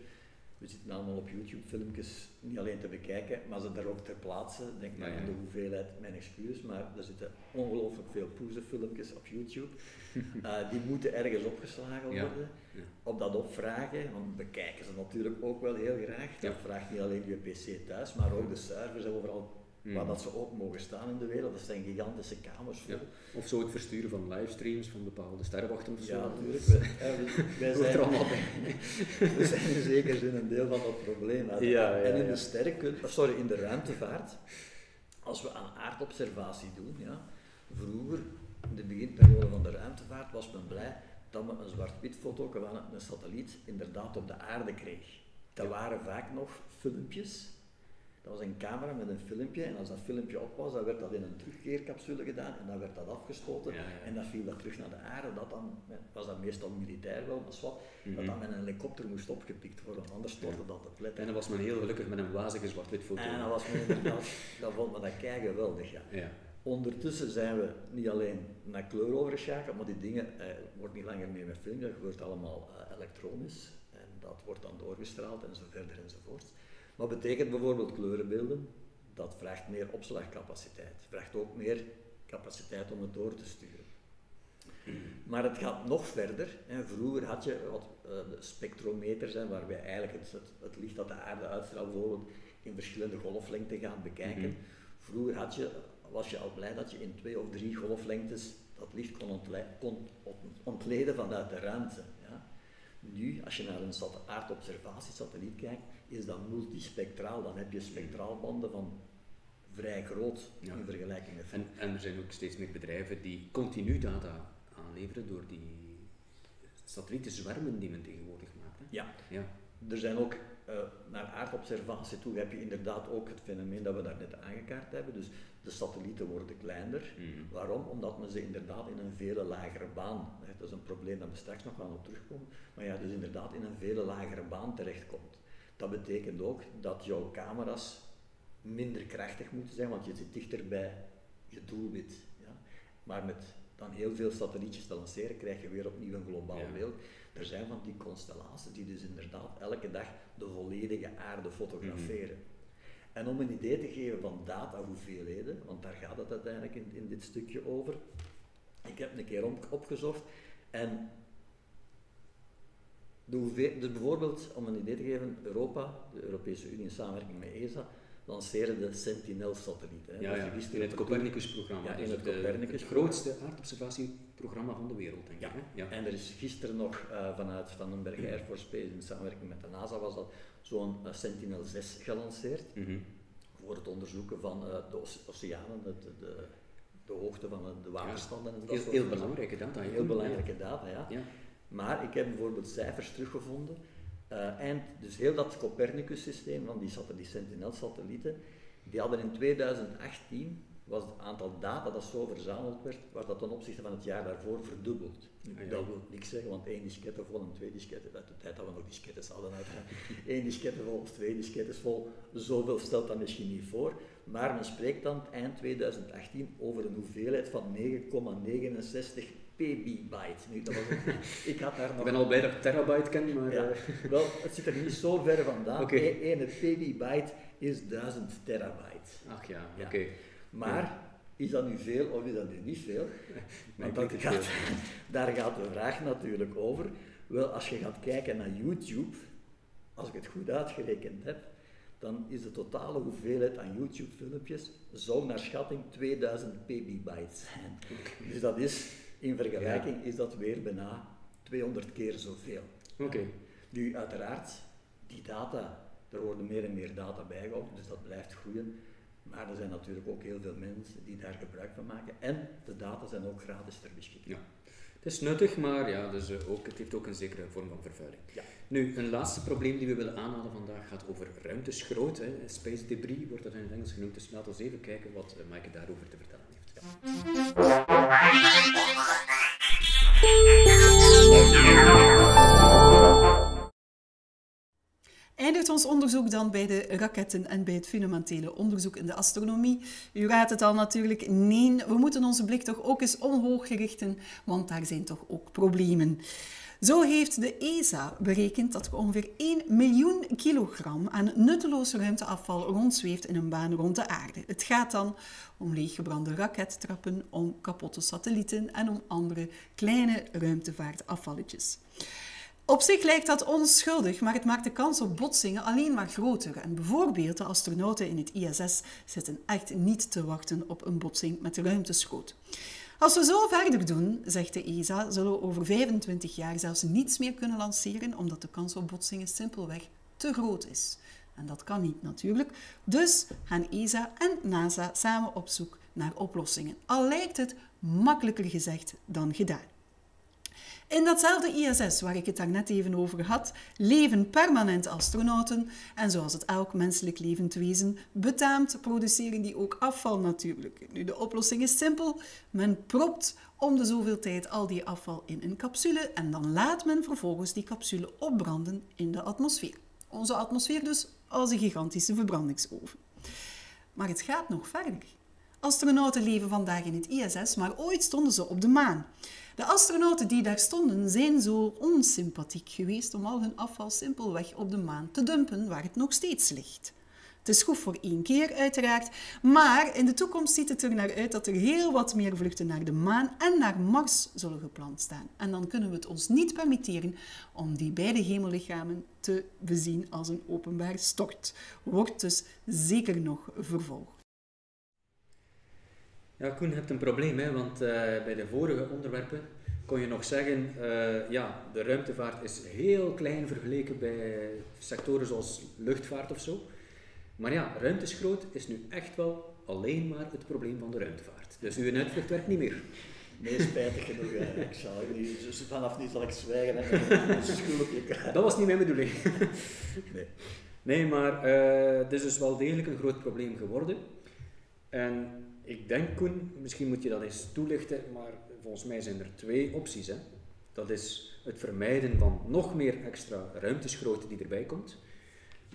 We zitten allemaal op YouTube filmpjes niet alleen te bekijken, maar ze daar ook ter plaatse. Denk maar aan de hoeveelheid, mijn excuses, maar er zitten ongelooflijk veel poezenfilmpjes op YouTube. Die moeten ergens opgeslagen worden. Ja. Op dat opvragen, want we kijken ze natuurlijk ook wel heel graag. Dat vraagt niet alleen je pc thuis, maar ook de servers overal. Waar dat ze ook mogen staan in de wereld, dat zijn gigantische kamers vol. Ja. Of zo het versturen van livestreams van bepaalde sterrenwachten of zo. Ja, natuurlijk. We zijn in zekere zin een deel van dat probleem. En in de sterrenkunde, sorry, in de ruimtevaart, als we aan aardobservatie doen, vroeger, in de beginperiode van de ruimtevaart, was men blij dat men een zwart-wit foto van een satelliet inderdaad op de aarde kreeg. Dat waren vaak nog filmpjes. Dat was een camera met een filmpje en als dat filmpje op was, dan werd dat in een terugkeercapsule gedaan en dan werd dat afgeschoten en dan viel dat terug naar de aarde. Dat dan, was dat meestal militair wel, maar zwart, dat dan met een helikopter moest opgepikt worden, anders stortte dat op pletten. En dan was men heel gelukkig met een wazige zwart-wit foto. En dan was men inderdaad, dat vond men dat keigeweldig. Ja. Ondertussen zijn we niet alleen naar kleur overgeschakeld, maar die dingen wordt niet langer meer met film, dat gebeurt allemaal elektronisch en dat wordt dan doorgestraald en zo verder enzovoort. Wat betekent bijvoorbeeld kleurenbeelden? Dat vraagt meer opslagcapaciteit. Het vraagt ook meer capaciteit om het door te sturen. Maar het gaat nog verder. Hè. Vroeger had je wat spectrometers, waarbij eigenlijk het licht dat de aarde uitstraalt bijvoorbeeld in verschillende golflengten gaan bekijken. Vroeger was je al blij dat je in 2 of 3 golflengtes dat licht kon ontleden vanuit de ruimte. Ja. Nu, als je naar een aardobservatiesatelliet kijkt, is dat multispectraal. Dan heb je spectraalbanden van vrij groot in vergelijking met... En er zijn ook steeds meer bedrijven die continu data aanleveren door die satellietenzwermen die men tegenwoordig maakt. Hè? Ja. Er zijn ook, naar aardobservatie toe heb je inderdaad ook het fenomeen dat we daarnet aangekaart hebben. Dus de satellieten worden kleiner. Waarom? Omdat men ze inderdaad in een veel lagere baan... Dat is een probleem dat we straks nog wel op terugkomen. Maar ja, dus inderdaad in een veel lagere baan terechtkomt. Dat betekent ook dat jouw camera's minder krachtig moeten zijn, want je zit dichter bij je doelwit. Ja? Maar met dan heel veel satellietjes te lanceren, krijg je weer opnieuw een globaal beeld. Er zijn van die constellaties die dus inderdaad elke dag de volledige aarde fotograferen. En om een idee te geven van datahoeveelheden, want daar gaat het uiteindelijk in dit stukje over. Ik heb een keer opgezocht en... Dus bijvoorbeeld, om een idee te geven, Europa, de Europese Unie in samenwerking met ESA, lanceerde de Sentinel-satelliet. In het Copernicus-programma. Ja, in het Copernicus, het grootste aardobservatieprogramma van de wereld, denk ik. Hè? Ja. En er is gisteren nog vanuit Vandenberg Air Force Space, in samenwerking met de NASA, was dat zo'n Sentinel-6 gelanceerd. Voor het onderzoeken van de oceanen, de hoogte van de waterstanden. En dat heel belangrijke data. Heel belangrijke data, ja. Maar ik heb bijvoorbeeld cijfers teruggevonden. Dus heel dat Copernicus-systeem van die Sentinel-satellieten Die hadden in 2018, was het aantal data dat zo verzameld werd, was dat ten opzichte van het jaar daarvoor verdubbeld. Ja. Dat wil niks zeggen, want 1 diskette vol en 2 disketten, uit de tijd dat we nog diskettes hadden uiteraard, 1 diskette vol of 2 diskettes vol, zoveel stelt dat misschien niet voor. Maar men spreekt dan eind 2018 over een hoeveelheid van 9,69 pB. Nu, dat was een, ik had daar nog... Ik ben al blij dat ik terabyte ken, maar... Ja, wel, het zit er niet zo ver vandaan. Okay. Ene pB is 1000 terabyte. Ach ja, ja. Oké. Okay. Maar, ja, is dat nu veel of is dat nu niet veel? Want dat gaat, daar gaat de vraag natuurlijk over. Wel, als je gaat kijken naar YouTube, als ik het goed uitgerekend heb, dan is de totale hoeveelheid aan YouTube-filmpjes, zou naar schatting 2000 pB zijn. Dus dat is... In vergelijking is dat weer bijna 200 keer zoveel. Okay. Nu, uiteraard, die data, er worden meer en meer data bijgehouden, dus dat blijft groeien. Maar er zijn natuurlijk ook heel veel mensen die daar gebruik van maken. En de data zijn ook gratis ter beschikking. Ja. Het is nuttig, maar ja, dus ook, het heeft ook een zekere vorm van vervuiling. Ja. Nu, een laatste probleem die we willen aanhalen vandaag gaat over ruimteschroot. Hè. Space debris wordt dat in het Engels genoemd. Dus laten we even kijken wat Maaike daarover te vertellen heeft. Eindigt ons onderzoek dan bij de raketten en bij het fundamentele onderzoek in de astronomie? U raadt het al natuurlijk, nee, we moeten onze blik toch ook eens omhoog richten, want daar zijn toch ook problemen. Zo heeft de ESA berekend dat er ongeveer 1 miljoen kilogram aan nutteloos ruimteafval rondzweeft in een baan rond de aarde. Het gaat dan om leeggebrande rakettrappen, om kapotte satellieten en om andere kleine ruimtevaartafvalletjes. Op zich lijkt dat onschuldig, maar het maakt de kans op botsingen alleen maar groter. En bijvoorbeeld de astronauten in het ISS zitten echt niet te wachten op een botsing met ruimteschroot. Als we zo verder doen, zegt de ESA, zullen we over 25 jaar zelfs niets meer kunnen lanceren, omdat de kans op botsingen simpelweg te groot is. En dat kan niet natuurlijk. Dus gaan ESA en NASA samen op zoek naar oplossingen. Al lijkt het makkelijker gezegd dan gedaan. In datzelfde ISS, waar ik het daarnet even over had, leven permanent astronauten. En zoals het elk menselijk levend wezen betaamt, produceren die ook afval natuurlijk. Nu, de oplossing is simpel. Men propt om de zoveel tijd al die afval in een capsule en dan laat men vervolgens die capsule opbranden in de atmosfeer. Onze atmosfeer dus als een gigantische verbrandingsoven. Maar het gaat nog verder. Astronauten leven vandaag in het ISS, maar ooit stonden ze op de maan. De astronauten die daar stonden zijn zo onsympathiek geweest om al hun afval simpelweg op de maan te dumpen, waar het nog steeds ligt. Het is goed voor 1 keer uiteraard, maar in de toekomst ziet het er naar uit dat er heel wat meer vluchten naar de maan en naar Mars zullen gepland staan. En dan kunnen we het ons niet permitteren om die beide hemellichamen te bezien als een openbaar stort. Wordt dus zeker nog vervolgd. Ja, Koen, je hebt een probleem, hè? Want bij de vorige onderwerpen kon je nog zeggen, ja, de ruimtevaart is heel klein vergeleken bij sectoren zoals luchtvaart of zo. Maar ja, ruimteschroot is nu echt wel alleen maar het probleem van de ruimtevaart. Dus uw uitvlucht werkt niet meer. Nee, spijtig genoeg. Ik zal niet, dus vanaf nu zal ik zwijgen. Hè? Dat was niet mijn bedoeling. Nee, nee, maar het is dus wel degelijk een groot probleem geworden. En ik denk, Koen, misschien moet je dat eens toelichten, maar volgens mij zijn er 2 opties. Hè? Dat is het vermijden van nog meer extra ruimteschroot die erbij komt.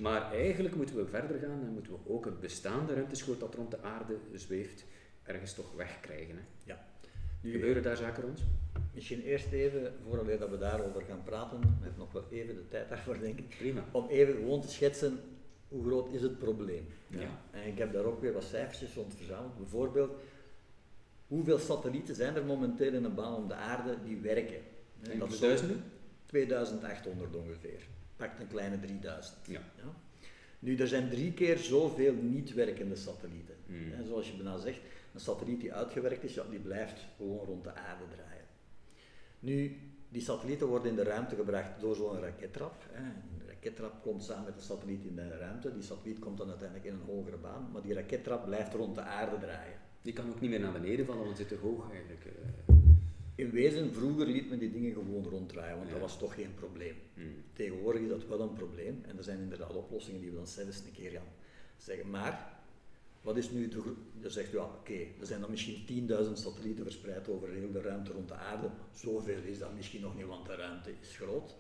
Maar eigenlijk moeten we verder gaan en moeten we ook het bestaande ruimteschroot dat rond de aarde zweeft ergens toch wegkrijgen. Hè? Ja. Nu, gebeuren daar zaken rond? Misschien eerst even, vooraleer dat we daarover gaan praten, met nog wel even de tijd daarvoor denk ik, prima, om even gewoon te schetsen hoe groot is het probleem. Ja. Ja. En ik heb daar ook weer wat cijfertjes rond verzameld. Bijvoorbeeld, hoeveel satellieten zijn er momenteel in een baan om de aarde die werken? En dat is 2800 ongeveer. Pakt een kleine 3000. Ja. Ja. Nu, er zijn 3 keer zoveel niet werkende satellieten. Mm. En zoals je bijna zegt, een satelliet die uitgewerkt is, ja, die blijft gewoon rond de aarde draaien. Nu, die satellieten worden in de ruimte gebracht door zo'n rakettrap. Een rakettrap komt samen met de satelliet in de ruimte. Die satelliet komt dan uiteindelijk in een hogere baan, maar die rakettrap blijft rond de aarde draaien. Die kan ook niet meer naar beneden vallen, want het zit te hoog eigenlijk. In wezen, vroeger liet men die dingen gewoon ronddraaien, want ja, dat was toch geen probleem. Hmm. Tegenwoordig is dat wel een probleem en er zijn inderdaad oplossingen die we dan zelfs een keer gaan zeggen. Maar Wat is nu de... Je zegt, ja, oké, er zijn er misschien 10.000 satellieten verspreid over heel de ruimte rond de aarde. Zoveel is dat misschien nog niet, want de ruimte is groot. Het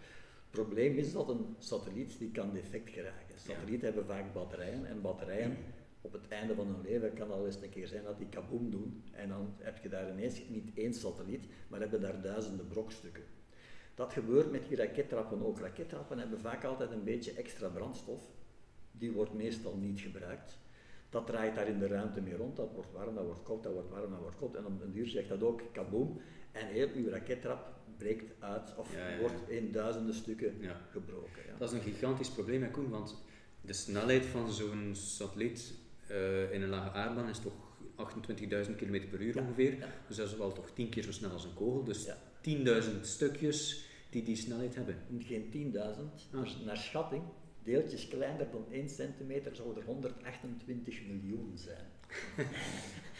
probleem is dat een satelliet die kan defect geraken. Satellieten hebben vaak batterijen en batterijen op het einde van hun leven kan al eens een keer zijn dat die kaboom doen. En dan heb je daar ineens niet één satelliet, maar hebben daar duizenden brokstukken. Dat gebeurt met die rakettrappen ook. Rakettrappen hebben vaak altijd een beetje extra brandstof. Die wordt meestal niet gebruikt. Dat draait daar in de ruimte mee rond, dat wordt warm, dat wordt koud, dat wordt warm, dat wordt koud. En op een duur zegt dat ook kaboom. En heel uw rakettrap breekt uit of wordt in duizenden stukken gebroken. Ja. Dat is een gigantisch probleem, hè, Koen, want de snelheid van zo'n satelliet in een lage aardbaan is toch 28.000 km per uur ongeveer. Ja. Dus dat is wel toch 10 keer zo snel als een kogel. Dus 10.000 stukjes die die snelheid hebben. Geen 10.000, naar schatting. Deeltjes kleiner dan 1 centimeter zouden er 128 miljoen zijn.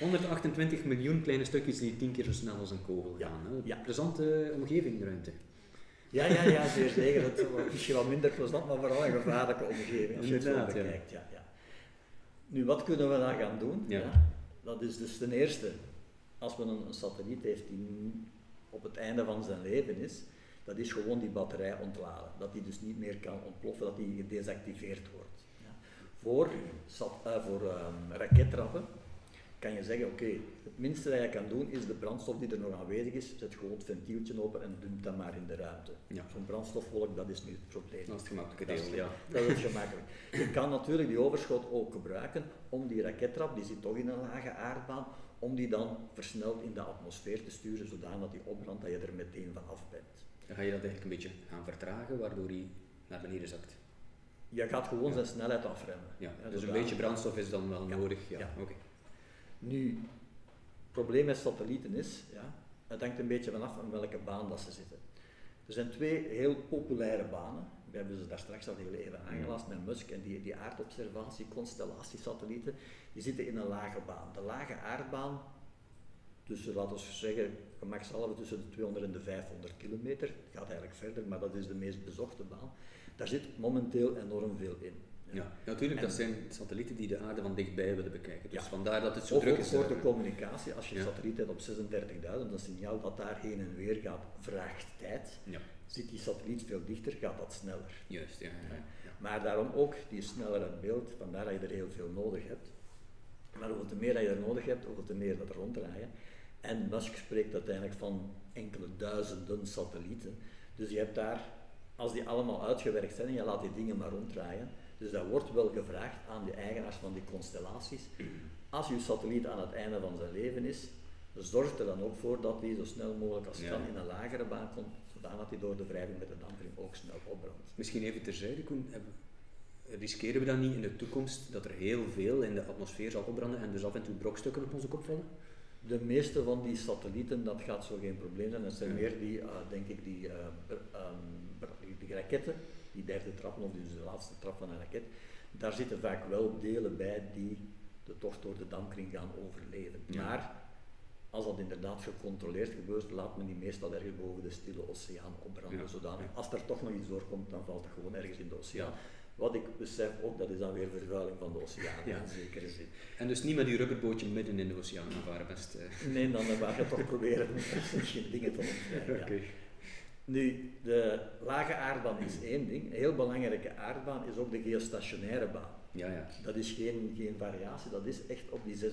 128 miljoen kleine stukjes die 10 keer zo snel als een kogel gaan. Hè? Ja. Plezante omgeving, de ruimte. Ja, ja, ja, zeer zeker. Het wordt misschien wel minder plezant, maar vooral een gevaarlijke omgeving. Als je het zo bekijkt, Nu, wat kunnen we daar gaan doen? Ja. Ja, dat is dus ten eerste, als we een satelliet heeft die op het einde van zijn leven is, dat is gewoon die batterij ontladen, dat die dus niet meer kan ontploffen, dat die gedesactiveerd wordt. Ja. Voor rakettrappen kan je zeggen, oké, het minste dat je kan doen is de brandstof die er nog aanwezig is, zet gewoon het ventieltje open en dump dat maar in de ruimte. Ja. Zo'n brandstofwolk, dat is nu het probleem. Dat is het gemakkelijke deel, dat is het gemakkelijk. Je kan natuurlijk die overschot ook gebruiken om die rakettrap, die zit toch in een lage aardbaan, om die dan versneld in de atmosfeer te sturen, zodat die opbrandt, dat je er meteen van af bent. Dan ga je dat eigenlijk een beetje gaan vertragen, waardoor hij naar beneden zakt. Je gaat gewoon zijn snelheid afremmen. Ja, dus een beetje brandstof is dan wel nodig. Ja. Ja. Okay. Nu, het probleem met satellieten is, het hangt een beetje vanaf van welke baan dat ze zitten. Er zijn twee heel populaire banen. We hebben ze daar straks al heel even aangelast met Musk en die aardobservatie, constellatiesatellieten. Die zitten in een lage baan. De lage aardbaan, tussen, laten we zeggen, gemakshalve tussen de 200 en de 500 kilometer. Het gaat eigenlijk verder, maar dat is de meest bezochte baan. Daar zit momenteel enorm veel in. Ja, natuurlijk, dat zijn satellieten die de aarde van dichtbij willen bekijken. Dus vandaar dat het zo druk is. Ook voor de communicatie, als je een satelliet hebt op 36.000, dat signaal dat daar heen en weer gaat, vraagt tijd. Ja. Zit die satelliet veel dichter, gaat dat sneller. Juist, maar daarom ook, die is sneller het beeld, vandaar dat je er heel veel nodig hebt. Maar hoeveel te meer dat je er nodig hebt, hoeveel te meer dat er ronddraaien. En Musk spreekt uiteindelijk van enkele duizenden satellieten. Dus je hebt daar, als die allemaal uitgewerkt zijn, en je laat die dingen maar ronddraaien. Dus dat wordt wel gevraagd aan de eigenaars van die constellaties. Als je satelliet aan het einde van zijn leven is, zorg er dan ook voor dat die zo snel mogelijk als kan in een lagere baan komt, zodat die door de wrijving met de dampkring ook snel opbrandt. Misschien even terzijde, Koen. Riskeren we dan niet in de toekomst dat er heel veel in de atmosfeer zal opbranden en dus af en toe brokstukken op onze kop vallen? De meeste van die satellieten, dat gaat zo geen probleem zijn. Dat zijn meer die, denk ik, die raketten, die derde trap, of dus de laatste trap van een raket. Daar zitten vaak wel delen bij die de tocht door de dampkring gaan overleven. Ja. Maar als dat inderdaad gecontroleerd gebeurt, laat men die meestal ergens boven de stille oceaan opbranden. Ja. Zodanig, als er toch nog iets doorkomt, dan valt het gewoon ergens in de oceaan. Ja. Wat ik besef ook, dat is dan weer vervuiling van de oceaan in zekere zin. En dus niet met die rubberbootje midden in de oceaan, dat waren best... Nee, dan waren we toch proberen geen dingen te ontwijken. Okay. Nu, de lage aardbaan is één ding. Een heel belangrijke aardbaan is ook de geostationaire baan. Ja, ja. Dat is geen variatie, dat is echt op die 36.000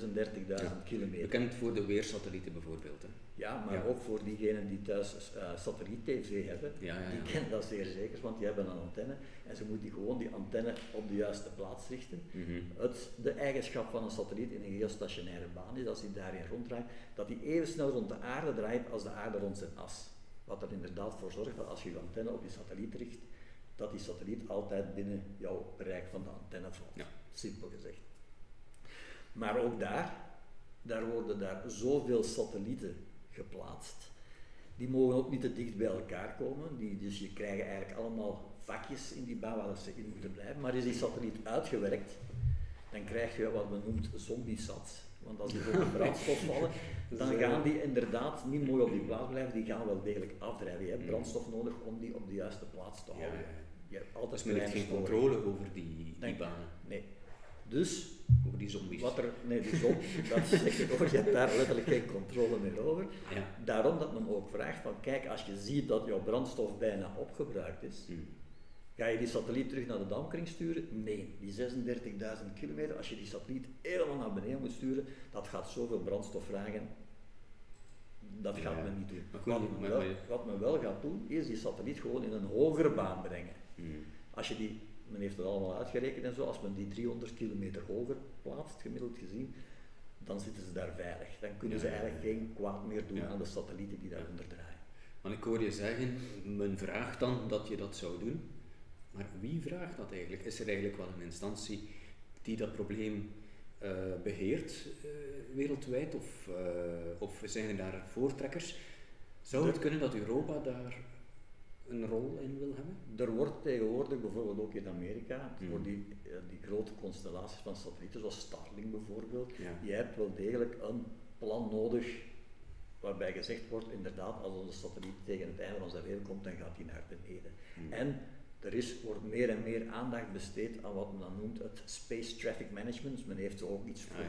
kilometer. Bekend voor de weersatellieten bijvoorbeeld. Hè? Ja, maar ook voor diegenen die thuis satelliet-tv hebben, die kennen dat zeer zeker, want die hebben een antenne en ze moeten gewoon die antenne op de juiste plaats richten. De eigenschap van een satelliet in een geostationaire baan is, als hij daarin ronddraait, dat hij even snel rond de aarde draait als de aarde rond zijn as. Wat er inderdaad voor zorgt dat als je je antenne op je satelliet richt, dat die satelliet altijd binnen jouw bereik van de antenne valt. Ja. Simpel gezegd. Maar ook daar worden zoveel satellieten geplaatst. Die mogen ook niet te dicht bij elkaar komen. Dus je krijgt eigenlijk allemaal vakjes in die baan waar ze in moeten blijven. Maar is die satelliet uitgewerkt, dan krijg je wat men noemt zombiesats. Want als die voor de brandstof vallen, dan gaan die inderdaad niet mooi op die plaats blijven, die gaan wel degelijk afdrijven. Je hebt brandstof nodig om die op de juiste plaats te houden. Je hebt altijd dus men heeft geen controle over die banen? Nee. Dus, over die zombies. Wat er, nee, die zombies, dat is zeker hoor, je hebt daar letterlijk geen controle meer over. Ja. Daarom dat men ook vraagt van, kijk, als je ziet dat jouw brandstof bijna opgebruikt is, ga je die satelliet terug naar de dampkring sturen? Nee, die 36.000 kilometer, als je die satelliet helemaal naar beneden moet sturen, dat gaat zoveel brandstof vragen. Dat gaat men niet doen. Wat men wel gaat doen, is die satelliet gewoon in een hogere baan brengen. Als je die, men heeft het allemaal uitgerekend en zo, als men die 300 kilometer hoger plaatst, gemiddeld gezien, dan zitten ze daar veilig. Dan kunnen ze eigenlijk geen kwaad meer doen aan de satellieten die daaronder draaien. Maar ik hoor je zeggen, men vraagt dan dat je dat zou doen. Maar wie vraagt dat eigenlijk? Is er eigenlijk wel een instantie die dat probleem beheert wereldwijd? Of zijn er daar voortrekkers? Zou het kunnen dat Europa daar een rol in wil hebben? Er wordt tegenwoordig, bijvoorbeeld ook in Amerika, voor die grote constellaties van satellieten, zoals Starlink bijvoorbeeld, je hebt wel degelijk een plan nodig waarbij gezegd wordt, inderdaad, als onze satelliet tegen het einde van zijn wereld komt, dan gaat hij naar beneden. En er wordt meer en meer aandacht besteed aan wat men dan noemt het space traffic management. Dus men heeft er ook iets voor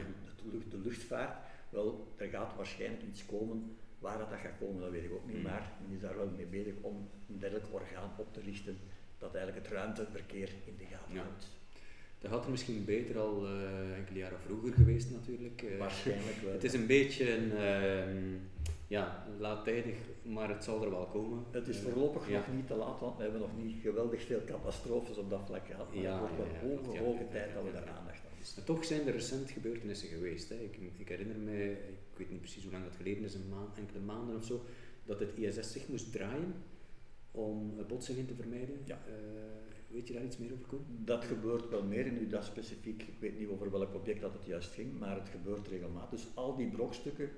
de luchtvaart. Wel, er gaat waarschijnlijk iets komen. Waar dat gaat komen, dat weet ik ook niet. Maar men is daar wel mee bezig om een dergelijk orgaan op te richten dat eigenlijk het ruimteverkeer in de gaten houdt. Dat had er misschien beter al enkele jaren vroeger geweest natuurlijk. Waarschijnlijk wel. Het is een beetje een... laattijdig, maar het zal er wel komen. Het is voorlopig nog niet te laat, want we hebben nog niet geweldig veel catastrofes op dat vlak gehad. Maar het wordt wel hoge tijd dat we daar aandacht aan hebben. Toch zijn er recent gebeurtenissen geweest. Hè. Ik herinner me, ik weet niet precies hoe lang dat geleden is, enkele maanden of zo, dat het ISS zich moest draaien om botsingen te vermijden. Ja. Weet je daar iets meer over, Koen? Dat gebeurt wel meer, en nu dat specifiek, ik weet niet over welk object dat het juist ging, maar het gebeurt regelmatig. Dus al die brokstukken,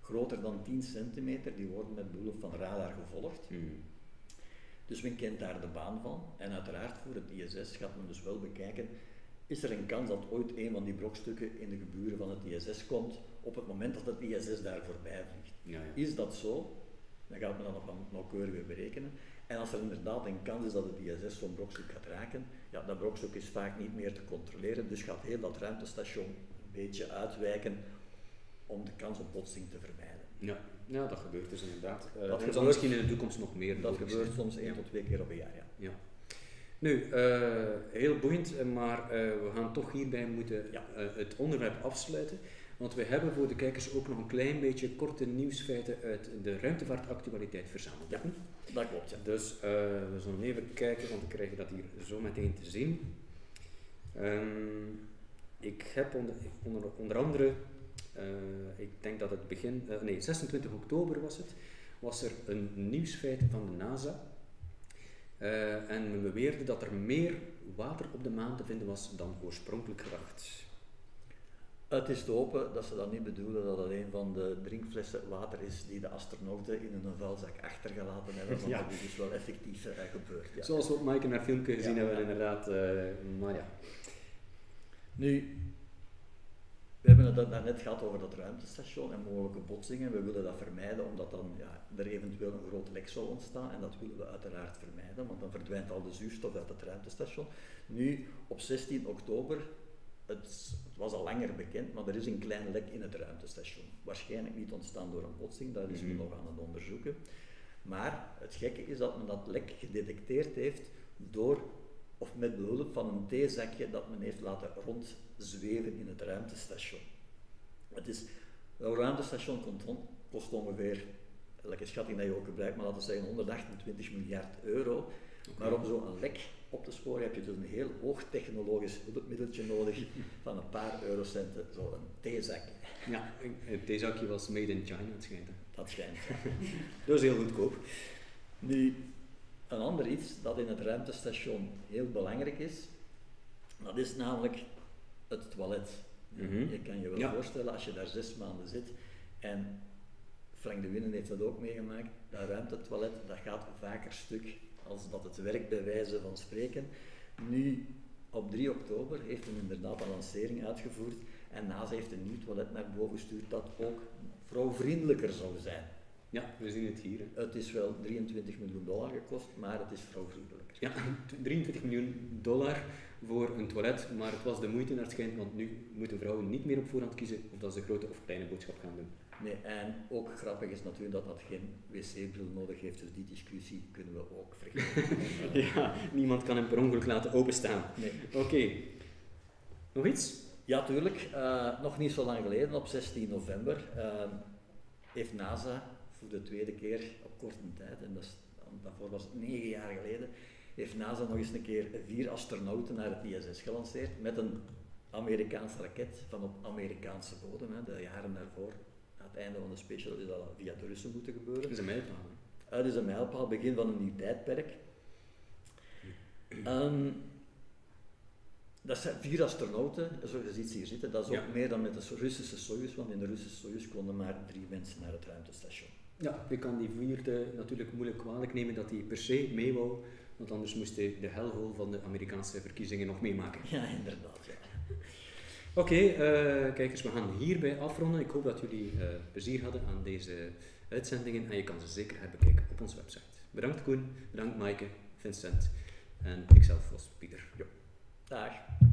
groter dan 10 centimeter, die worden met behulp van radar gevolgd. Dus men kent daar de baan van. En uiteraard voor het ISS gaat men dus wel bekijken, is er een kans dat ooit een van die brokstukken in de geburen van het ISS komt, op het moment dat het ISS daar voorbij vliegt. Is dat zo, dan gaat men dat nog nauwkeurig weer berekenen. En als er inderdaad een kans is dat het ISS zo'n brokstuk gaat raken, ja, dat brokstuk is vaak niet meer te controleren, dus gaat heel dat ruimtestation een beetje uitwijken om de kans op botsing te vermijden. Ja, dat gebeurt dus inderdaad. Dat gebeurt misschien in de toekomst nog meer. Dat gebeurt soms 1 tot 2 keer op een jaar, ja. Nu, heel boeiend, maar we gaan toch hierbij moeten het onderwerp afsluiten, want we hebben voor de kijkers ook nog een klein beetje korte nieuwsfeiten uit de ruimtevaartactualiteit verzameld. Ja, dat klopt. Ja. Dus we zullen even kijken, want we krijgen dat hier zo meteen te zien. Ik heb onder andere... ik denk dat het 26 oktober was er een nieuwsfeit van de NASA en men beweerde dat er meer water op de maan te vinden was dan oorspronkelijk gedacht. Het is te hopen dat ze dat niet bedoelen, dat dat een van de drinkflessen water is die de astronauten in hun vuilzak achtergelaten hebben, want dat is dus wel effectief gebeurd. Ja. Zoals we op Maaike naar filmpje gezien hebben inderdaad, maar ja. Nu... We hebben het daarnet gehad over dat ruimtestation en mogelijke botsingen. We willen dat vermijden omdat dan er eventueel een groot lek zal ontstaan en dat willen we uiteraard vermijden, want dan verdwijnt al de zuurstof uit het ruimtestation. Nu, op 16 oktober, het was al langer bekend, maar er is een klein lek in het ruimtestation. Waarschijnlijk niet ontstaan door een botsing, dat is men nog aan het onderzoeken. Maar het gekke is dat men dat lek gedetecteerd heeft door... of met behulp van een theezakje dat men heeft laten rondzweven in het ruimtestation. Een ruimtestation kost ongeveer, welke schatting dat je ook gebruikt, maar laten we zeggen 128 miljard euro. Okay. Maar om zo'n lek op te sporen heb je dus een heel hoog technologisch hulpmiddeltje nodig van een paar eurocenten, zo'n theezakje. Ja, het theezakje was made in China, het schijnt. Hè? Dat schijnt. Dus heel goedkoop. Nu, een ander iets dat in het ruimtestation heel belangrijk is, dat is namelijk het toilet. Je kan je wel voorstellen, als je daar 6 maanden zit, en Frank de Winnen heeft dat ook meegemaakt, dat ruimtetoilet dat gaat vaker stuk als dat het werkt bij wijze van spreken. Nu, op 3 oktober heeft men inderdaad een lancering uitgevoerd en NASA heeft een nieuw toilet naar boven gestuurd dat ook vrouwvriendelijker zou zijn. Ja, we zien het hier. Hè. Het is wel $23 miljoen gekost, maar het is vrouwvriendelijk. Ja, $23 miljoen voor een toilet, maar het was de moeite naar het schijnt, want nu moeten vrouwen niet meer op voorhand kiezen of dat ze grote of kleine boodschap gaan doen. Nee, en ook grappig is natuurlijk dat dat geen wc-bril nodig heeft, dus die discussie kunnen we ook vergeten. Ja, niemand kan hem per ongeluk laten openstaan. Nee. Oké. Nog iets? Ja, tuurlijk. Nog niet zo lang geleden, op 16 november, heeft NASA voor de tweede keer op korte tijd, en dat is, daarvoor was het 9 jaar geleden, heeft NASA nog eens een keer 4 astronauten naar het ISS gelanceerd met een Amerikaans raket van op Amerikaanse bodem. Hè, de jaren daarvoor, aan het einde van de Space Shuttle, is dat via de Russen moeten gebeuren. Het is een mijlpaal. Het is een mijlpaal, begin van een nieuw tijdperk. Dat zijn 4 astronauten, zoals je ziet hier zitten, dat is ook meer dan met de Russische Soyuz, want in de Russische Soyuz konden maar 3 mensen naar het ruimtestation. Ja, je kan die vierde natuurlijk moeilijk kwalijk nemen dat hij per se mee wou, want anders moest hij de helhol van de Amerikaanse verkiezingen nog meemaken. Ja, inderdaad. Ja. Oké, kijkers, we gaan hierbij afronden. Ik hoop dat jullie plezier hadden aan deze uitzendingen en je kan ze zeker herbekijken op onze website. Bedankt Koen, bedankt Maaike, Vincent en ikzelf was Pieter. Jo. Dag.